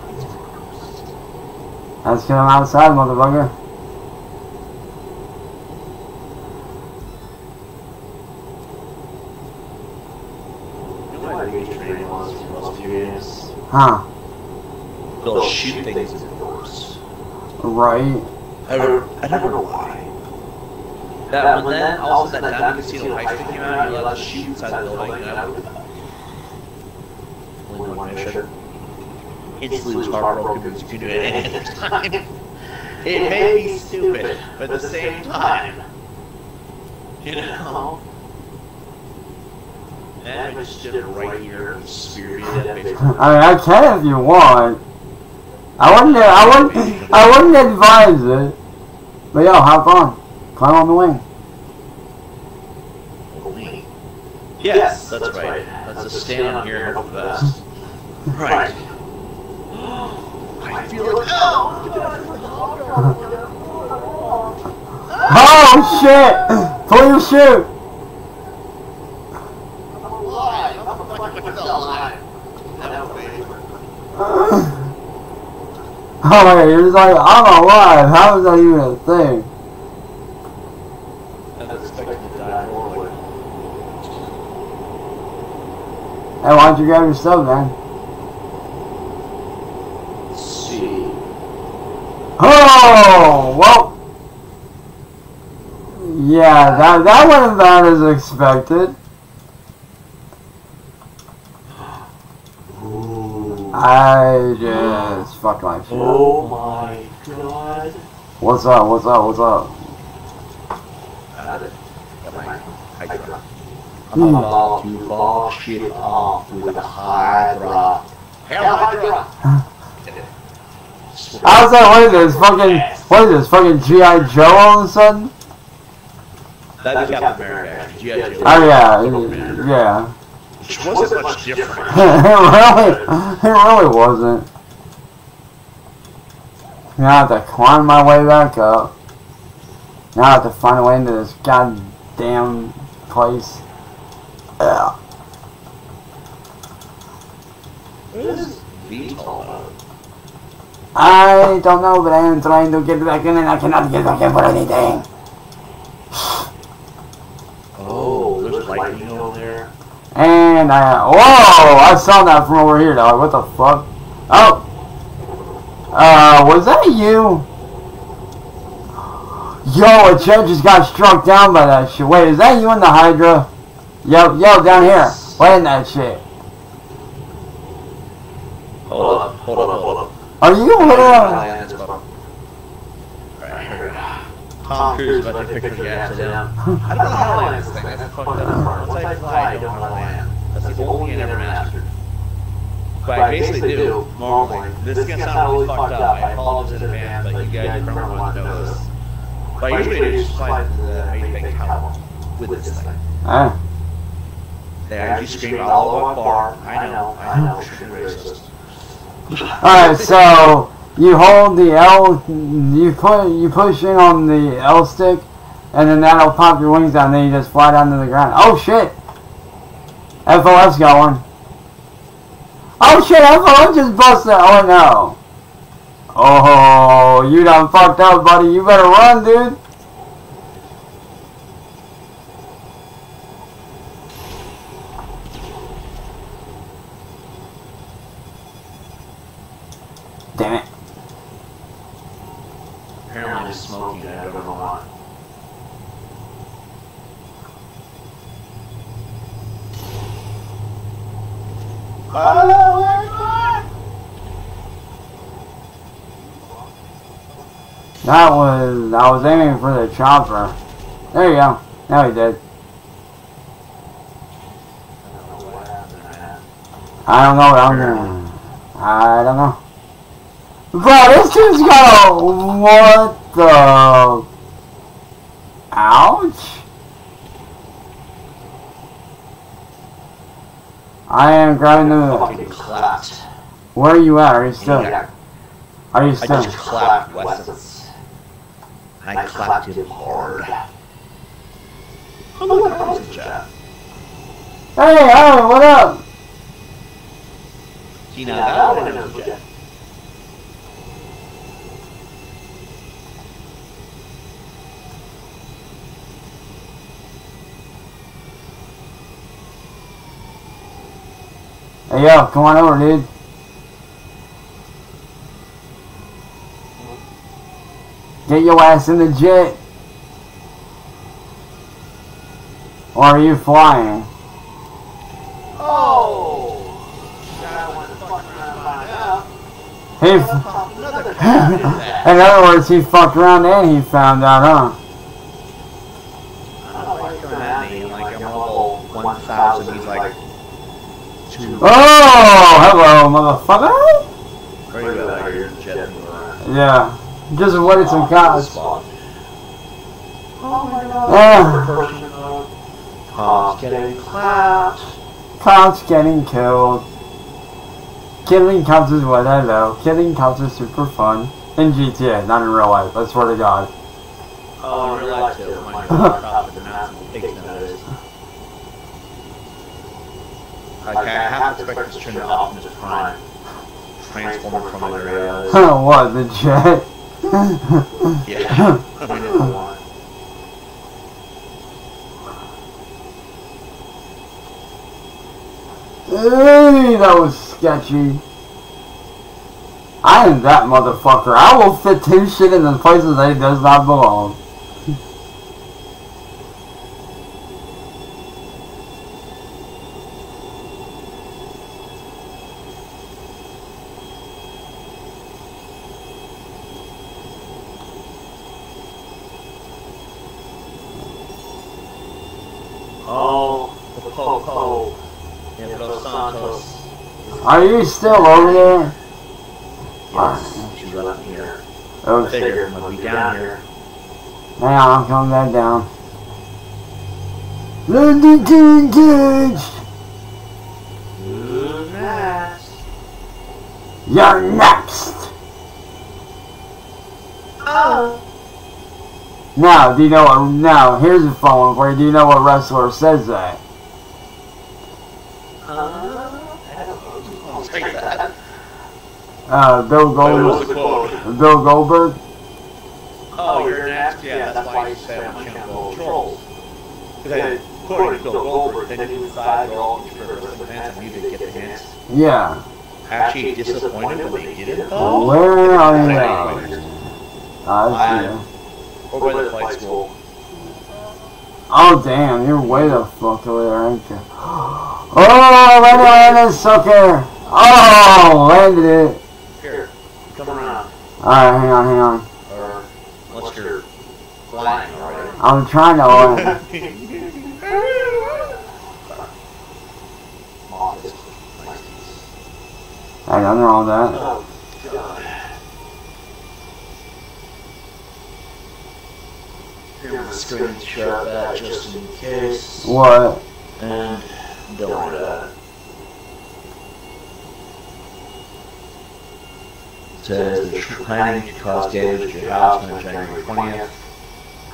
That's because I'm outside, motherfucker. You know what I think your training was for the last few years? Huh. They'll shoot things with doors. Right. I don't, I don't know why. That when then, also that Down Concealed Heist came out, you're allowed to shoot inside the building, and Sure. Instantly car broken because you can do it any other time. It may be stupid, but at the same time, you know. And I just did it right here, spirited that bitch. I mean, I can if you want. I wouldn't. I wouldn't. I wouldn't advise it. But yo, hop on, climb on the wing. Yes, yes, that's, that's right. right. Let's just stand on here and hope for the best. Right. I feel it now! Oh shit! Pull your shoe! I'm alive! I'm fucking alive! Oh wait, you're just like, I'm alive! How is that even a thing? Hey, why don't you grab your stuff, man? Let's see. Oh! Well. Yeah, that, that wasn't bad as expected. Ooh. I just fucked my shit. Oh my god. What's up, what's up, what's up? Got it. Got my Hydra. I'm about to ball shit off with a Hydra. Hydra! How's that? What is this? Fucking. What is this? Fucking G I Joe all of a sudden? That's Captain America. G I Joe. Oh, yeah. Yeah. Which wasn't much different. it, really, it really wasn't. Now I have to climb my way back up. Now I have to find a way into this goddamn place. Yeah. Is I don't know, but I am trying to get back in and I cannot get back in for anything. Oh, there's lightning over there. And I. Whoa! I saw that from over here, dog. What the fuck? Oh! Uh, was that you? Yo, a judge just got struck down by that shit. Wait, is that you in the Hydra? Yo, yo, down here. What in that shit? Hold up, hold up, hold up. Are you holding up? Tom Cruise about to pick the gas down. I don't know how to land this thing. That's fucked up. Once I fly, I don't know how to land. That's the only thing I never mastered. But I basically do, normally. This is gonna sound really fucked up. I apologize in advance, but you guys probably want to know this. But I usually just fly the main thing with this thing. Ah. There, you scream all over bar. I know, I know, I know. Racist. Alright, so you hold the L, you put, you push in on the L stick, and then that'll pop your wings down, then you just fly down to the ground. Oh shit! F O S got one. Oh shit, F O S just busted. Oh no. Oh, you done fucked up, buddy. You better run, dude. Damn it. Apparently I'm just smoking, I don't know why. Hello, everyone! That was... I was aiming for the chopper. There you go. Now he did. I don't know what happened, man. I don't know what I'm doing. I don't know. Bro, this dude's got a... What the... Ouch? I am grabbing the... Clapped. Where are you at? Are you still? Are you still? I just clapped Weston's. I, I clapped him hard. I'm oh, looking at the chat. Hey, Alan, what up? Gina, I don't know the chat. Hey yo, come on over, dude. Get your ass in the jet. Or are you flying? Oh! He f in other words, he fucked around and he found out, huh? I don't know, I'm like, I'm all one thousand, he's like... Oh, hello, motherfucker! Are you out of your jet? Yeah, just avoided some cops. Oh my god! Cops getting clapped. Cops getting killed. Killing cops is what I know. Killing cops is super fun in G T A, not in real life. I swear to God. Oh, in real life too. My god, Okay, okay, I have to expect this turn it off and just run. Transformer from other areas. Oh, what, the jet? Yeah, I didn't want it. Hey, that was sketchy. I am that motherfucker. I will fit two shit in the places that it does not belong. Are you still over there? Yes, she's right up here. Oh, figure must be down here. Now I'm coming back down. London to engage! Next. You're next! Oh! Now, do you know what? Now, here's a fun one for you. Do you know what wrestler says that? Uh, Bill Goldberg. Bill Goldberg. Oh, you're next? Yeah, yeah, that's why you said I'm channel trolls. Because I quoted Bill Goldberg, then you decide you're all introverts and fans, and you didn't get the hints. Yeah. Actually disappointed when they didn't, though. Where are you now? I see. Over by the flight school. Oh, damn, you're way the fuck away, aren't you? Oh, right away, this sucker! Oh, landed it! Come around. Alright, hang on, hang on. Or, unless you're flying already. I'm trying to land. I got nothing wrong with that. Oh, God. Here's a screen shot that just in case. What? And don't worry about it. Says the planning to cause damage to your house on January twentieth.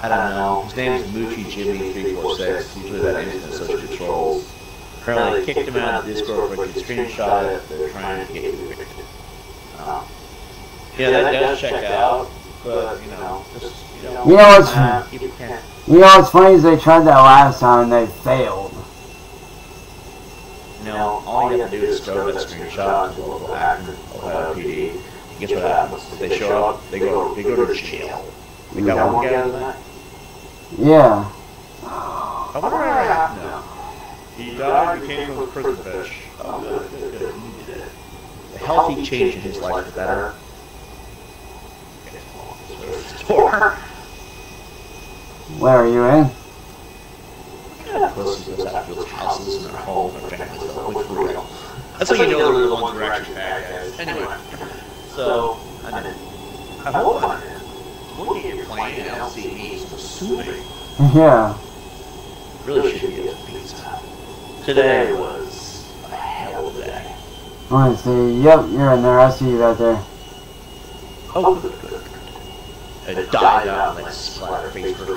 I don't know. His name is Moochie Jimmy three four six. Usually that instance is such controls. Apparently, they kicked him out of Discord for a screenshot it. They're trying to get you evicted. Uh, yeah, that does check out, but you know, just you know. You know what's uh, you know what's funny is they tried that last time and they failed. You know, all you have to do is throw that screenshot to a local actor, Ohio P D. Guess what happens? If they show up, they go, they go to jail. They got one guy out of that? Yeah. I wonder where I am now. He died, he came from the prison bitch. Oh, good, good, good. He did it. The healthy change in his life is better. Where are you in? Yeah, pussy goes out to people's houses and their home and their families. That's how you know they're the ones who are actually bad guys. Anyway. So, I Hello, my man. What are you playing L C Ds for soothing? Yeah. Really should be a pizza. Today was a hell of a day. I see. Yep, you're in there. I see you right there. Oh, good, good, good. I died out like splatter face for I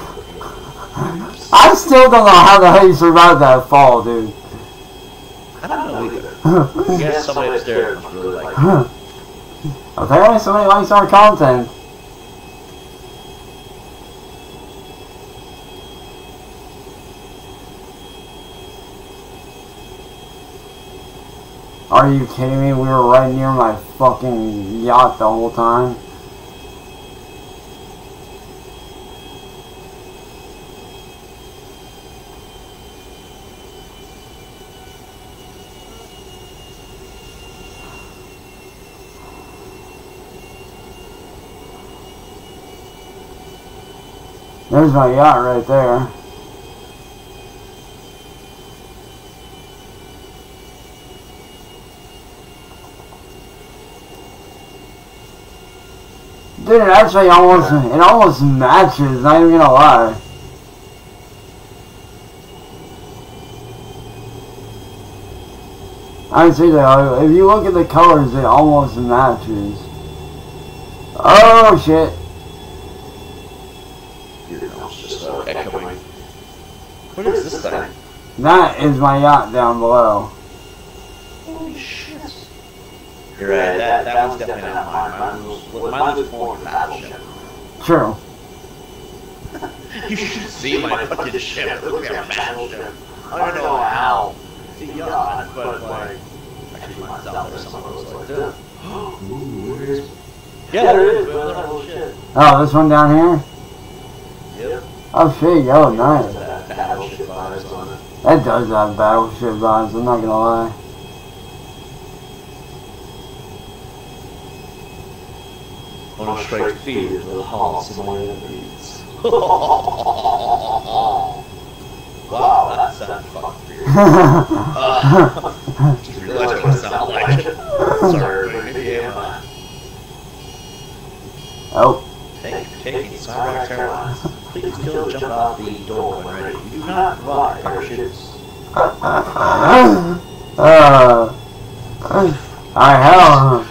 still don't know how the hell you survived that fall, dude. I don't know either. I guess somebody upstairs was really like it. Apparently somebody likes our content. Are you kidding me? We were right near my fucking yacht the whole time. There's my yacht right there. Dude, it actually almost, it almost matches, not even gonna lie. I see that, if you look at the colors, it almost matches. Oh shit. Your nose just uh, echoing. What is this thing? That is my yacht down below. Holy shit. You're right, that, that one's definitely not mine. Mine was, well, mine was more than a battleship. True. You should see my fucking ship. It looks like a battleship. I don't know how. It's a yacht, but like... I could be myself or someone else like that. Ooh, where is... Yeah, there is, but holy shit. Oh, this one down here? Yep. Oh shit, yo, nice. That battleship vibes on it. That does have battleship vibes, I'm not gonna lie. On a straight feed into the hearts of my enemies. Wow, that sounds fucking weird. uh, just realized what it sounded like. Sorry, maybe am I? Oh. Thank you for taking Cyrox Airlines. Please kill jump out the door when ready. Do not buy parachutes. Uh, uh, I hell, huh?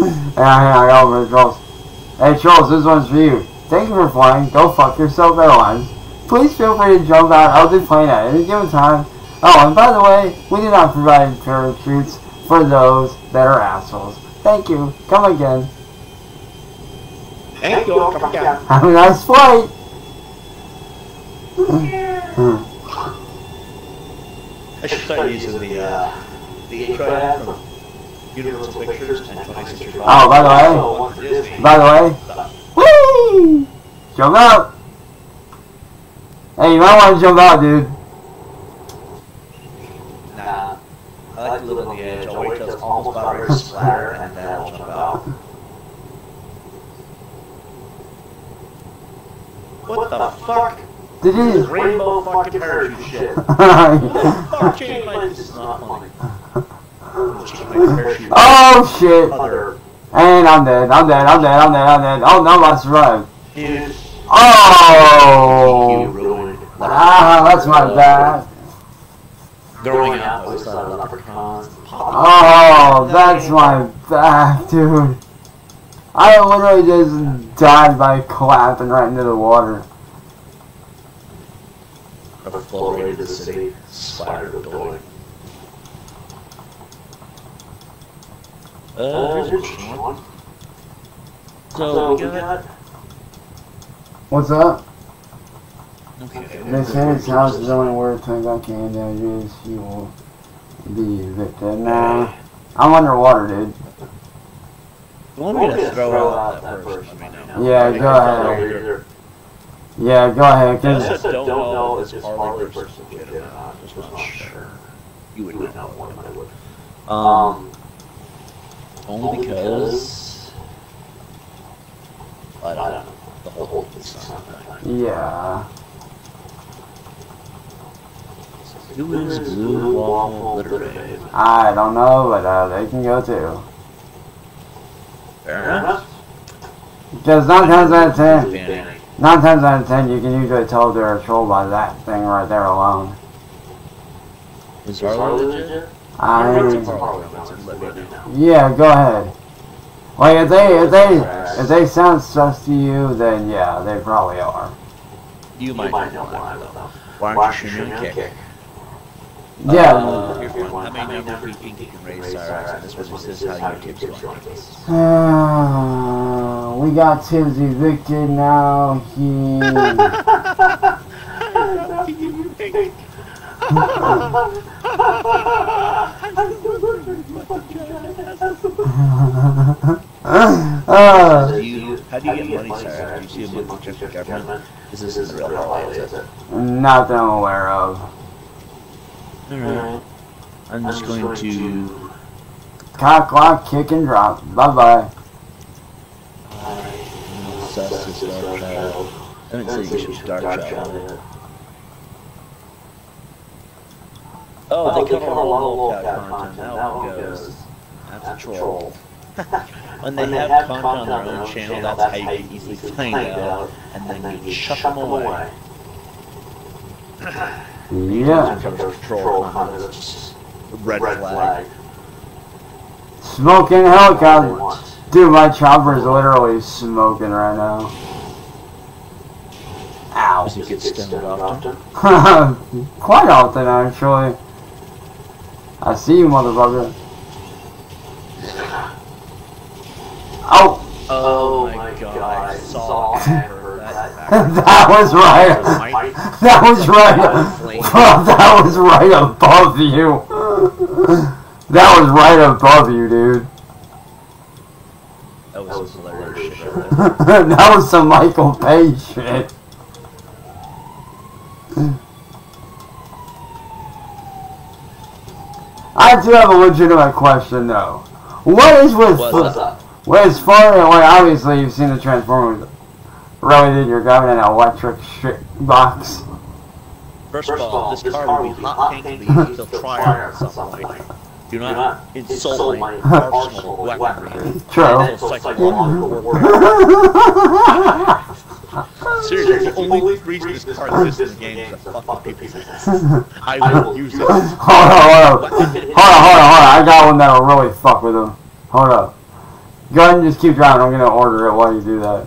Yeah, I got over the trolls. Hey trolls, this one's for you. Thank you for flying. Go fuck yourself, airlines. Please feel free to jump out of the plane at any given time. Oh, and by the way, we do not provide parachutes for those that are assholes. Thank you. Come again. Thank you. Come again. Have a nice flight. Yeah. I should start using the uh, the intro anthem. Beautiful pictures and oh, by the way, by the way, whee! Jump out! Hey, you might want to jump out, dude. Nah, I like to live on the edge. I'll wait till it's almost about to splatter and then I'll jump out. What the fuck? Did you? This rainbow fucking parachute shit. Fuck, change my mind. This is not funny. Oh shit! Other. And I'm dead, I'm dead, I'm dead, I'm dead, I'm dead. Oh no, I survived. Dude. Oh! Ruined. Ah, that's my bad. Going out the side of leprechauns. Oh, that's my bad, dude. I literally just died by clapping right into the water. I floated into the city, spider building. Uh, so, so we got... What's up? Okay. They say his house is only worth twenty-five K damages. He will be evicted. Nah, I'm underwater, dude. You want me to throw out that person right now? Yeah, go ahead. Yeah, go ahead. Just don't know if it's Harley versus Jim or not. I'm just not sure. You would not want him, I would. Um... Only because I don't know the whole thing. Yeah. Who is Glue Waffle Literated? I don't know, but uh, they can go too. Fair enough. Because nine times out of ten, nine times out of ten, you can usually tell they're a troll by that thing right there alone. Is Harlow legit? I mean, yeah, go ahead. Like if they if they if they sound sus to you, then yeah, they probably are. You might know why though. Why aren't you shooting kick? kick? Yeah. Uh, uh, one. I mean, no, we think you can raise Star Wars. This was just how you Tibbz this. Uh, we got Tibbz evicted now. He. uh, do you, how do you get money, sir? Do you see a book from the government? This isn't real life, is it? Not that I'm aware of. Alright. I'm just going, going to... Cock, lock, kick, and drop. Bye-bye. Alright. Sus is Dark Child. I didn't say you should use Dark Child. Oh, they cover a lot of content. That one goes. That's a troll. When they have content on their own channel, that's how you can easily find out. And then you shut them away. Yeah. Troll hunters. Red flag. Smoking helicopter. Dude, my chopper is literally smoking right now. Ow. Does it get stemmed often? Quite often, actually. I see you, motherfucker. Oh! Oh my god, I saw that. That was right. That was right. That was right above you. That was right above you, dude. That was some hilarious shit. That was some Michael Page shit. I do have a legitimate question though. What is with? What's up? What is far away? Obviously, you've seen the Transformers. Really, dude, you're grabbing an electric shit box. First of all, this, this car, car will be hot tank until trial or something. Do not insult my arsenal weaponry. True. Psychological warfare. Seriously, the only reason this car exists in the game is to fuck with people. I will use it. Hold on, hold on. Hold on, hold on, hold on. I got one that'll really fuck with him. Hold up. Go ahead and just keep driving. I'm gonna order it while you do that.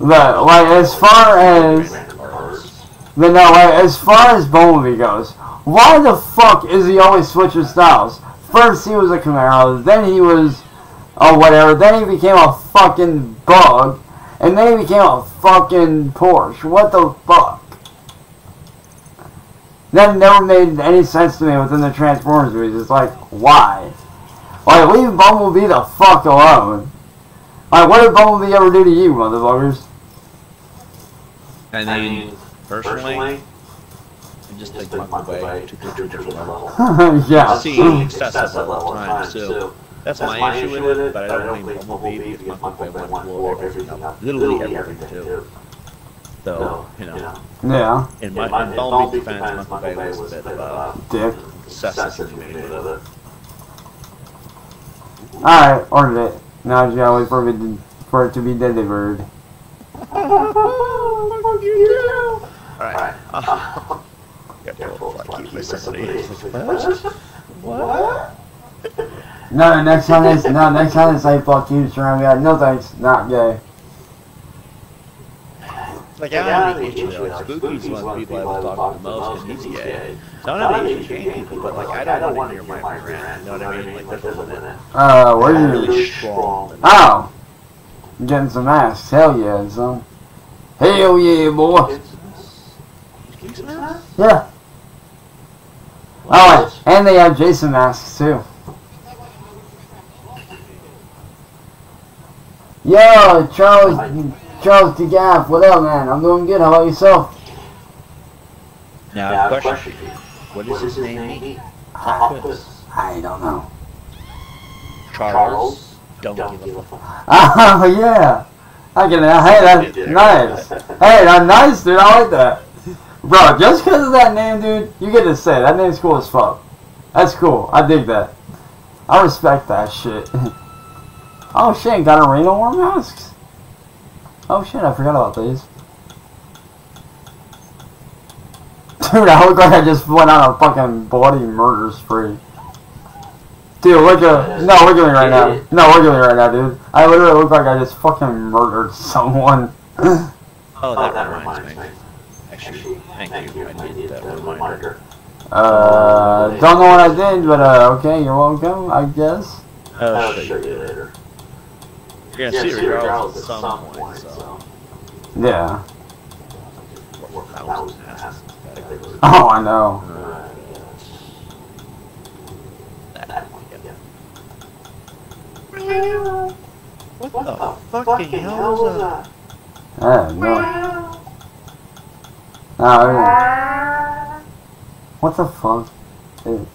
Look, like, as far as... No, like, as far as Bumblebee goes, why the fuck is he always switching styles? First he was a Camaro, then he was... Oh, whatever, then he became a fucking bug, and then he became a fucking Porsche. What the fuck? That never made any sense to me within the Transformers movies. It's like, why? Like, leave Bumblebee the fuck alone. Alright, what did Bumblebee ever do to you, motherfuckers? I mean, personally, I just, just think my way to two different levels. Yeah. I see excessive level time, so that's, that's my, my issue with it, but I don't blame Bumblebee because my way went to everything up. Literally everything, too. So, you know. Yeah. In my Bumblebee's defense, my way was a bit of a excessive community of it. Alright, ordered it. Now you gotta wait for it to, for it to be delivered. Oh, fuck you! Alright. Uh, yeah, careful, fuck you, what? What? No, next time it's, no, next time it's like, fuck you, surround me out. No thanks, not gay. Like, I don't even get you, like, Spooky's one of the people I was talking the most, and he's gay. So I don't even get you, but, like, I don't want to hear my friend, you know what I mean? Like, there's a limit. Uh, what are you? Really strong. Oh! I'm getting some ass, hell yeah, son. Hell yeah, boy! Yeah. Oh, and they have Jason masks, too. Yo, Charles... Charles DeGaff, what up, man? I'm doing good. How about yourself? Now, now question. question for you. What, what is his, his name? name? Octopus. I don't know. Charles. Don't, don't give a fuck. Oh, yeah. I can. Hey, that's nice. Hey, that's nice, dude. I like that. Bro, just because of that name, dude, you get to say it. That name's cool as fuck. That's cool. I dig that. I respect that shit. Oh shit, got a rain on war masks? Oh shit, I forgot about these. Dude, I look like I just went on a fucking bloody murder spree. Dude, look at... No, look at me right now. No, look at me right now, dude. I literally look like I just fucking murdered someone. Oh, that, that reminds, reminds me. me. Actually, thank, thank you. you. I did that reminder. Uh, don't know what I did, but uh, okay, you're welcome, I guess. Oh, I'll show you later. You're gonna yeah, see your girls at some, some point, point, so... Yeah. Oh, I know. Uh, yeah. What, what the, the fucking, fucking hell was that? I don't know. No, what the fuck? Dude.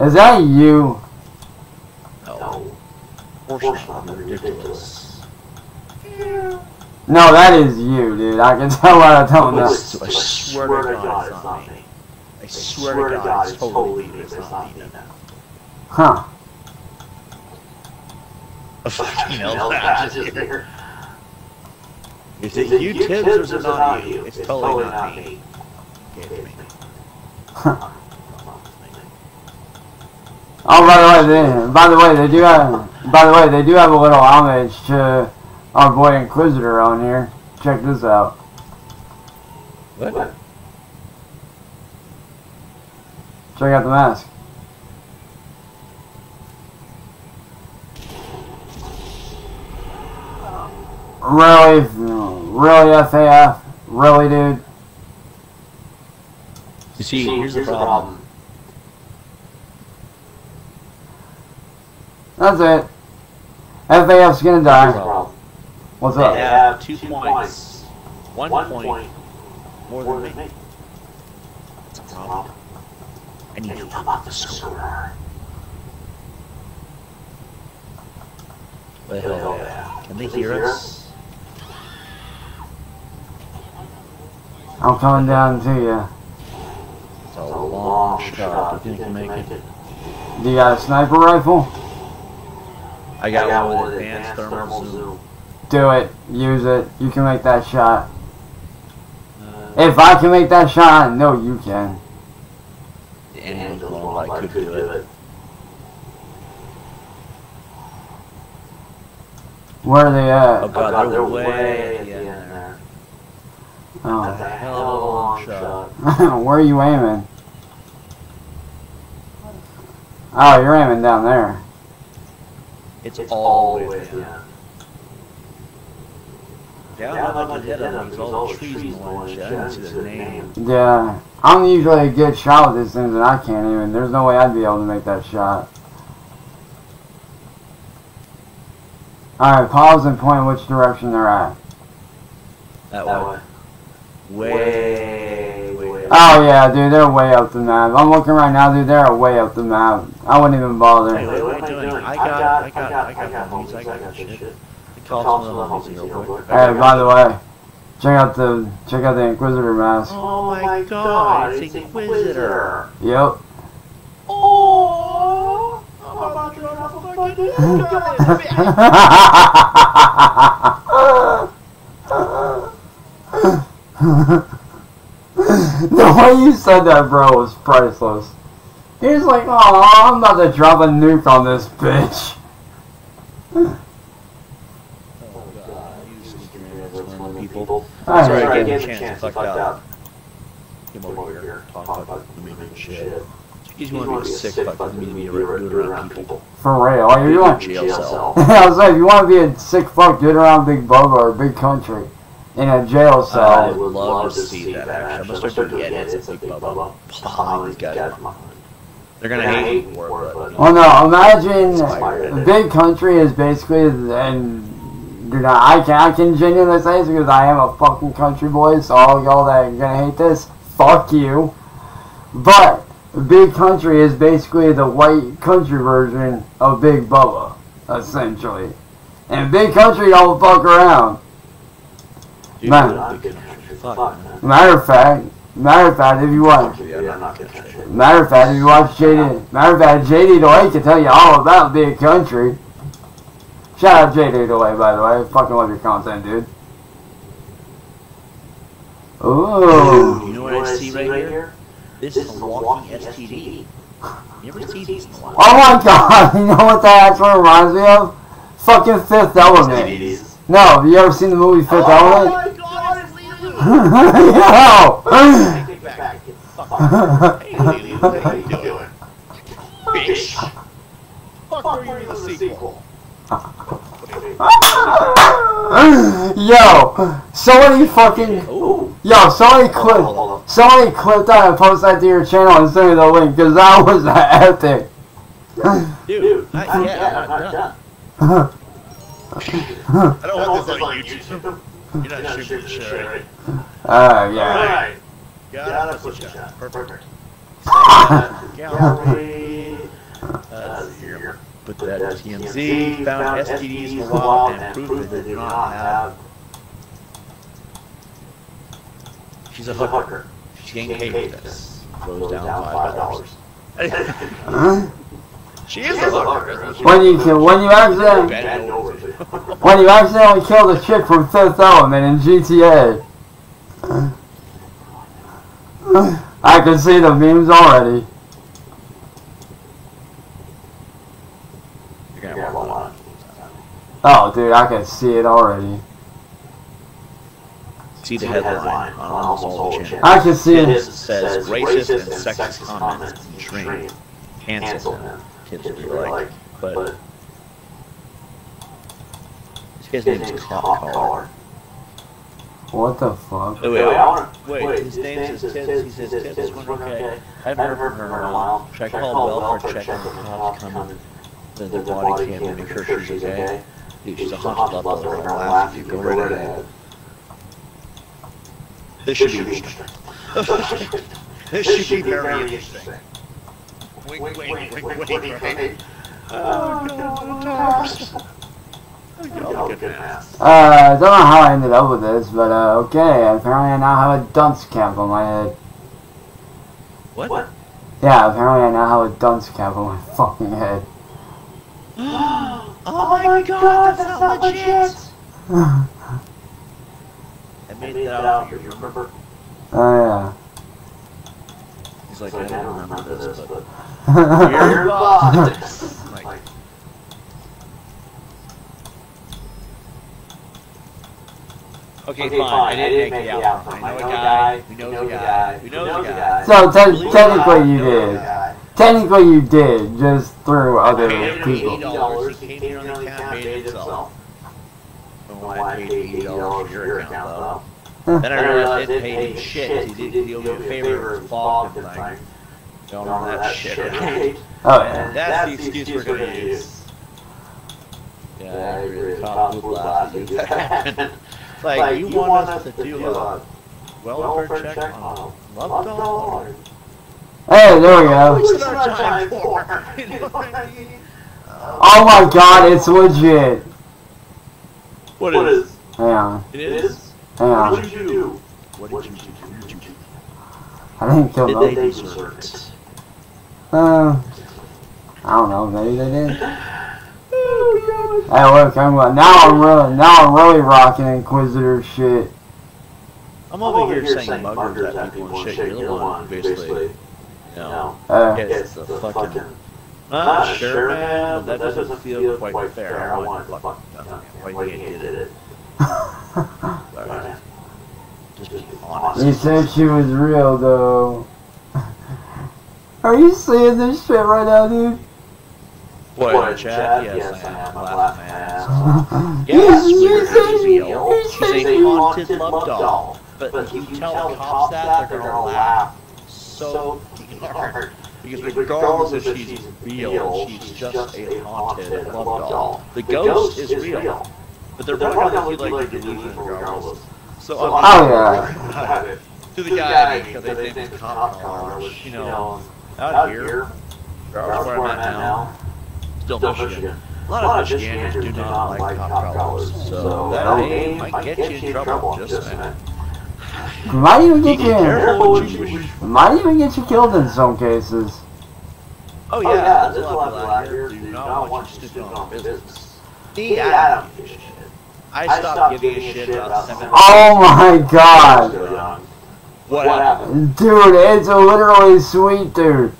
Is that you? No. Of course not. Ridiculous. No, that is you, dude. I can tell what I don't know. I swear to God, it's not me. I swear to God, it's totally me. It's not me now. Huh. A fucking hell badge is here. Is it you, Tibbz, or is it not you? It's totally not me. Oh, by the way, they, by the way, they do have, by the way, they do have a little homage to our boy Inquisitor on here. Check this out. What? Check out the mask. Really, really, F A F, really, dude. You see, see here's, here's the problem. problem. That's it. F A F's gonna die. What's up? They have two, two points. points. One, One point. point. More, More than, than me. That's a problem. I need to come off the score. What the hell? Yeah. Can they hear us? I'm coming down to you. It's a long shot. Do you think you can make it? Do you got a sniper rifle? I got, I got one with advanced thermal zoom. Do it. Use it. You can make that shot. Uh, if I can make that shot, I know you can. And I could do it. Where are they at? Oh god, they're, they're way, way at the end there. there. Oh. That's a hell of a long shot. Where are you aiming? Oh, you're aiming down there. It's, it's all the way down. down. Yeah, yeah, I like to hit him. He's all trees in one shot. I didn't see the name. Yeah. I'm usually a good shot with these things, and I can't even. There's no way I'd be able to make that shot. Alright, pause and point which direction they're at. That, that way. way. Way, way, way. Oh yeah, dude, they're way up the map. I'm looking right now, dude. They're way up the map. I wouldn't even bother. Wait, wait, what am I doing? I got, I got, I got homies. I got shit. Call some of the homies real quick. Hey, by the way, check out the check out the Inquisitor mask. Oh my God, it's Inquisitor. Yep. Oh, I'm about to run off a fucking bitch. The way you said that, bro, was priceless. He was like, "Aw, I'm about to drop a nuke on this bitch." Oh god, you sneaky ass people! That's right, I gave him a chance to fuck up. Come over here, talk about human shit. He's gonna be a sick fucking media dude around people. For real, are you doing jail cell? I was like, you want to be a sick fuck dude around Big Bubba or Big Country? In a jail cell. I would love to see that, actually. I'm gonna start to get it. It's like Bubba. Oh, these guys. They're gonna hate war, but... Oh no, imagine... Big Country is basically... And... Do not... I can, I can genuinely say this because I am a fucking country boy, so all y'all that are gonna hate this, fuck you. But... Big Country is basically the white country version of Big Bubba, essentially. And Big Country don't fuck around. Matter of fact, matter of fact, if you watch, matter of fact, if you watch J D, matter of fact, J D eight can tell you all about big country. Shout out J D eight, by the way. I fucking love your content, dude. Ooh. You know what I see right here? This is a walking S T D. You ever see these? Oh my god! You know what that actually reminds me of? Fucking Fifth Element. No, have you ever seen the movie Fifth Element? Oh my god, it's Lulu! Yo! Take it back, you fucker. Hey, Lulu, how you doing? Bitch! Fuck, are you in the sequel? Yo! Somebody fucking... Yo, somebody clipped... Somebody clipped that and posted that to your channel and sent me the link, because that was epic. Dude, I, yeah, I'm not done. I don't want this on YouTube. You're not shooting the shit, right? Oh, yeah. Alright. Got a push shot. Perfect. Gallery. Uh, here. Put that at T M Z. Found S T Ds in the wild and proved that they do not have. She's a hooker. She can't pay with this. Goes down five dollars. She is a hooker. When you can, when you accidentally, when you accidentally kill the chick from Fifth Element in G T A, I can see the memes already. Oh, dude, I can see it already. See the headline on almost all the channels. I can see it. It says racist and sexist comments in train. Cancel them. Kids would be like, but this guy's name is Cop Collar. What the fuck? Wait, wait, wait, wait. His name says Tibbz. He says Tibbz is one okay. I haven't heard from her in a while. Should I call welfare check if the cops come in the body cam to make sure she's okay? Dude, she's a hunched up over her laugh. You go right ahead. This should be interesting. This should be very interesting. Wait, wait, wait, wait, wait, wait, wait. Oh, no, no, no. Uh, I don't know how I ended up with this, but, uh, okay, apparently I now have a dunce cap on my head. What? Yeah, apparently I now have a dunce cap on my fucking head. Oh, oh my god, god that's, that's not legit! I made that out here, you remember? Oh, yeah. He's like, I don't remember this, but... Weird box! Like... Okay, fine, I didn't make the outcome. I know a guy, we know the guy, we know the guy. So, te technically you did. Technically you did, just through other people. eighty dollars, he came here on the account, made it himself. Don't want to pay eighty dollars for your account, though. Then I realized it paid shit. He did the old favor and fogged and like, don't know that shit. Right? Oh, yeah. And that's, that's the excuse we're going to use. Yeah, I agree. It's possible that happened. Like, you want us to do a welfare check on a love dollar? Hey, there we go. What's our time for? You know what I mean? Oh my god, it's legit. What is it? Yeah. It is? Yeah. What did you do? What did you do? What did you do? I didn't kill them. Did they deserve it? Uh, I don't know. Maybe they did. Oh god! Hey, look, I'm now I'm really now I'm really rocking Inquisitor shit. I'm over, I'm over here, here saying, saying muggers at people and shit. You're the one, basically. No, uh, it's the, the fucking. fucking not sure, sure man. But that, that doesn't feel quite, quite fair. fair. I want to fuck nothing. Why you did it? Right. Just be honest. He said she was real, though. Are you seeing this shit right now, dude? What, what chat? Yes, yes, I am. I'm laughing my ass. Yes, you're real. She's a haunted love doll. But, but if you, you tell the cops that, they're gonna laugh so hard. Because regardless if she's real, she's just a haunted love doll. The ghost is real. But they're, they're probably going like, to be like delusion regardless. So, so I'm not it. To the guy, because they think it's cop collar, which, you know, out, out here, regardless where I'm at now, still Michigan. A lot, a lot of Michiganders do not like, like cop collars, so, so that name might get you in trouble in just a minute. Might even get you, you in. Might even get you killed in some cases. Oh yeah, oh, yeah there's a lot of black here. Do not want you stupid on business. D, I don't give a shit. I stopped giving a shit about seven. Oh my god! What happened? Dude, it's a literally sweet dude.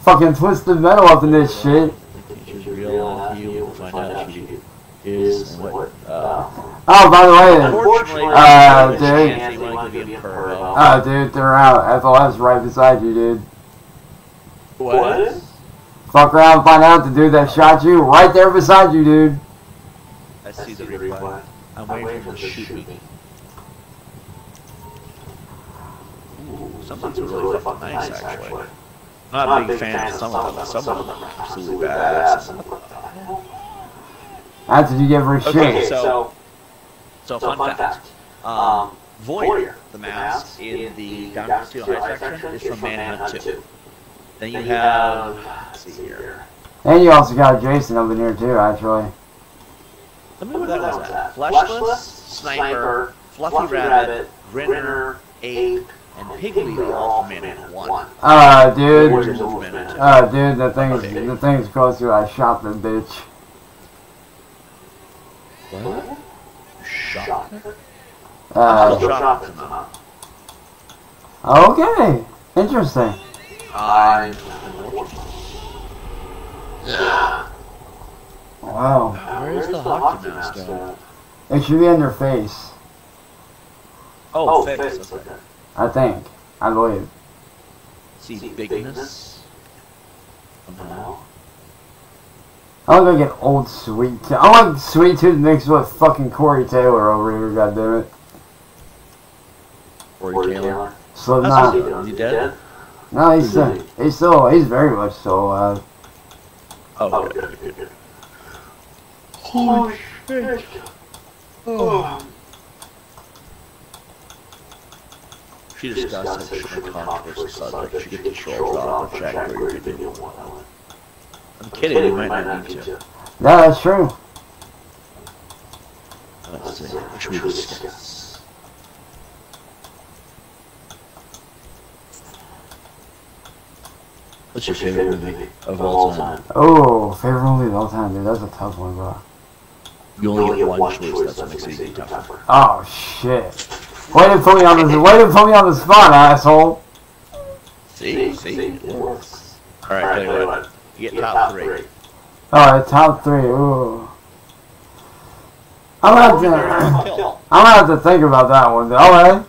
Fucking twisted metal up in this shit. Real you will find out she is what. Uh, oh, by the way, unfortunately, uh, dude. Oh, dude, they're out. F L F's right beside you, dude. What? Fuck around and find out the dude that shot you right there beside you, dude. I see the replay. I'm waiting for him to shoot me. Ooh, something's really fucking nice, actually. Not, Not a big, big fan, fan of some of them. Some of them are absolutely badass. How did you give her a shit? Okay, so, so, so fun, fun fact. fact. Um, Voyeur, the mask in the Down Steel High section, is from Manhunt two. Then you have... Let's see here. And you also got Jason over here, too, actually. Let me know what that was at. Fleshless, Sniper, Fluffy Rabbit, Grinner, Ape, and Piggly are all from Manhunt one. Uh, dude. Uh, dude, the thing is, the thing is close to I shot the bitch. What? Shot? Uh, shot them up. Okay. Interesting. I... Wow. Where's the hockey mask at? It should be on your face. Oh, face. Okay. I think. I believe. See, See bigness? Somehow. I'm gonna get old Sweet Tooth. I like Sweet Tooth mixed with fucking Corey Taylor over here, goddammit. Corey Taylor? So not. Is he dead? No, he's still, he's still, he's very much still alive. Oh, okay. Good, good, good. Holy shit. Oh. She discussed such a controversial subject. She could get the shoulders off and check where you didn't want that one. I'm kidding, we might not need to. No, that's true. Let's see, what should we discuss? What's your favorite movie of all time? Oh, favorite movie of all time, dude, that's a tough one, bro. You only get one choice, that's what makes it even tougher. Oh, shit. Way to put me on the way to put me on the spot, asshole. See, see, see it works. All right, tell you what, you get top three. All right, top three. Ooh. I'm gonna have to. I'm gonna have to think about that one. Though. All right.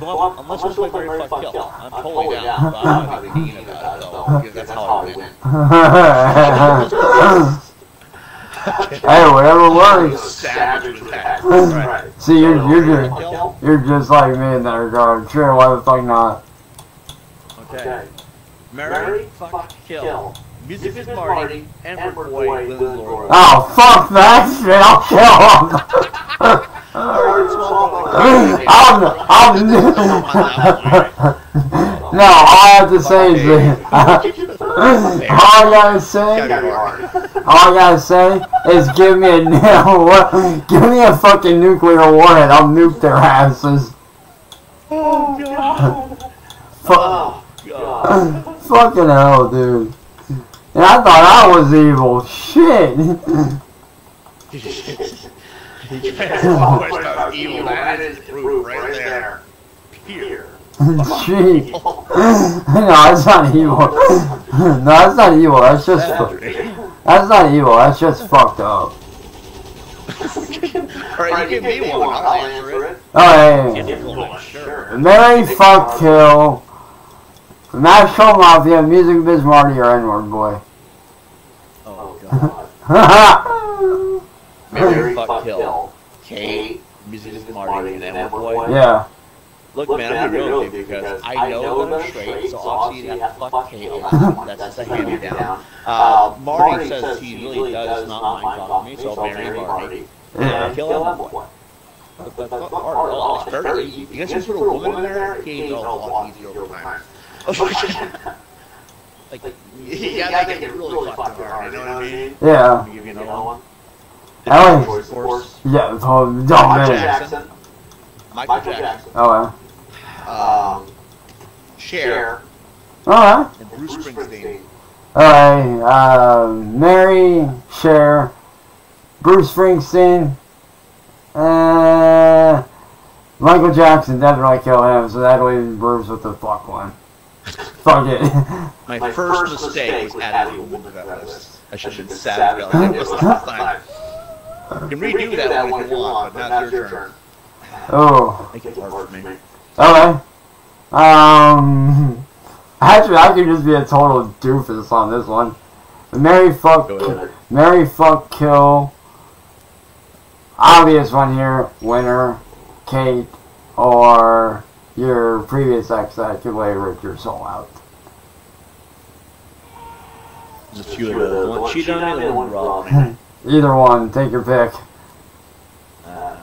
Well, unless you play very fuck kill, I'm totally down. But I'm not really thinking about it though, because that's how I win. Hey, whatever works. Right. See, you're you're just, you're just like me in that regard. Sure, why the fuck not? Okay. Mary, fuck, kill. Music is Marty. Edward Boy, Lily Laura. Oh, fuck that shit! I'll kill him. I'm I'm no. All I have to say is that. All I gotta say. All I gotta say is give me a nail, give me a fucking nuclear warhead, I'll nuke their asses. Oh god. Fuck. Oh, god. Fucking hell, dude. And I thought I was evil. Shit. You can't always thought evil. That is proof right there. Here. Gee. No, that's not evil. No, that's not evil. That's just... That's not evil, that's just fucked up. Alright, you give me one, I'll answer it. Alright. Mary, fuck, kill. National Mafia, Music Biz Marty, or N-Word Boy. Oh, god. Mary, fuck, kill. K, Music Biz Marty, and N-Word Boy? Yeah. Look, Look, man, I'm gonna be real with you because I know that I'm straight, so obviously you have to fuck Halo. That's a hand-me-down. Uh, Marty says he really does not mind fucking me, so I'll marry Marty. Yeah. Kill him. But, but, but, or, well, it's very easy. You guys just put a woman in there, games a lot easier over time. Like, yeah, they get really fucked up, you know what I mean? Yeah. Let me give you another one. Alien. Of course. Yeah, it's all... Michael Jackson. Michael Jackson. Oh, yeah. Um... Cher. Alright. And Bruce Springsteen. Alright, uh... Mary, Cher, Bruce Springsteen, Uh, Michael Jackson didn't really kill him, so that leaves Bruce with the fuck one. Fuck it. My, My first, first mistake was adding a woman to that list. I should have been savage about this last time. You can redo, redo that, that one if you want, but not your turn. Oh. Make it hard for me. Okay. Um. Actually, I could just be a total doofus on this one. Mary fuck. Mary fuck kill. Obvious one here, winner, Kate, or your previous ex that could later rip your soul out. There's a few of them. One cheat on it, one wrong. Either one, take your pick. Uh,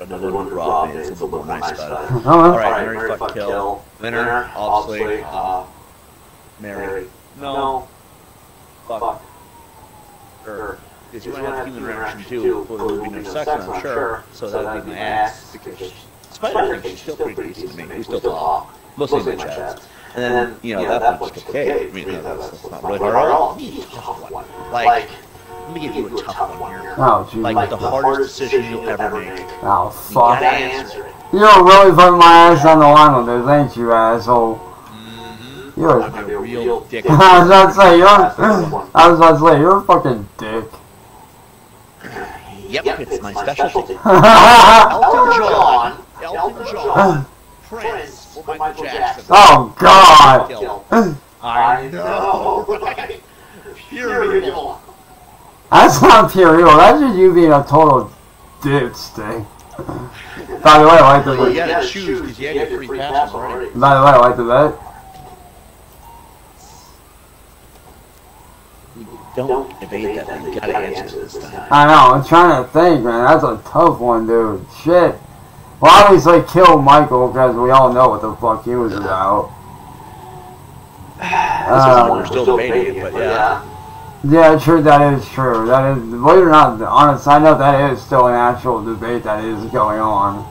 another one robbed me, it's a little nice about it. Alright, Mary, fuck, kill. Winner, obviously, uh, Mary. No. Fuck. Er. Because you want to have human interaction too, but there would be no sex, I'm sure. So that would be my ass. Because Spider-Man is still pretty decent to me. We still talk. Mostly in my chest. And then, you know, that one's okay. I mean, that's not really hard at all. Like, let me give you a tough one here. Oh, geez. Like, the hardest decision you'll ever make. Oh, fuck. You gotta answer it. You don't really put my ass on the line on this, ain't you, asshole? Mm-hmm. You're a real dick. I was about to say, you're... I was about to say, you're a fucking dick. Yep, yep, it's, it's my, my specialty. specialty. Elton John, Elton John, Prince, Michael, Michael Jackson. Oh God! Kill. I know, right? Pure evil. That's not pure evil. That's just you being a total dude, Sting. By the way, I like the bet. You gotta choose because you had your free passes already. By the way, I like the bet. Don't debate that, you gotta answer this time. I know, I'm trying to think, man. That's a tough one, dude. Shit. Well, obviously kill Michael, because we all know what the fuck he was about. Uh, we're still debating it, but yeah. Yeah, true, that is true. That is, believe it or not, honest, I know that is still an actual debate that is going on.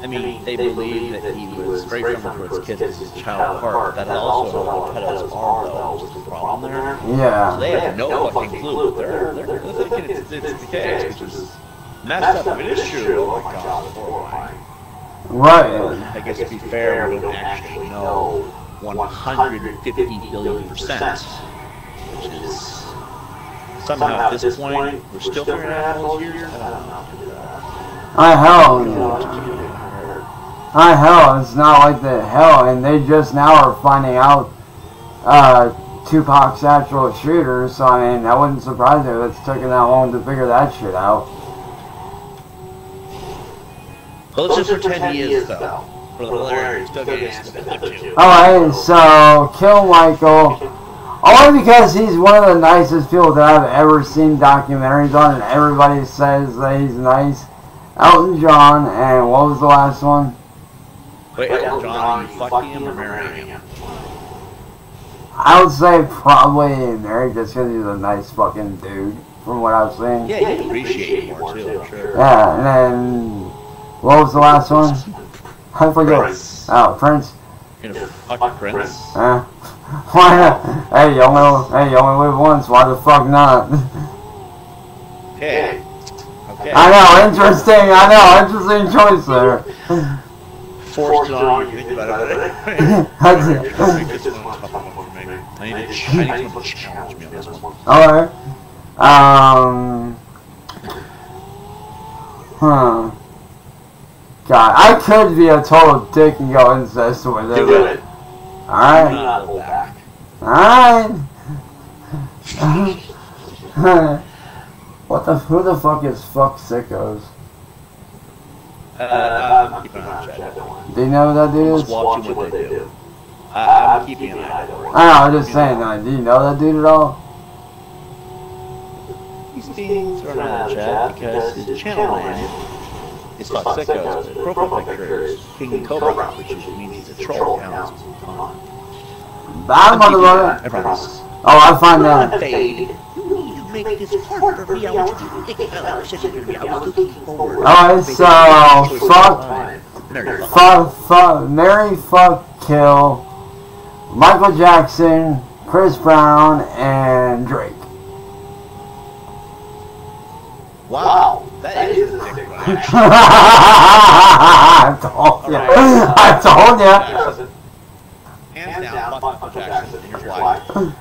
I mean, they, they believe that he was very similar to his kids as his child apart. That also cut out his arm, though, was the problem there. Yeah. So they have no fucking clue, but they're, they're, they're thinking it's, it's the case, which is messed up. If it is true, oh my God, it's horrifying. Right. I guess to be fair, we don't actually know one hundred fifty billion percent, which is somehow at this point, we're still figuring out all years. I don't know. I hell. I hell, it's not like the hell, and they just now are finding out uh, Tupac's actual shooter, so I mean, I wouldn't surprise me if it's taken that long to figure that shit out. Well, let's just pretend he is, though. Alright, so, kill Michael. Only because he's one of the nicest people that I've ever seen documentaries on, and everybody says that he's nice. Elton John, and what was the last one? Wait, Elton John, you fucking him or marrying him? I would say probably married just because he's a nice fucking dude, from what I was saying. Yeah, you appreciate him more too, sure. Yeah, and then, what was the last one? I forget. Prince. Oh, Prince. You're gonna fuck Prince? Eh. Why not? Hey, you only, hey, you only live once, why the fuck not? Hey. Okay. I know, interesting, I know, interesting choice there. Forced it on, you think about it. I need someone to challenge me on this one. Alright. Um. Huh. God, I could be a total dick and go incest with it. Do it. Alright. Alright. What the? Who the fuck is fuck sickos? Uh, uh, I'm keeping an eye on Chad. Do you know what that dude is? Just watching what they do. I, I'm keeping an eye on it. I know, I'm just saying, do you know that dude at all? He's being thrown out of the chat because his channel name is Hot Seko's profile picture is King Cobra, which means he's a troll now. Bad motherfucker! I promise. Oh, I'll find out. Fade. Make this hard for me. I want you to think about it. I was looking forward. Alright, so fuck, fuck, fuck, Mary, fuck, kill, Michael Jackson, Chris Brown, and Drake. Wow, that is a dick one. I told you. I told you. Hands down, fuck Michael Jackson, and here's why.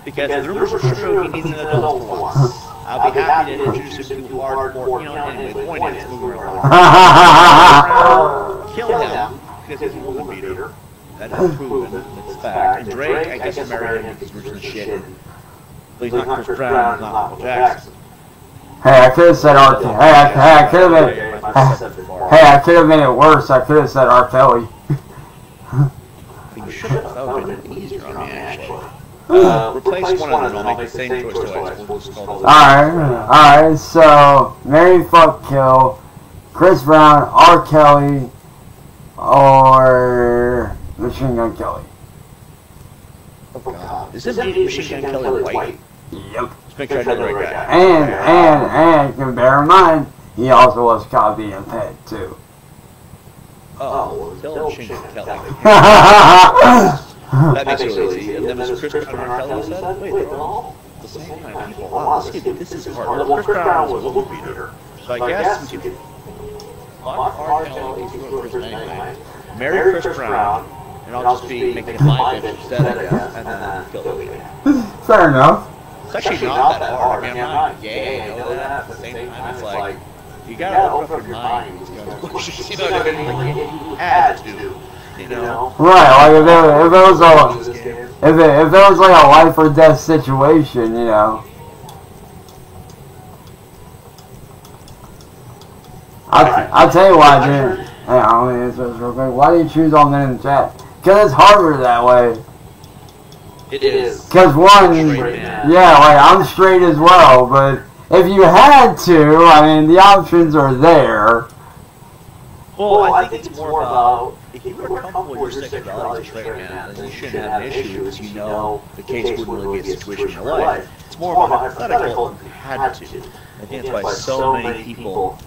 Because the rumors are true, he needs an adult once. I'll be happy to introduce him to our more, you know, anyway, the point is, moving around. Kill him, because he's a woman beater. That is proven, it's fact. And Drake, I guess, married him because we're just shit. But he's not Chris Brown, he's not Michael Jackson. Hey, I could have said R. Kelly. Hey, I could have been. Hey, I could have made it worse. I could have said R. Kelly. You should have. That would have been easier on me, actually. Uh, replace one of them, I'll make the same choice twice. Alright, alright, so Mary fuck kill, Chris Brown, R. Kelly, or Machine Gun Kelly. Oh god. Is this Machine Gun Kelly white? Yep. Just make sure I know the right guy. And, and, and, you can bear in mind, he also was copy and paid too. Oh, well, Machine Gun Kelly. That makes it really easy. And then as Chris Brown and R. Kelly said, wait, they're all the same kind of people. Wow, this is hard. Chris Brown was a movie theater. So I guess you could lock R. Kelly into a prison anyway, marry Chris Brown, and I'll just be making a live image instead of that, and then kill the leader. Fair enough. It's actually not that hard. I mean, I'm not gay, I know that. At the same time, it's like, you gotta open up your mind. You know what I mean? You had to. You know? Right, like if there, if there was a, if it, if there was like a life or death situation, you know. I I tell you why, dude. Hey, I'm gonna answer this real quick. Why do you choose all men in the chat? Because it's harder that way. It is. Because one, yeah, like I'm straight as well. But if you had to, I mean, the options are there. Well, I think it's more about. If you were comfortable with your sexuality as a straight man, then you shouldn't have an issue because you know the case wouldn't really be a situation in your life. It's more of a hypothetical than you had to. I think that's why so many people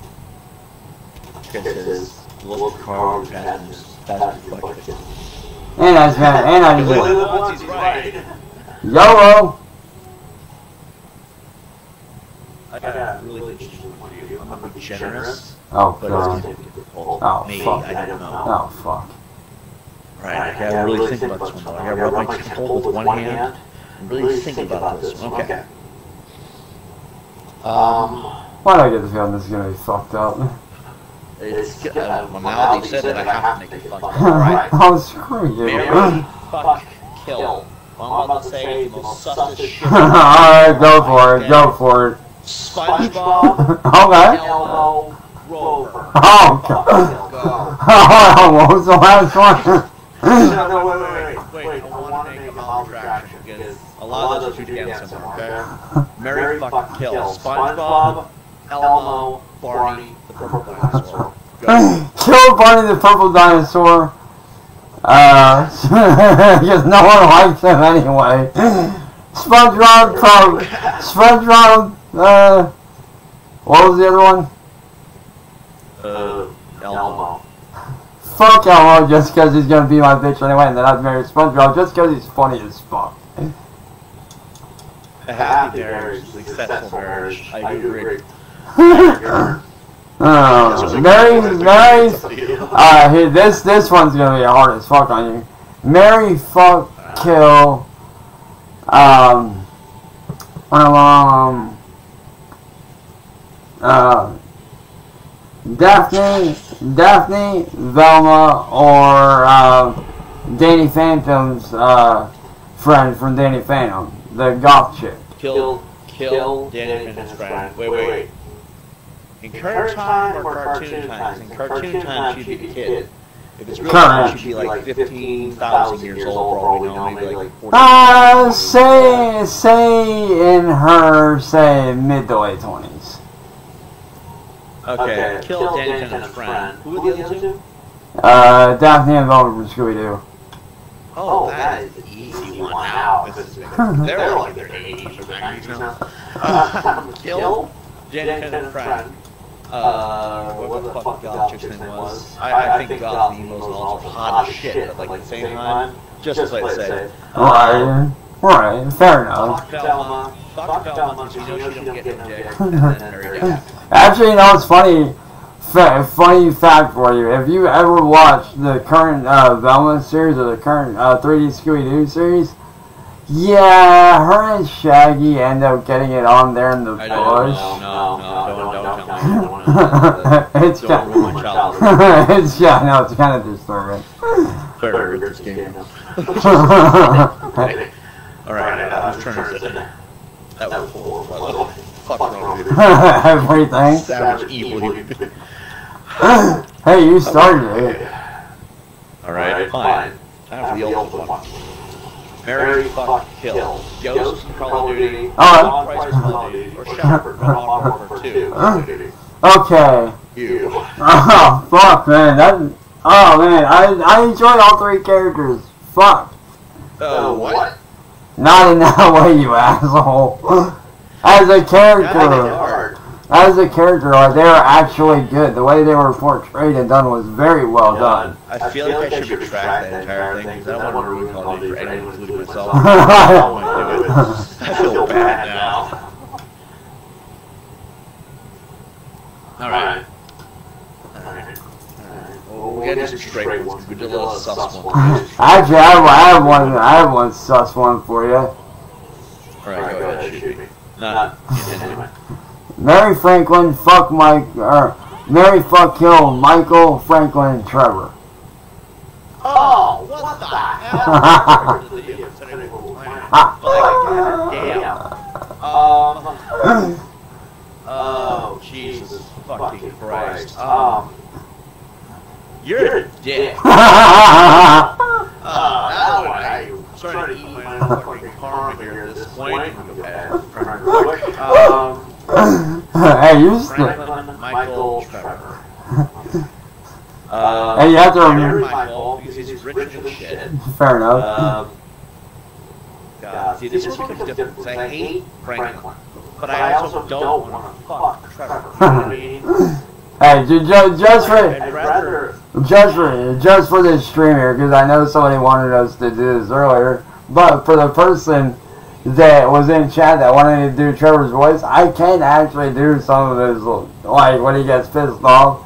get this look hard and that's reflected. And I just had, and I just had. YOLO! I got a really interesting point of view. I'm going to be generous. Oh, but God. It's going to be difficult. Oh, maybe, fuck. I don't know. Oh, fuck. Right, I gotta, I gotta really think, think about this one. I gotta rub my temple with one hand and really think, think about this one. Okay. Um, Why do I get the feeling this is going to be fucked up? It's, uh, well, now that you said it, I have to make it fucked up, right? Oh, screw you. Marry, fuck, kill. Well, I'm about to say the most sussest shit. Alright, go for it, go for it. SpongeBob, Elmo, Rover. Oh, God. Oh, what was the last one? No, no, wait, wait, wait. Wait, I want to make a contraction because a lot of those are down somewhere, okay? Mary, fuck, kill. SpongeBob, Elmo, Barney, the purple dinosaur. Kill Barney the purple dinosaur. Uh, because no one likes him anyway. SpongeBob, Tom. SpongeBob, Uh, what was the other one? Uh, Elmo. Fuck Elmo just because he's gonna be my bitch anyway, and then I'd marry SpongeBob just because he's funny as fuck. A happy marriage, successful marriage. I agree. Oh, Mary, Mary. Uh, hey, this this one's gonna be hard as fuck on you. Mary, fuck, kill. Um, um. Uh, Daphne, Daphne, Velma, or uh, Danny Phantom's uh, friend from Danny Phantom, the goth chick. Kill, kill, kill Danny Phantom's friend. Wait, wait, wait. In current time or cartoon times? In cartoon times, she'd be a kid. If it's real time, she'd be like fifteen thousand years old, probably now, maybe like forty. Uh, say, say in her, say, mid to late twenties. Okay. okay. Kill Danny Phantom's friend. friend. Who were the other two? Uh, Daphne and Velma from Scooby-Doo. Oh, oh, that, that is an easy one out. They're like their eighties or nineties now. Kill Danny Phantom's friend. Uh, what, what the, the fuck Goth chick's name was? I, I think, think Goth Nemo's also hot as shit, but like at the same time, just to play it safe. Alright, alright, fair enough. Fuck Velma, fuck Velma, so you know she don't get no dick, and then marry Daphne. Actually, you know, it's funny, fa funny fact for you, if you ever watched the current uh, Velma series, or the current uh, three D Scooby-Doo series, yeah, her and Shaggy end up getting it on there in the bush. No, no, no, no, don't tell me. It's kind of, it's yeah, no, it's kind of disturbing. Fair, this game. All right, I'm trying to. That was horrible. Fuck wrong with everything. Savage evil. Hey, you started it. All right, fine. Time for the old one. Mary, fuck, kill. Ghost, Ghost and Call of Duty. Oh, Price Call of Duty. Or Shepard from Modern Warfare two. Okay. You. Oh, fuck, man. That, oh, man. I, I enjoyed all three characters. Fuck. Oh, uh, what? Not in that way, you asshole. As a character. As a character, they were actually good. The way they were portrayed and done was very well done. I feel like I should retract that entire thing, because I don't want to ruin Call of Duty for anyone, including myself. I feel bad now. Alright. Alright. We gotta just straight ones. We did a little sus one. Actually, I have one, I have one sus one for you. Alright, go ahead, shoot me. No, anyway. Mary Franklin, fuck Mike, or Mary fuck kill Michael, Franklin, and Trevor. Oh, what the hell? Damn. Um. Oh, Jesus fucking Christ. Um. You're a dick. Oh, that's why I'm starting to eat my fucking karma here at this point. Um. Hey, you Franklin, Michael, Trevor. uh, hey, you have to remember Michael because he's rich and shit. Fair enough. Uh, God, see, this is because different. I hate Franklin, but I also don't want to fuck Trevor. You know what I mean? Hey, just, just for just for just for this stream here, because I know somebody wanted us to do this earlier, but for the person that was in chat that wanted to do Trevor's voice, I can actually do some of his, like, when he gets pissed off,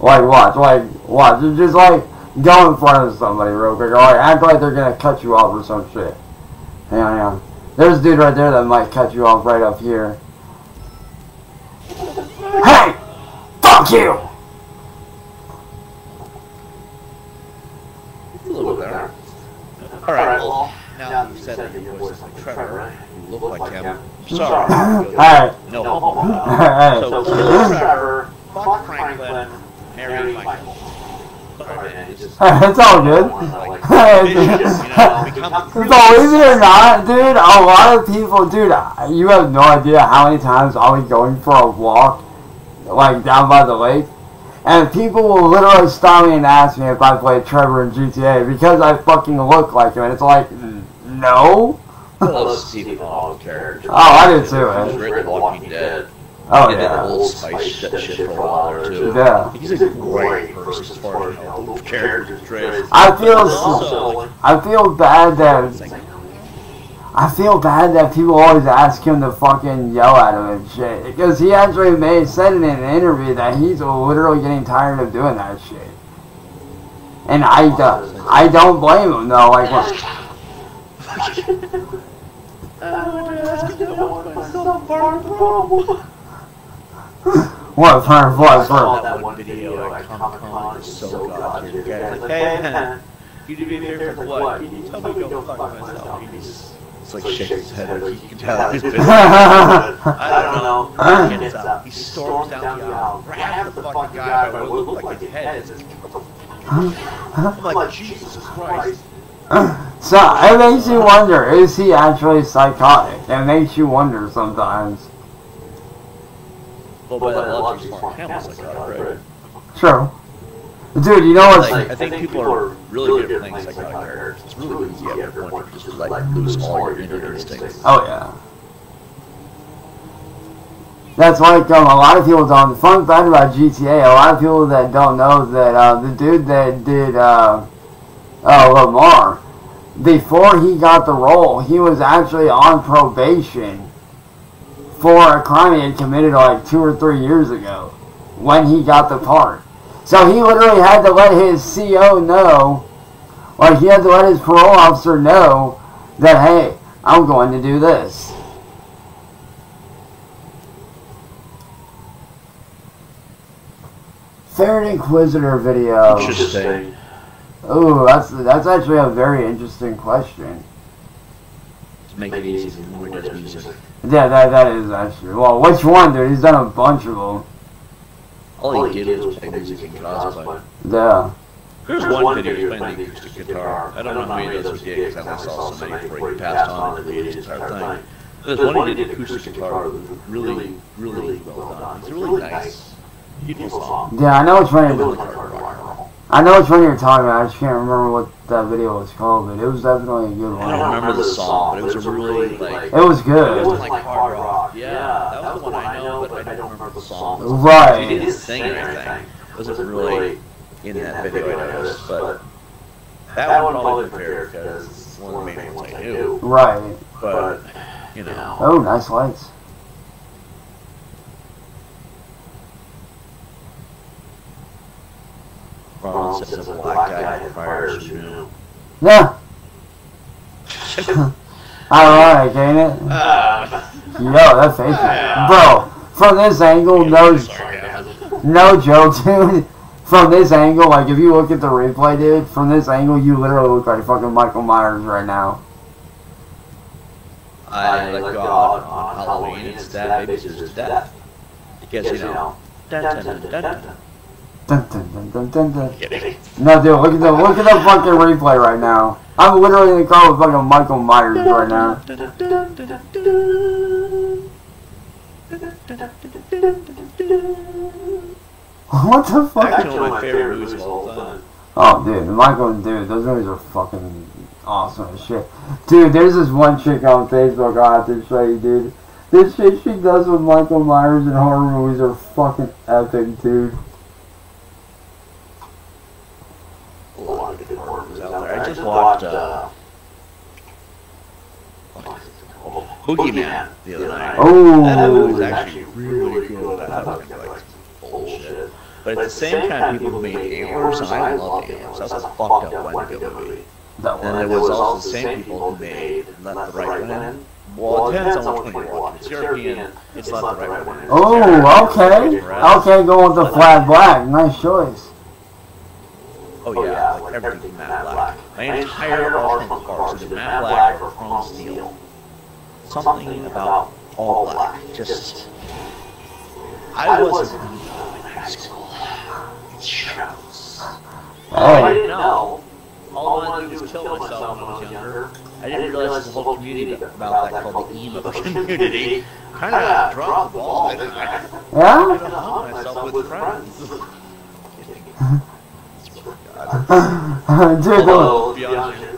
like, watch, like, watch, it's just, like, go in front of somebody real quick, or, like, act like they're gonna cut you off or some shit. Hang on, hang on. There's a dude right there that might cut you off right up here. Hey! Fuck you! It's a little bit better. Alright, well, now you said that your voice is like Trevor, you look like him. Sorry. Alright. No. Alright. So, kill Trevor, fuck Franklin, marry Michael. It's all good. Believe it or not, dude, a lot of people, dude, you have no idea how many times I was going for a walk, like down by the lake, and people will literally stop me and ask me if I played Trevor in G T A because I fucking look like him, and it's like, no. I love Stephen Hall character. Oh, I did too, man. He was written Walking Dead. Oh, yeah. He did that Old Spice shit for a while or two. Yeah. He's a great person as far as how character portrays. I feel, I feel bad that, I feel bad that people always ask him to fucking yell at him and shit. Because he actually made, said in an interview that he's literally getting tired of doing that shit. And I, do, I don't blame him though, like, what fire flies for that one video at Comic Con is so god. Like, hey, you do me a favor for what? You tell me to go fuck myself. He just, it's like shaking his head. You can tell he's busy. I don't know. He gets up. He storms down the aisle, grabs the fucking guy by what looked like his head. I'm like, Jesus Christ. So, it makes you wonder, is he actually psychotic? It makes you wonder sometimes. Well, by that logic, smart panels like that, right? Sure. Dude, you know what? Like, I think people are really good at playing psychotic characters. It's really easy at your point to just, like, lose all your inner instincts. Oh, yeah. That's like um, a lot of people don't. The fun fact about G T A, a lot of people that don't know that uh, the dude that did uh, uh, Lamar, before he got the role, he was actually on probation for a crime he had committed like two or three years ago when he got the part. So he literally had to let his C O know, or he had to let his parole officer know that, hey, I'm going to do this. Third Inquisitor video. Interesting. Oh, that's that's actually a very interesting question. Make it easy. Yeah, that that is actually. Well, which one, dude? He's done a bunch of them. All he did was play music and cosplay. Yeah. There's one video playing the acoustic guitar. I don't know how many of those gigs. I only saw so many before he passed on and deleted his entire thing. There's one he did acoustic guitar, really, really well done. It's really nice. Yeah, I know which one you're I know which one you're talking about. I just can't remember what that video was called, but it was definitely a good one. I don't remember the song, but it was a really like. It was good. It was like hard rock. Yeah, that was the one I know, but I don't remember the song. Right. He didn't sing or anything. It wasn't really in that video, I noticed, but that one probably prepared because it's one of the main ones I knew. Right. But you know. Oh, nice lights. Ron says a black guy had fires, you know. Yeah. Ironic, ain't it? Uh, Yo, that's uh, yeah. Bro, from this angle, no, no joke, dude. From this angle, like, if you look at the replay, dude, from this angle, you literally look like fucking Michael Myers right now. I, I let like God on Halloween, Halloween it's that baby's just death. Because, you know, dun dun dun dun dun. dun. Dun, dun, dun, dun, dun. No, dude, look at the look at the fucking replay right now. I'm literally in the car with fucking Michael Myers right now. What the fuck? Actually, my favorite movies of all time. Oh, dude, Michael, dude, those movies are fucking awesome as shit. Dude, there's this one chick on Facebook I have to show you, dude. This shit she does with Michael Myers and horror movies are fucking epic, dude. I just watched uh, Boogeyman the other night. Oh, that movie was actually really cool. I thought it was like bullshit, but at the same time, people made Antlers, and I loved Antlers. That was a fucked up one to go movie. And there was also the same people who made Left the Right One. Well, it depends on which one you watch. It's European. It's Left the Right One. Oh, okay. Okay, go with the flat black. Nice choice. Oh, oh yeah, yeah like, like everything, everything matte black. black. My, My entire arsenal of cars either matte black, black or chrome steel. Something, Something about all black. black. Just... I, I wasn't in high school. It shows. Oh. I didn't know. All I wanted to do was kill myself when I was younger. I didn't realize the whole community about that called the emo community. Kind of dropped the ball. I didn't know myself with friends. Dude, although, beyond it,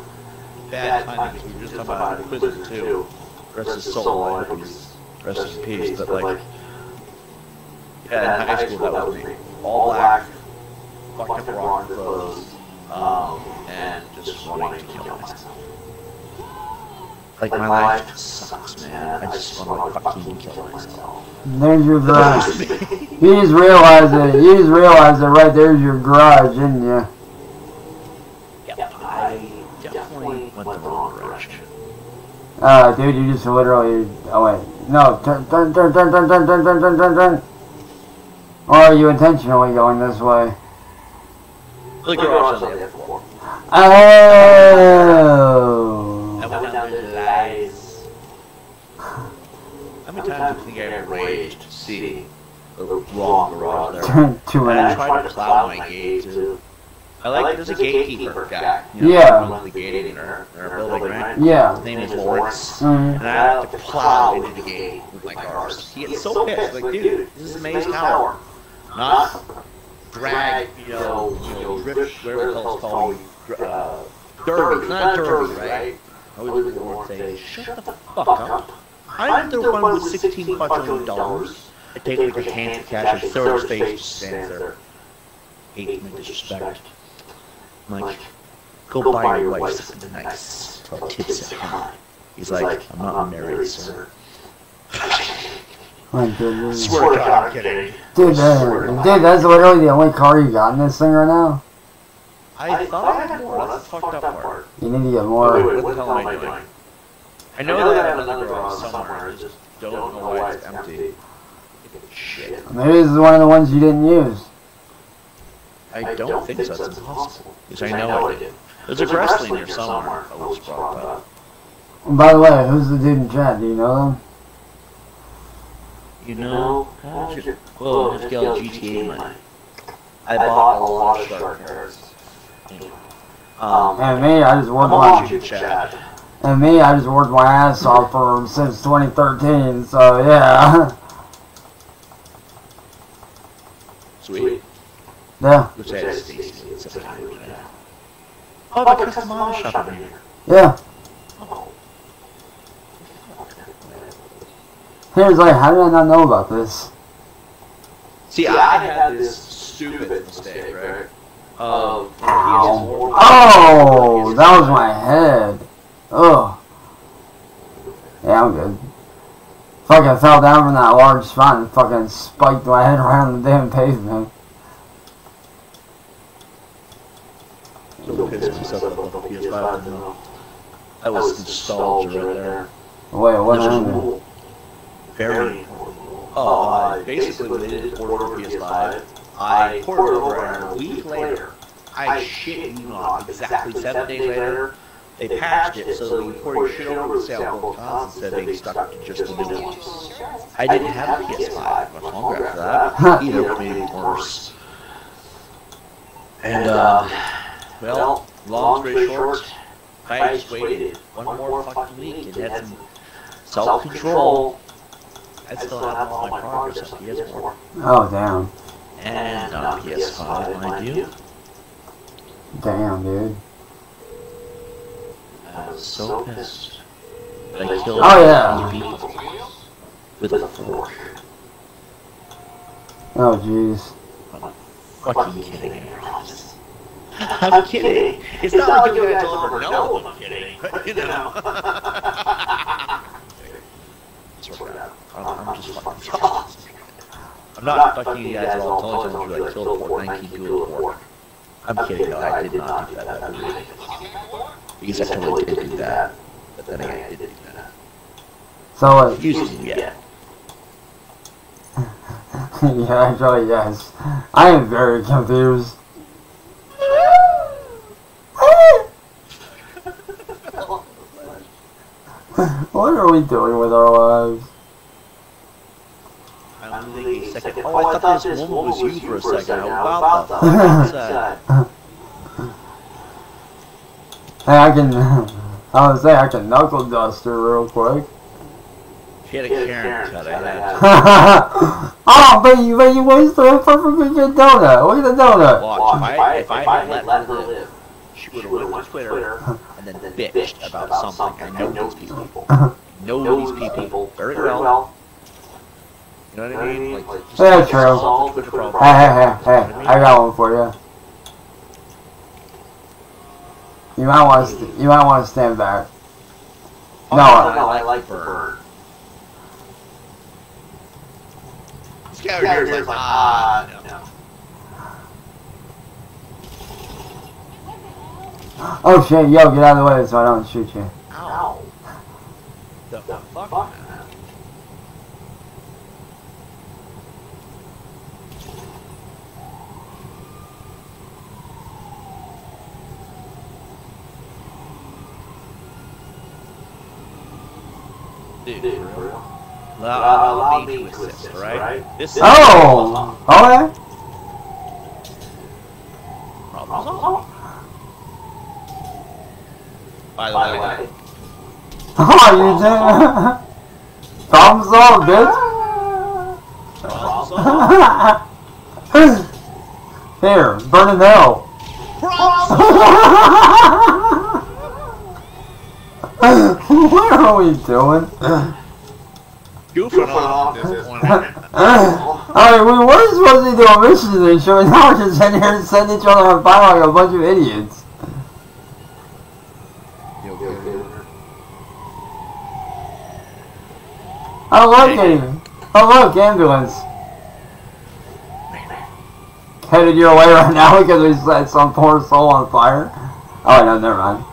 bad timing, because we were just talking about Inquisitor two. Rest his soul, and rest in peace, but like, yeah, in high school that was me. All black, fucked up rock clothes, um, and just wanting to kill myself. Like, my life sucks, man. I just want to fucking kill myself. There's your garage. You just realized it. You just realized it right there's your garage, didn't you? Went the wrong direction. Uh, dude, you just literally. Oh wait, no, turn, turn, turn, turn, turn, turn, turn, turn, turn, turn. Or are you intentionally going this way? Look, you're on the other floor. Oh. I went down the lies. How many times do you think I raged to see the wrong garage there? Too many. I tried to plow my gate. I like, I like there's a gatekeeper guy. You know, yeah. Runs the gate in our, in our building, right? Yeah. His name is Morse. Mm. And I have to plow into the gate with my cars. He gets so pissed. Like, dude, this is the main tower. Not drag, you know, you know, rip, whatever the hell's called. Uh, derby. It's not derby, right? I always look at Morse and say, shut the fuck up. I'm the one with sixteen fucking dollars. I take like a hand of cash and throw it in space and stands there. Hate and disrespect. I'm like, go, go buy, buy your wife something nice. Tell Tibbz at home. He's like, I'm not married, sir. My goodness. Swear to God, I'm kidding. Dude, that's literally the only car you got in this thing right now. I thought I had more. That's the fucked up part. You need to get more. Wait, wait, what the hell am I doing? I know that I have another garage somewhere. I just don't know why it's empty. Shit. Maybe this is one of the ones you didn't use. I don't, I don't think, think so. That's impossible. Because I know, I know I did. It. There's, There's a wrestling here somewhere. I was brought up. By the way, who's the dude in chat? Do you know them? You know? Whoa, you, well, well, just get all G T A money. I, I bought, bought a lot of shark hairs. Anyway. Um, and me, I just wore my chat. And me, I just worked my ass off for him since twenty thirteen. So yeah. Sweet. Yeah. Which is Stacy. It's a time right now. Oh, the custom model shop in here. Yeah. Oh. Here's like, how did I not know about this? See, yeah, I, I had, had this stupid mistake, right? Um, oh, oh that was my head. Ugh. Yeah, I'm good. Fucking fell down from that large spot and fucking spiked my head around the damn pavement. So pissed myself up on the P S five, no. That was nostalgia right there. Wait, what happened? Very horrible. Oh, I basically, when they did port over P S five, I ported over and a week later, I shit you not, exactly seven days later, they patched it so that we ported shit over to sample cons and said they stuck to just the new ones. I didn't have a P S five much longer after that, either, maybe worse. And, uh... well, long, very short, I just waited one, one more fucking week and had some self-control. I still have all my progress on P S four. Oh, damn. And on P S five, mind you. Damn, dude. I was so pissed. I killed oh, yeah. three people with a fork. Oh, jeez. I'm fucking kidding me, I promise. I'm, I'm kidding. kidding. It's, it's not, not like you're going to deliver. No, I'm kidding. But, you know. Sort of. I'm, I'm just fucking lost. I'm not fucking you guys at all. Totally told you I killed a fork. I keep doing a fork. I'm kidding, though. I did not do that. Because I totally did do that. But then again, I did do that. So, uh, using it. Yeah, I probably guess. I am very confused. What are we doing with our lives? I'm thinking a second. Oh, I thought this woman was you for a second. How about that? Hey, I can. I was saying I can knuckle dust her real quick. She had a Karen cut. I had. Oh, but you, but you wasted a perfectly good donut. Look at the donut. Watch. If I, if I had let her live, she would have went on Twitter and then bitched about something. I know those people. I know these people very well. You know what I mean? Like, just yeah, true. Hey, hey, hey, hey. I got one for you. You might want to, you might want to stand back. No, I like the bird. Scavenger's like, ah, no. no. Oh shit, yo, get out of the way so I don't shoot you. Ow. The, the fuck? fuck? Dude, Dude, for real? Allow uh, me to assist, assist right? right? This oh! Alright. Problem solved. By the way. By the way. Oh, you did. Thumbs up, bitch. Thumbs up. There, burn in hell. What are we doing? Goofing off. Alright, we were supposed to do a mission and show and now we're just in here and send each other a file like a bunch of idiots. I like it. Oh look, ambulance. Headed your way right now because we set some poor soul on fire. Oh no, never mind.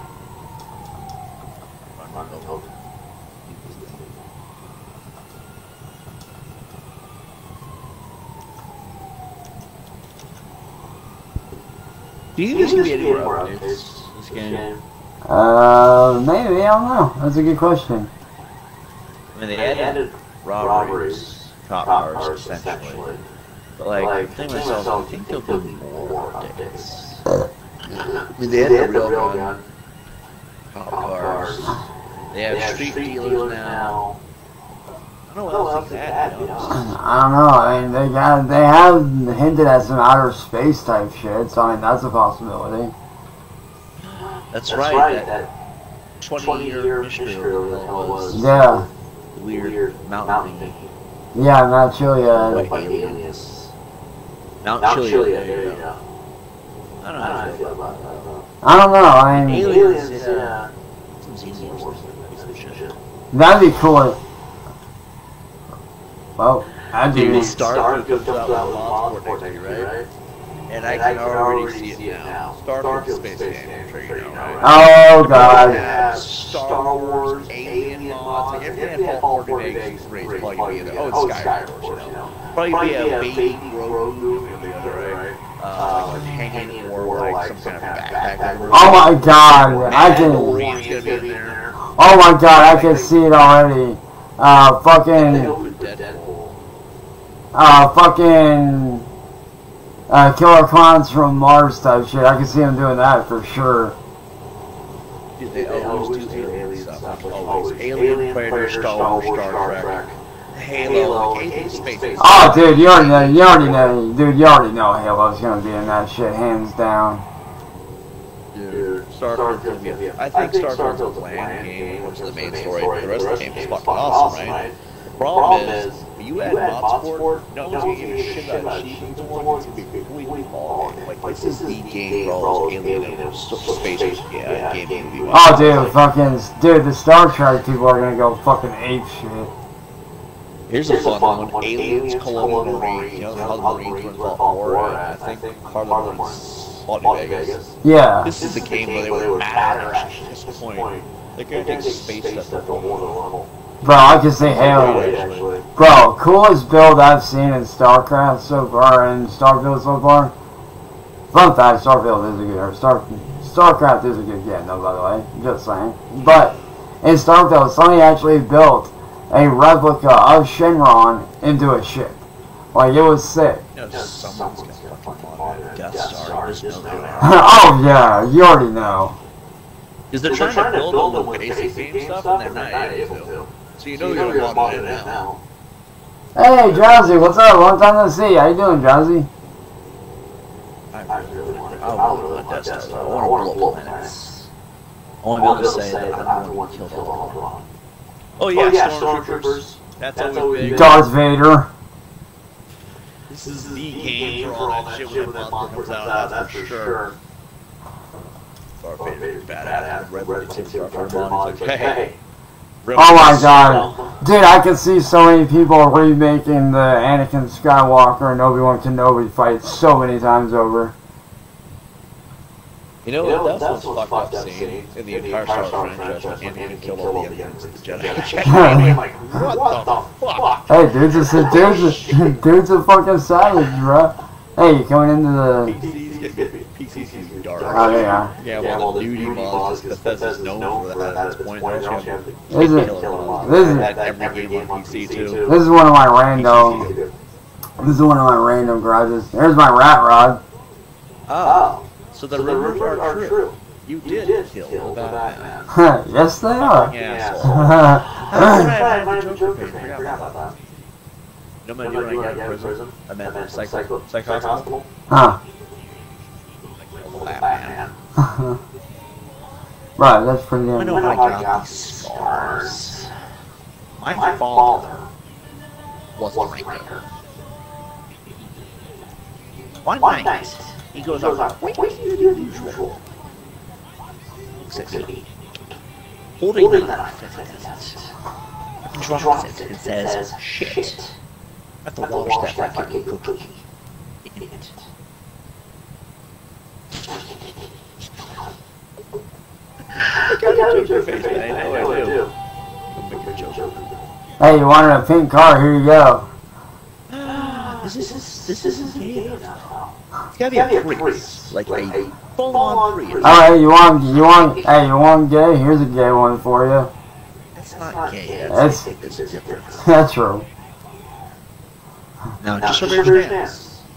Do you think this be anywhere updates this, this game? Uh, maybe, I don't know. That's a good question. I mean, they added, added robberies, cop cars, essentially. essentially. But, like, like I think myself, I think there'll be more updates. I mean, they added a real gun, cop cars. They have, they have street, street dealers, dealers now. I don't know what else they add, you know? I don't know, I mean, they got, they have hinted at some outer space type shit, so I mean, that's a possibility. That's, that's right, right, that twenty-year mystery was. Yeah. Weird, weird mountain thing. Yeah, Mount Chiliad. Wait, like aliens. Mount Chiliad, there you go. I don't know how I feel about that, though. I don't know, I mean... Aliens, yeah. That'd be cool. Well, I do. Dude, Starfield comes out with a law enforcement trigger, right? And I can already see it now. Starfield space game trigger, right? Oh god! Star Wars, Alien mods, like everything had all four days raised probably be either. Oh, it's Skywars, you know. Probably be a baby road movie or the other, right? Uh, hanging or like some kind of backpack. Oh my god! I can. Oh my god! I can see it already. Uh, fucking. Uh, fucking uh, Killer Clowns from Mars type shit. I can see him doing that for sure. Dude, they always do alien stuff. Like always. Alien, Predator, Star Wars, Star Trek, Halo, alien space. Oh, dude, you already know. You already know. Dude, you already know Halo's gonna be in that shit, hands down. Dude, Starfield's gonna be a, I think Starfield's a bland game, which is the main story, but the rest of the game is fucking awesome, right? The problem is. You add mod sport, no one's gonna give a shit about achievements anymore. It's gonna be completely all day. Like, this is the game for all those alien and space yeah, game game you want. Oh, dude, fucking. Dude, the Star Trek people are gonna go fucking ape shit. Here's a fun one. Aliens, Colonial Marines, you know, the Hug Marines were involved in war, and I think Carla Marines fought in Vegas. Yeah. This is the game where they were mad at this point. They're gonna take space stuff at the water level. Bro, I can see Halo. Bro, coolest build I've seen in StarCraft so far, in Starfield so far. Fun fact, Starfield is a good, or Star, StarCraft is a good get, no, by the way, just saying. But, in Starfield, Sony actually built a replica of Shenron into a ship. Like, it was sick. No, someone's gonna fucking model Death Star. Oh, yeah, you already know. Because they're, they're trying to build all the basic game stuff, and they're not, not able to. So you know so you're going to log in now. Hey, Drowsy, what's up? Long time no see. How you doing, Drowsy? I really want to. I don't really want Death Star. I want to blow planets. I want to be able to say that I don't want to kill them all. Oh yeah, Stormtroopers. That's always big. Darth Vader. This is the game for all that shit when that mod comes out. That's for sure. Darth Vader's badass. Red Red Tibbz Darth Vader's like, hey. Oh my god. Dude, I can see so many people remaking the Anakin Skywalker and Obi-Wan Kenobi fight so many times over. You know, you know that's what's fucked up scene in the entire Star Wars franchise when Anakin killed all the young Jedi. I'm like, what the fuck? Hey, dude's a, dude's a, dude's a fucking savage, bro. Hey, you coming into the... P C C's dark. Oh, yeah. Yeah, well, yeah, well the duty boss, Bethesda's known for that at this point. This is one of my random... This is one of my random garages. There's my rat rod. Oh. So the rumors are true. You did, you did kill, kill the Batman. Batman. Yes, they are. Yeah. I was the Joker fan. Forgot about that. No matter what I get in prison, I met the psych hospital. Huh. Batman. Right, that's pretty good. I know I got these scars. My father was a Ranger. One night, he goes off like, what do you do usual? Holding, Holding the knife and drops it and says, shit. I have to wash that like a cookie. Idiot. I got a joke your face, man. I know I do. I'll make a joke. Hey, you wanted a pink car? Here you go. This is this isn't game now. It's gotta be a priest, like a full-on priest. Oh, hey, you want you want hey, you want gay? Here's a gay one for you. That's not gay. That's different. That's true. Now, just understand.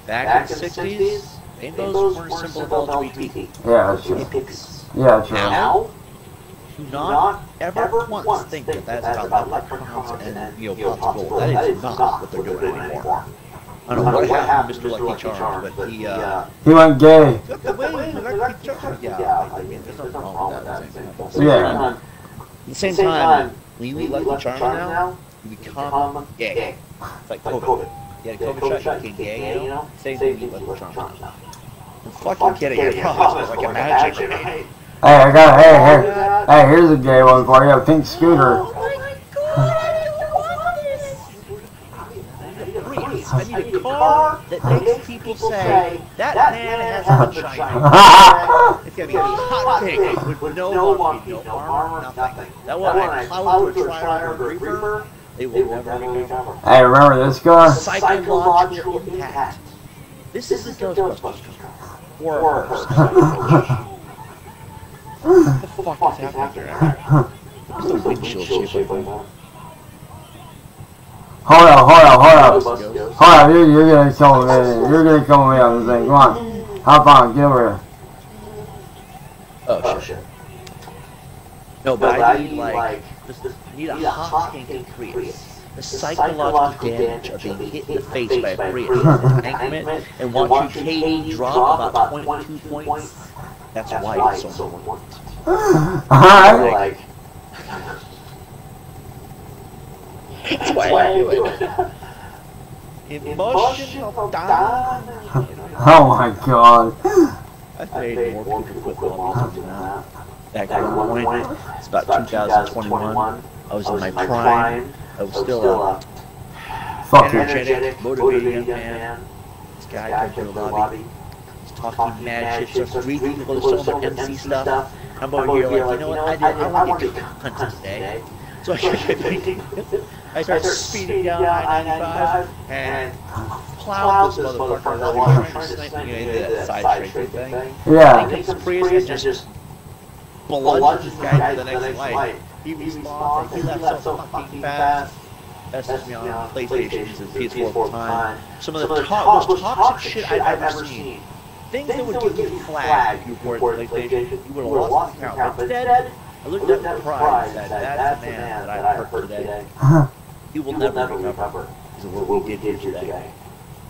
Back in the sixties, rainbows were a symbol of L G B T. Yeah, that's true. Yeah, that's true. Now, do not ever once think that that's about black pronouns and neo-political. That is not what they're doing anymore. I don't know what happened to Mister Lucky Charms, but he, uh... He went gay. He took away Lucky Charms. Yeah, I mean, there's nothing wrong with that. Yeah. At the same time, we leave Lucky Charms now, you become gay. It's like COVID. Yeah, COVID shot, you became gay, you know? Same thing, you leave Lucky Charms now. I'm fucking kidding. Your problem is like a magic grenade. Hey, I got it. Hey, here's a gay one for you. A pink scooter. I need a car that makes people say, that man has a vagina. It's going to be a hot pig with no monkey, no armor, nothing. That one I clout to a trial or a reaper, they will never recover. Hey, remember this guy? Psychological impact. This isn't Ghostbusters car. Or a person. What the fuck is happening here? What's the windshield shape like that? Hold up, hold up, hold up. Hold up, you're, you're gonna kill me. You're gonna kill me on this thing. Come on. Hop on, get over here. Oh, shit. No, but I need, like, just need a hot tank crease. The psychological damage of being hit in the face by a Prius embankment and watch your K D drop about twenty-two points. That's why it's so important. Alright. That's why I do it. Emotional damage. Oh my god. I've made more people quit the law than that. Back at one point, it's about two thousand twenty-one. I was in my prime. I was still a energetic, motivated young man. This guy came to the lobby. He's talking mad shit, starts reading people to some M C stuff. I'm over here like, you know what I did? I want to get cunted today. So I started speeding, I started speeding down I ninety-five and plowed this motherfucker that was trying to snipe me into that side straight thing. Yeah. He takes a Prius and just bludgeons this guy to the next light. He respawned, he left so fucking fast. That's just me on PlayStation and P S four at the time. Some of the most toxic shit I've ever seen. Things that would give you flag if you weren't PlayStation, you would have lost the count. Instead, I looked at the pride and said, that's the man that I've hurt today. He will never recover. This is what we did here today.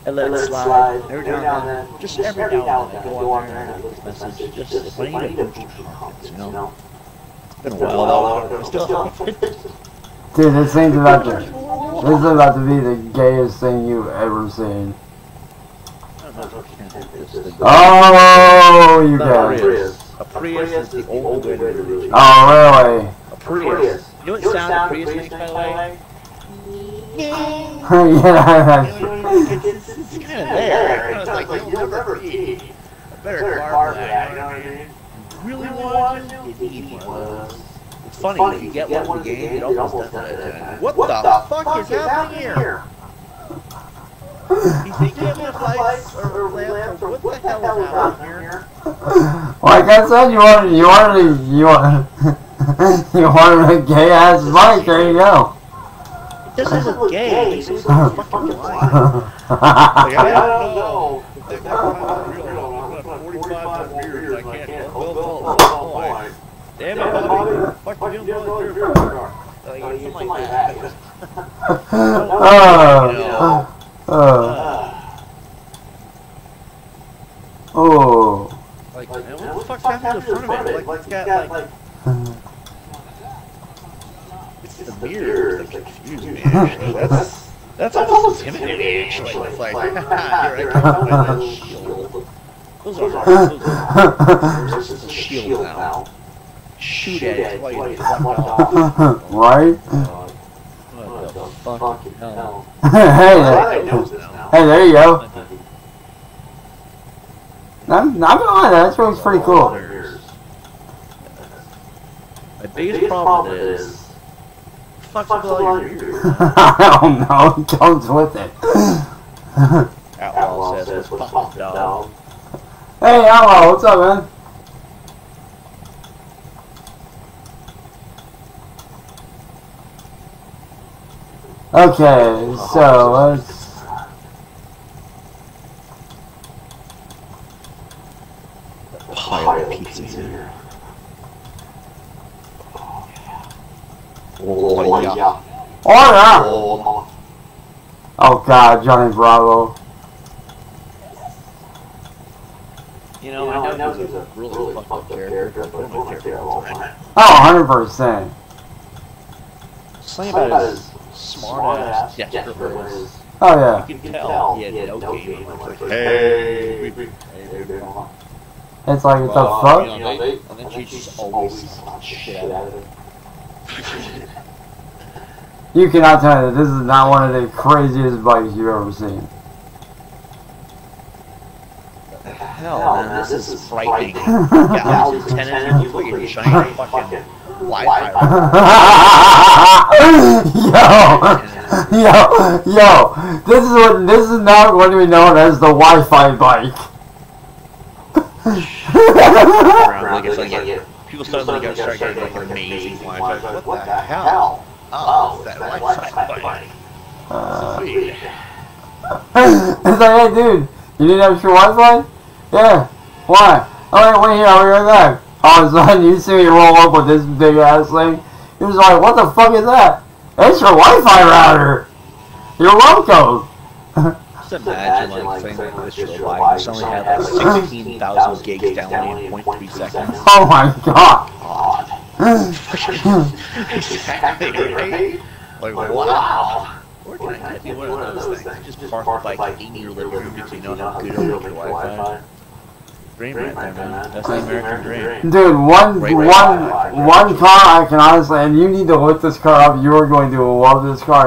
I let it slide. Every now and then, just every now and then, I go on there and I look at this message. Just when I need a boost from comments, you know? It's been a while though. I'm still on it. Dude, this thing's about to, this is about to be the gayest thing you've ever seen. Oh, you got it. A Prius is the old way to really. Oh, really? A Prius. You know what sound a Prius makes, by the way? Yeah. It's kind of there. It's like, you'll never be a better car for that, you know what I mean? Really want to need one. It's funny, if you get one in the game, it almost doesn't end. What the fuck is happening here? You think you have enough lights or lamps or what the hell is happening here? Like I said, you wanted, you wanted, you wanted, you wanted a gay-ass bike. There you go. This isn't gay. This is a fucking lie. Like, I don't know. If that guy was real, I'm going to forty-five years. I can't. fuck you doing with Trevor? Oh, you need somebody back. Oh. Oh. Oh. Like, what the fuck's happening in front of it? Like, it's got, like... It's just the beard. It's like, confused, man. That's... That's almost intimidating, actually. It's like, haha, here I come with my shield. Those are hard. Those are shield now. Shoot at it while you're fucking off. Right? What the fucking hell? Hey, there you go. I'm not gonna lie, that one's pretty cool. My biggest problem is... What the fuck's with all your ears? I don't know, it comes with it. Outlaw says, what's fucking dog? Hey, Outlaw, what's up, man? Okay, so let's... Pile of pizza here. Oh, yeah. Oh, yeah. Oh, God, Johnny Bravo. You know, I know he's a really fucked up character, but I don't care about him. Oh, one hundred percent. Something about his... Smart ass, yeah, yeah. Oh yeah. You can tell. Yeah, yeah, no game. Hey. It's like, what the fuck? You know, they, and then she just always slaps shit out of it. You cannot tell that this is not one of the craziest bikes you've ever seen. What the hell, man? This, this is frightening. Yeah, Lieutenant, you look at your shiny fucking... Wi-Fi. Yo, yo, yo! This is what this is not what we know as the Wi-Fi bike. Like it's like, like people suddenly got start getting like amazing Wi-Fi. What, what the, the hell? hell? Oh, it's that, that Wi-Fi, Wi-Fi bike. Uh, it's like, hey, dude, you need extra Wi-Fi? Yeah. Why? All right, wait here. I'll be right back. All of a sudden, you see me roll up with this big ass thing. He was like, "What the fuck is that? It's your Wi-Fi router. You're welcome." Just imagine like saying that like, this your Wi-Fi. It's only had like sixteen thousand gigs down in point three seconds. Oh my god! God. Exactly right. Like wow. Where can I get one of those things? Just park the bike in your living room because you know how good your Wi-Fi. Dream right there, man. That's the American dream. Dude, one, right, right, one, right, right, right. one car I can honestly, and you need to lift this car up, you are going to love this car.